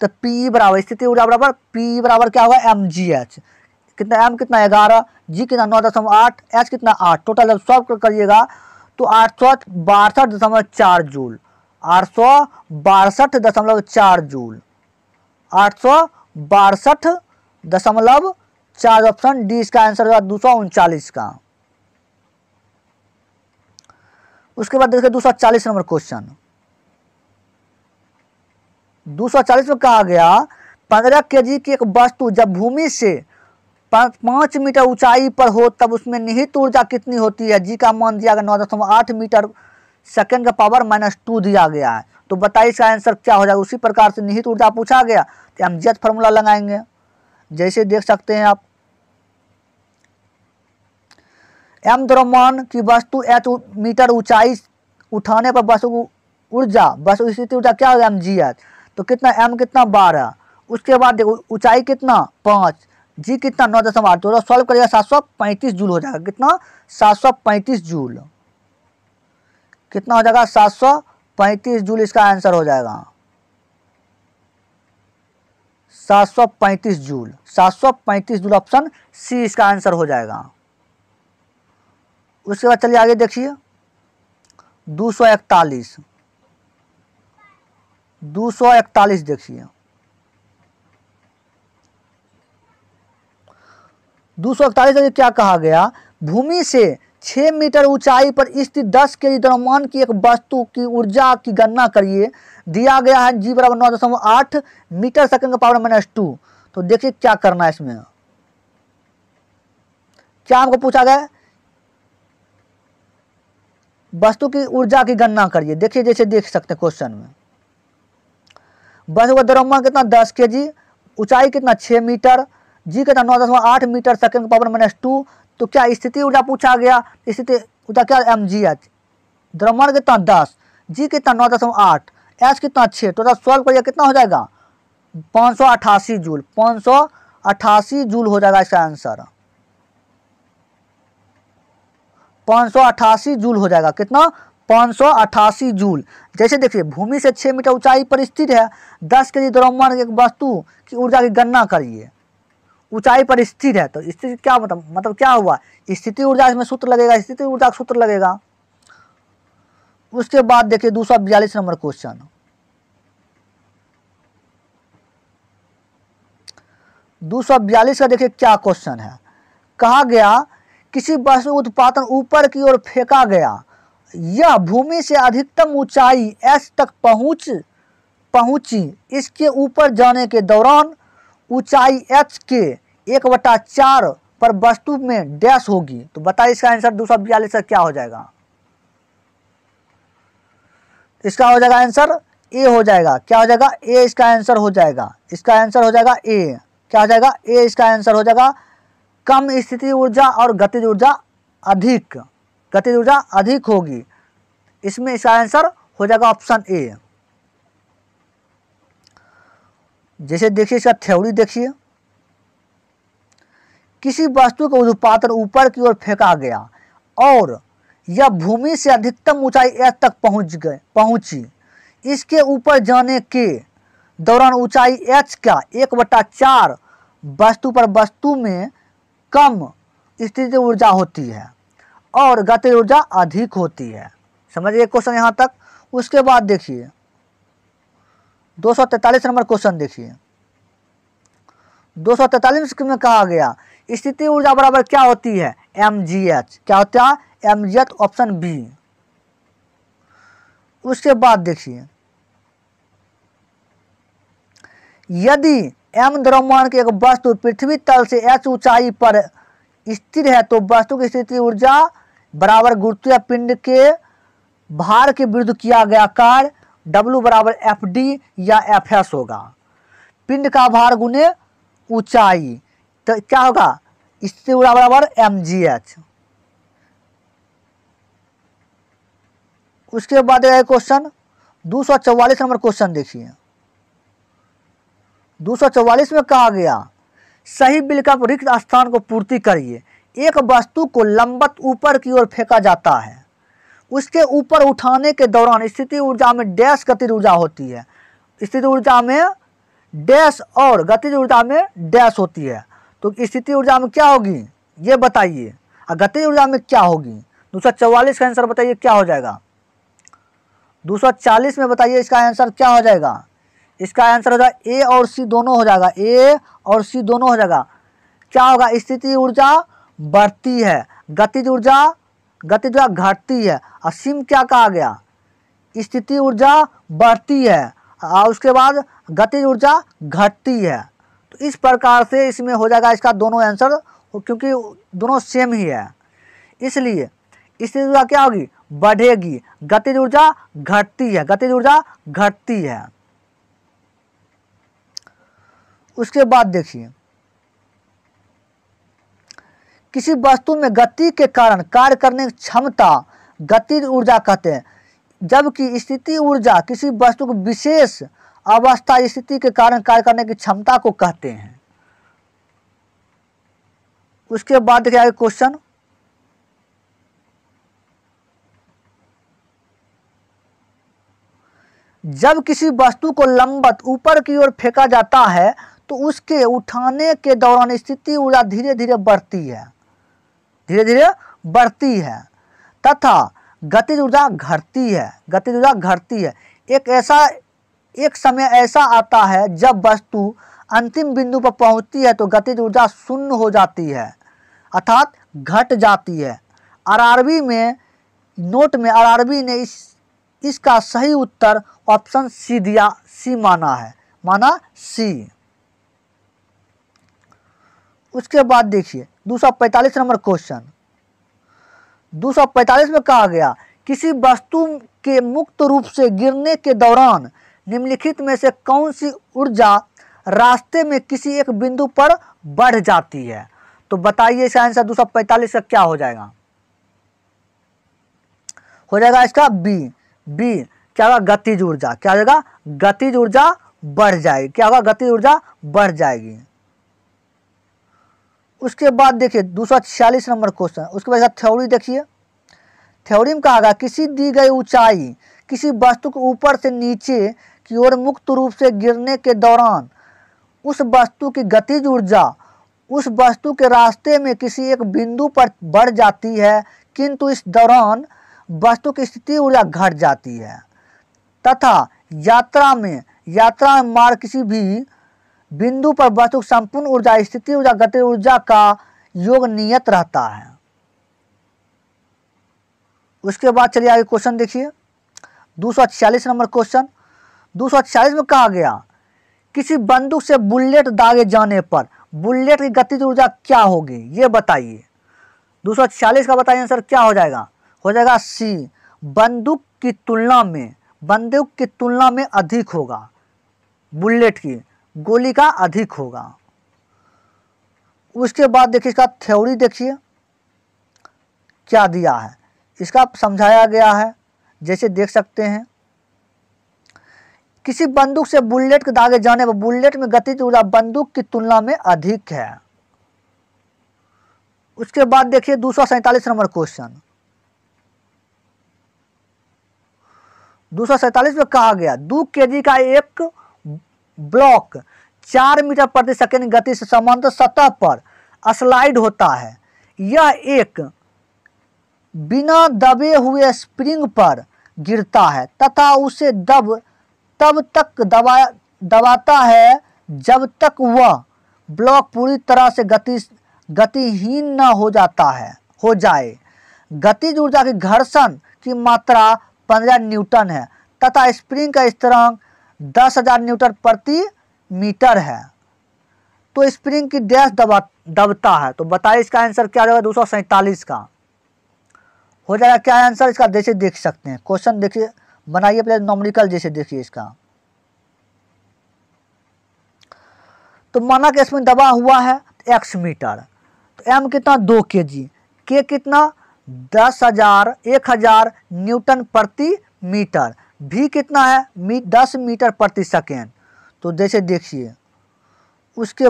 तो पी बराबर स्थिति ऊर्जा बराबर पी बराबर क्या होगा mgh, कितना m कितना 11, जी कितना 9.8, h कितना 8। टोटल जब सॉल्व करिएगा तो 862.4 जूल, 862.4 जूल, 862.4, ऑप्शन डी इसका आंसर होगा 239 का। उसके बाद देखिए 240 नंबर क्वेश्चन। 240 में कहा गया 15 kg की एक वस्तु जब भूमि से 5 मीटर ऊंचाई पर हो तब उसमें निहित ऊर्जा कितनी होती है। जी का मान दिया गया 9.8 मीटर/s² दिया गया है। तो बताइए इसका आंसर क्या हो जाएगा। उसी प्रकार से निहित ऊर्जा पूछा गया तो हम mgh फॉर्मूला लगाएंगे। जैसे देख सकते हैं आप m द्रव्यमान की वस्तु h मीटर ऊंचाई उठाने पर वस्तु स्थिति ऊर्जा क्या होगा mgh। तो कितना m कितना 12, उसके बाद देखो ऊंचाई कितना 5, जी कितना 9.8, तो सॉल्व करिएगा 735 जूल हो जाएगा, कितना 735 जूल, कितना हो जाएगा 735 जूल इसका आंसर हो जाएगा। 735 जूल ऑप्शन सी इसका आंसर हो जाएगा। उसके बाद चलिए आगे देखिए 241 देखिए 241 में क्या कहा गया भूमि से 6 मीटर ऊंचाई पर स्थित 10 kg द्रव्यमान की एक वस्तु की ऊर्जा की गणना करिए। दिया गया है जी बराबर 9.8 मीटर/s²। तो देखिए क्या करना है इसमें, क्या हमको पूछा गया वस्तु की ऊर्जा की गणना करिए। देखिए जैसे देख सकते हैं क्वेश्चन में वस्तु का द्रव्यमान कितना 10 kg, ऊंचाई कितना 6 मीटर, जी कितना 9.8 मीटर/s²। तो क्या स्थिति ऊर्जा पूछा गया, स्थिति ऊर्जा क्या mgh, द्रव्यमान कितना 10, जी कितना 9.8, h कितना 6, टोटल सॉल्व करिए कितना हो जाएगा 588 जूल, 588 जूल हो जाएगा इसका आंसर, 588 जूल हो जाएगा, कितना 588 जूल। जैसे देखिए भूमि से 6 मीटर ऊंचाई पर स्थित है 10 kg द्रव्यमान की एक वस्तु की ऊर्जा की गणना करिए। ऊंचाई पर स्थिर है तो स्थिति क्या मतलब क्या हुआ, स्थिति ऊर्जा इसमें सूत्र लगेगा, स्थिति ऊर्जा का सूत्र लगेगा। उसके बाद देखिए 242 नंबर क्वेश्चन। 242 का देखिए क्या क्वेश्चन है, कहा गया किसी वस्तु उत्पादन ऊपर की ओर फेंका गया यह भूमि से अधिकतम ऊंचाई s तक पहुंची। इसके ऊपर जाने के दौरान ऊंचाई h के 1/4 पर वस्तु में डैश होगी। तो बताइए इसका आंसर 242 क्या हो जाएगा। इसका हो जाएगा आंसर ए हो जाएगा। क्या हो जाएगा ए? इसका आंसर हो जाएगा, इसका आंसर हो जाएगा ए। क्या हो जाएगा ए? इसका आंसर हो जाएगा कम स्थिति ऊर्जा और गतिज ऊर्जा अधिक, गतिज ऊर्जा अधिक होगी इसमें। इसका आंसर हो जाएगा ऑप्शन ए। जैसे देखिए इसका थ्योरी देखिए, किसी वस्तु का उपादान ऊपर की ओर फेंका गया और यह भूमि से अधिकतम ऊंचाई s तक पहुंची। इसके ऊपर जाने के दौरान ऊंचाई h का 1/4 वस्तु पर वस्तु में कम स्थितिज ऊर्जा होती है और गतिज ऊर्जा अधिक होती है। समझिए क्वेश्चन यहाँ तक। उसके बाद देखिए 243 नंबर क्वेश्चन देखिए। 243 में कहा गया स्थिति ऊर्जा बराबर क्या होती है? mgh। क्या होता है? mgh, option B. उसके बाद देखिए यदि m द्रव्यमान की एक वस्तु पृथ्वी तल से h ऊंचाई पर स्थिर है तो वस्तु की स्थिति ऊर्जा बराबर गुरुत्वीय पिंड के भार के विरुद्ध किया गया कार्य w बराबर fd या fs होगा। पिंड का भार गुने ऊंचाई, तो क्या होगा? स्थिति ऊर्जा बराबर mgh। उसके बाद क्वेश्चन 244 नंबर क्वेश्चन देखिए। 244 में कहा गया सही विकल्प रिक्त स्थान को पूर्ति करिए। एक वस्तु को लंबवत ऊपर की ओर फेंका जाता है, उसके ऊपर उठाने के दौरान स्थिति ऊर्जा में डैश गतिज ऊर्जा होती है। स्थिति ऊर्जा में डैश और गतिज ऊर्जा में डैश होती है। तो स्थिति ऊर्जा में क्या होगी ये बताइए और गतिज ऊर्जा में क्या होगी। 244 का आंसर बताइए क्या हो जाएगा। 240 में बताइए इसका आंसर क्या हो जाएगा। इसका आंसर हो जाएगा ए और सी दोनों हो जाएगा, ए और सी दोनों हो जाएगा। क्या होगा? स्थिति ऊर्जा बढ़ती है, गतिज ऊर्जा घटती है। और सी में क्या कहा गया? स्थिति ऊर्जा बढ़ती है और उसके बाद गतिज ऊर्जा घटती है। तो इस प्रकार से इसमें हो जाएगा इसका दोनों आंसर, क्योंकि दोनों सेम ही है। इसलिए स्थिति ऊर्जा क्या होगी? बढ़ेगी। गतिज ऊर्जा घटती है, गतिज ऊर्जा घटती है। उसके बाद देखिए किसी वस्तु में गति के कारण कार्य करने की क्षमता गतिज ऊर्जा कहते हैं, जबकि स्थिति ऊर्जा किसी वस्तु की विशेष अवस्था स्थिति के कारण कार्य करने की क्षमता को कहते हैं। उसके बाद देखिए आगे क्वेश्चन 245। जब किसी वस्तु को लंबवत ऊपर की ओर फेंका जाता है तो उसके उठाने के दौरान स्थिति ऊर्जा धीरे धीरे बढ़ती है, धीरे धीरे बढ़ती है तथा गतिज ऊर्जा घटती है, गतिज ऊर्जा घटती है। एक समय ऐसा आता है जब वस्तु अंतिम बिंदु पर पहुंचती है तो गतिज ऊर्जा शून्य हो जाती है अर्थात घट जाती है। आरआरबी ने इसका सही उत्तर ऑप्शन सी दिया, सी माना है, माना सी। उसके बाद देखिए 245 नंबर क्वेश्चन। 245 में कहा गया किसी वस्तु के मुक्त रूप से गिरने के दौरान निम्नलिखित में से कौन सी ऊर्जा रास्ते में किसी एक बिंदु पर बढ़ जाती है। तो बताइए इसका आंसर 245 का क्या हो जाएगा। हो जाएगा इसका बी। क्या होगा? गतिज ऊर्जा। क्या हो जाएगा? गतिज ऊर्जा बढ़ जाएगी। क्या होगा? गतिज ऊर्जा बढ़ जाएगी। उसके बाद देखिए 246 नंबर क्वेश्चन। उसके बाद थ्योरी देखिए। थ्योरी में कहा गया किसी दी गई ऊंचाई किसी वस्तु के ऊपर से नीचे की ओर मुक्त रूप से गिरने के दौरान उस वस्तु की गतिज ऊर्जा उस वस्तु के रास्ते में किसी एक बिंदु पर बढ़ जाती है, किंतु इस दौरान वस्तु की स्थिति ऊर्जा घट जाती है तथा यात्रा में मार्ग किसी भी बिंदु पर वस्तु की संपूर्ण ऊर्जा स्थिति ऊर्जा गतिज ऊर्जा का योग नियत रहता है। उसके बाद चलिए आगे क्वेश्चन देखिए 246 नंबर क्वेश्चन। 246 में कहा गया किसी बंदूक से बुलेट दागे जाने पर बुलेट की गतिज ऊर्जा क्या होगी ये बताइए। 246 का बताइए आंसर क्या हो जाएगा, हो जाएगा सी, बंदूक की तुलना में अधिक होगा, बुलेट की गोली का अधिक होगा। उसके बाद देखिए इसका थ्योरी देखिए क्या दिया है, इसका समझाया गया है। जैसे देख सकते हैं किसी बंदूक से बुलेट के दागे जाने पर बुलेट में गतिज ऊर्जा बंदूक की तुलना में अधिक है। उसके बाद देखिए 247 नंबर क्वेश्चन। 247 में कहा गया 2 kg का एक ब्लॉक 4 मीटर प्रति सेकेंड गति से समांतर सतह पर स्लाइड होता है। यह एक बिना दबे हुए स्प्रिंग पर गिरता है तथा उसे तब तक दबाता है जब तक वह ब्लॉक पूरी तरह से गतिहीन न हो जाता है हो जाए। गतिज ऊर्जा की घर्षण की मात्रा 15 न्यूटन है तथा स्प्रिंग का स्थिरांक 10,000 न्यूटन प्रति मीटर है। तो स्प्रिंग की डैश दबता है, तो बताइए इसका आंसर क्या होगा। 247 का हो जाएगा क्या आंसर इसका, जैसे देख सकते हैं क्वेश्चन देखिए बनाइए प्लस नॉमिनिकल जैसे देखिए इसका। तो माना कि इसमें दबा हुआ है x मीटर, तो m कितना 2 kg, k कितना 10,000 न्यूटन प्रति मीटर, v कितना है 10 मीटर प्रति सेकेंड। तो जैसे देखिए उसके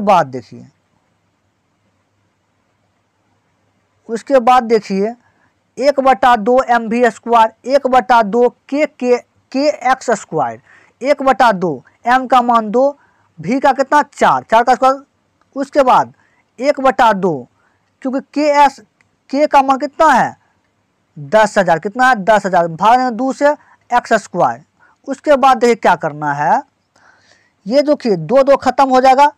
बाद देखिए 1/2 mv square 1/2 kx square 1/2 m का मान 2, v का कितना 4 का स्क्वायर। उसके बाद 1/2 क्योंकि k का मान कितना है 10,000, कितना है 10,000 भाग 2 से x स्क्वायर। उसके बाद देखिए क्या करना है, ये जो कि 2 खत्म हो जाएगा,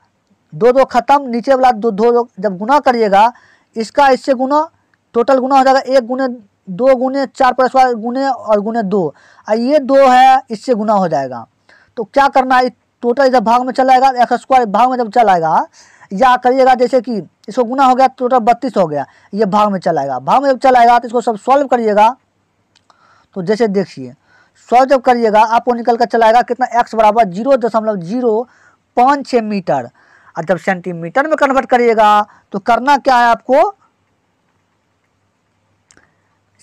2 खत्म, नीचे वाला 2 जब गुना करिएगा इसका इससे गुना, टोटल गुना हो जाएगा 1 × 2 × 4 × गुने और गुने 2 और ये 2 है इससे गुना हो जाएगा। तो क्या करना है टोटल इधर भाग में चला जाएगा, x स्क्वायर भाग में जब चलाएगा या करिएगा जैसे कि इसको गुना हो गया टोटल 32 हो गया, ये भाग में चलाएगा, भाग में जब चलाएगा तो इसको सब सॉल्व करिएगा। तो जैसे देखिए सॉल्व जब करिएगा आपको निकल कर चलाएगा कितना x बराबर 0.056 मीटर, और जब सेंटीमीटर में कन्वर्ट करिएगा तो करना क्या है आपको,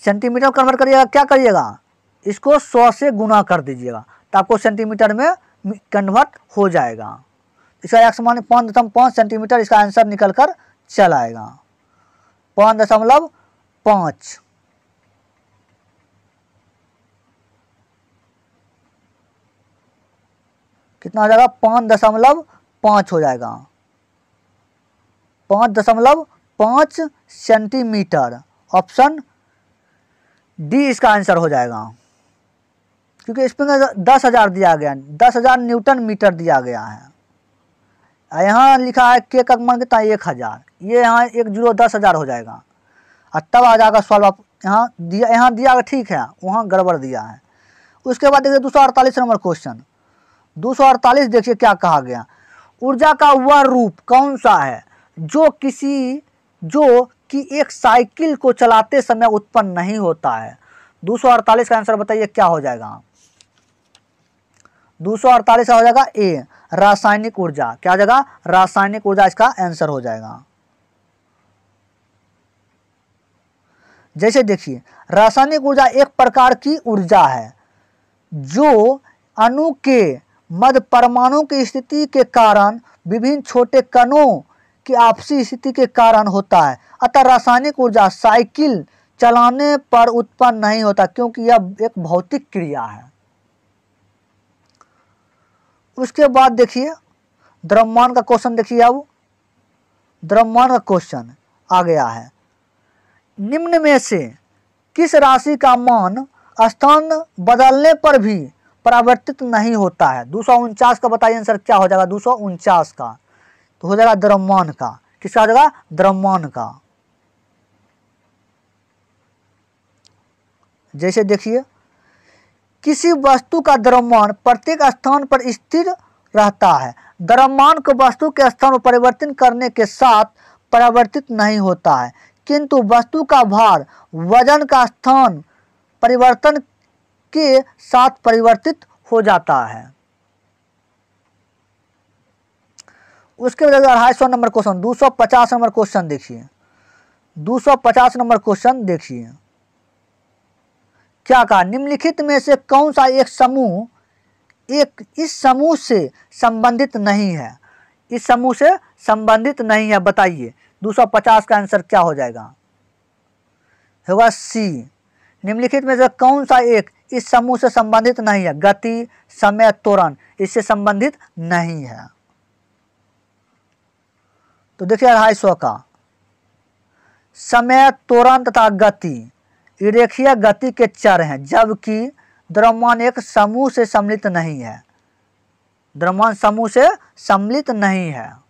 सेंटीमीटर कन्वर्ट करिएगा क्या करिएगा इसको 100 से गुना कर दीजिएगा तो आपको सेंटीमीटर में कन्वर्ट हो जाएगा। इसका x मान 5.5 सेंटीमीटर, इसका आंसर निकल कर चलाएगा 5.5। कितना हो जाएगा 5.5 हो जाएगा, 5.5 सेंटीमीटर ऑप्शन डी इसका आंसर हो जाएगा। क्योंकि स्प्रिंग 10,000 दिया गया, 10,000 न्यूटन मीटर दिया गया है, यहाँ लिखा है के का मान कितना 1,000, ये यहाँ 1 0 10,000 हो जाएगा और तब आ जाएगा सॉल्व। आप यहाँ दिया ठीक है, वहाँ गड़बड़ दिया है। उसके बाद देखिए 248 नंबर क्वेश्चन। 248 देखिए क्या कहा गया, ऊर्जा का वह रूप कौन सा है जो कि एक साइकिल को चलाते समय उत्पन्न नहीं होता है। 248 का आंसर बताइए क्या हो जाएगा। 248 का हो जाएगा ए, रासायनिक ऊर्जा। क्या हो जाएगा रासायनिक ऊर्जा इसका आंसर हो जाएगा। जैसे देखिए रासायनिक ऊर्जा एक प्रकार की ऊर्जा है जो अणु के मध्य परमाणु की स्थिति के कारण विभिन्न छोटे कणों की आपसी स्थिति के कारण होता है। अतः रासायनिक ऊर्जा साइकिल चलाने पर उत्पन्न नहीं होता क्योंकि यह एक भौतिक क्रिया है। उसके बाद देखिए द्रव्यमान का क्वेश्चन देखिए। अब द्रव्यमान का क्वेश्चन आ गया है, निम्न में से किस राशि का मान स्थान बदलने पर भी परावर्तित नहीं होता है। 249 का बताइए आंसर क्या हो जाएगा। 249 का तो हो जाएगा द्रव्यमान का, किसका हो जाएगा द्रव्यमान का। जैसे देखिए, किसी वस्तु का द्रव्यमान प्रत्येक स्थान पर स्थिर रहता है, द्रव्यमान को वस्तु के स्थान में परिवर्तन करने के साथ परिवर्तित नहीं होता है, किंतु वस्तु का भार वजन का स्थान परिवर्तन के साथ परिवर्तित हो जाता है। उसके बाद 250 नंबर क्वेश्चन, 250 नंबर क्वेश्चन देखिए, 250 नंबर क्वेश्चन देखिए क्या कहा, निम्नलिखित में से कौन सा एक समूह इस समूह से संबंधित नहीं है, इस समूह से संबंधित नहीं है, बताइए। 250 का आंसर क्या हो जाएगा, होगा सी। निम्नलिखित में से कौन सा एक इस समूह से संबंधित नहीं है, गति समय त्वरण इससे संबंधित नहीं है। तो देखिए 250 का, समय त्वरण तथा गति रेखीय गति के चर हैं, जबकि द्रव्यमान एक समूह से सम्मिलित नहीं है, द्रव्यमान समूह से सम्मिलित नहीं है।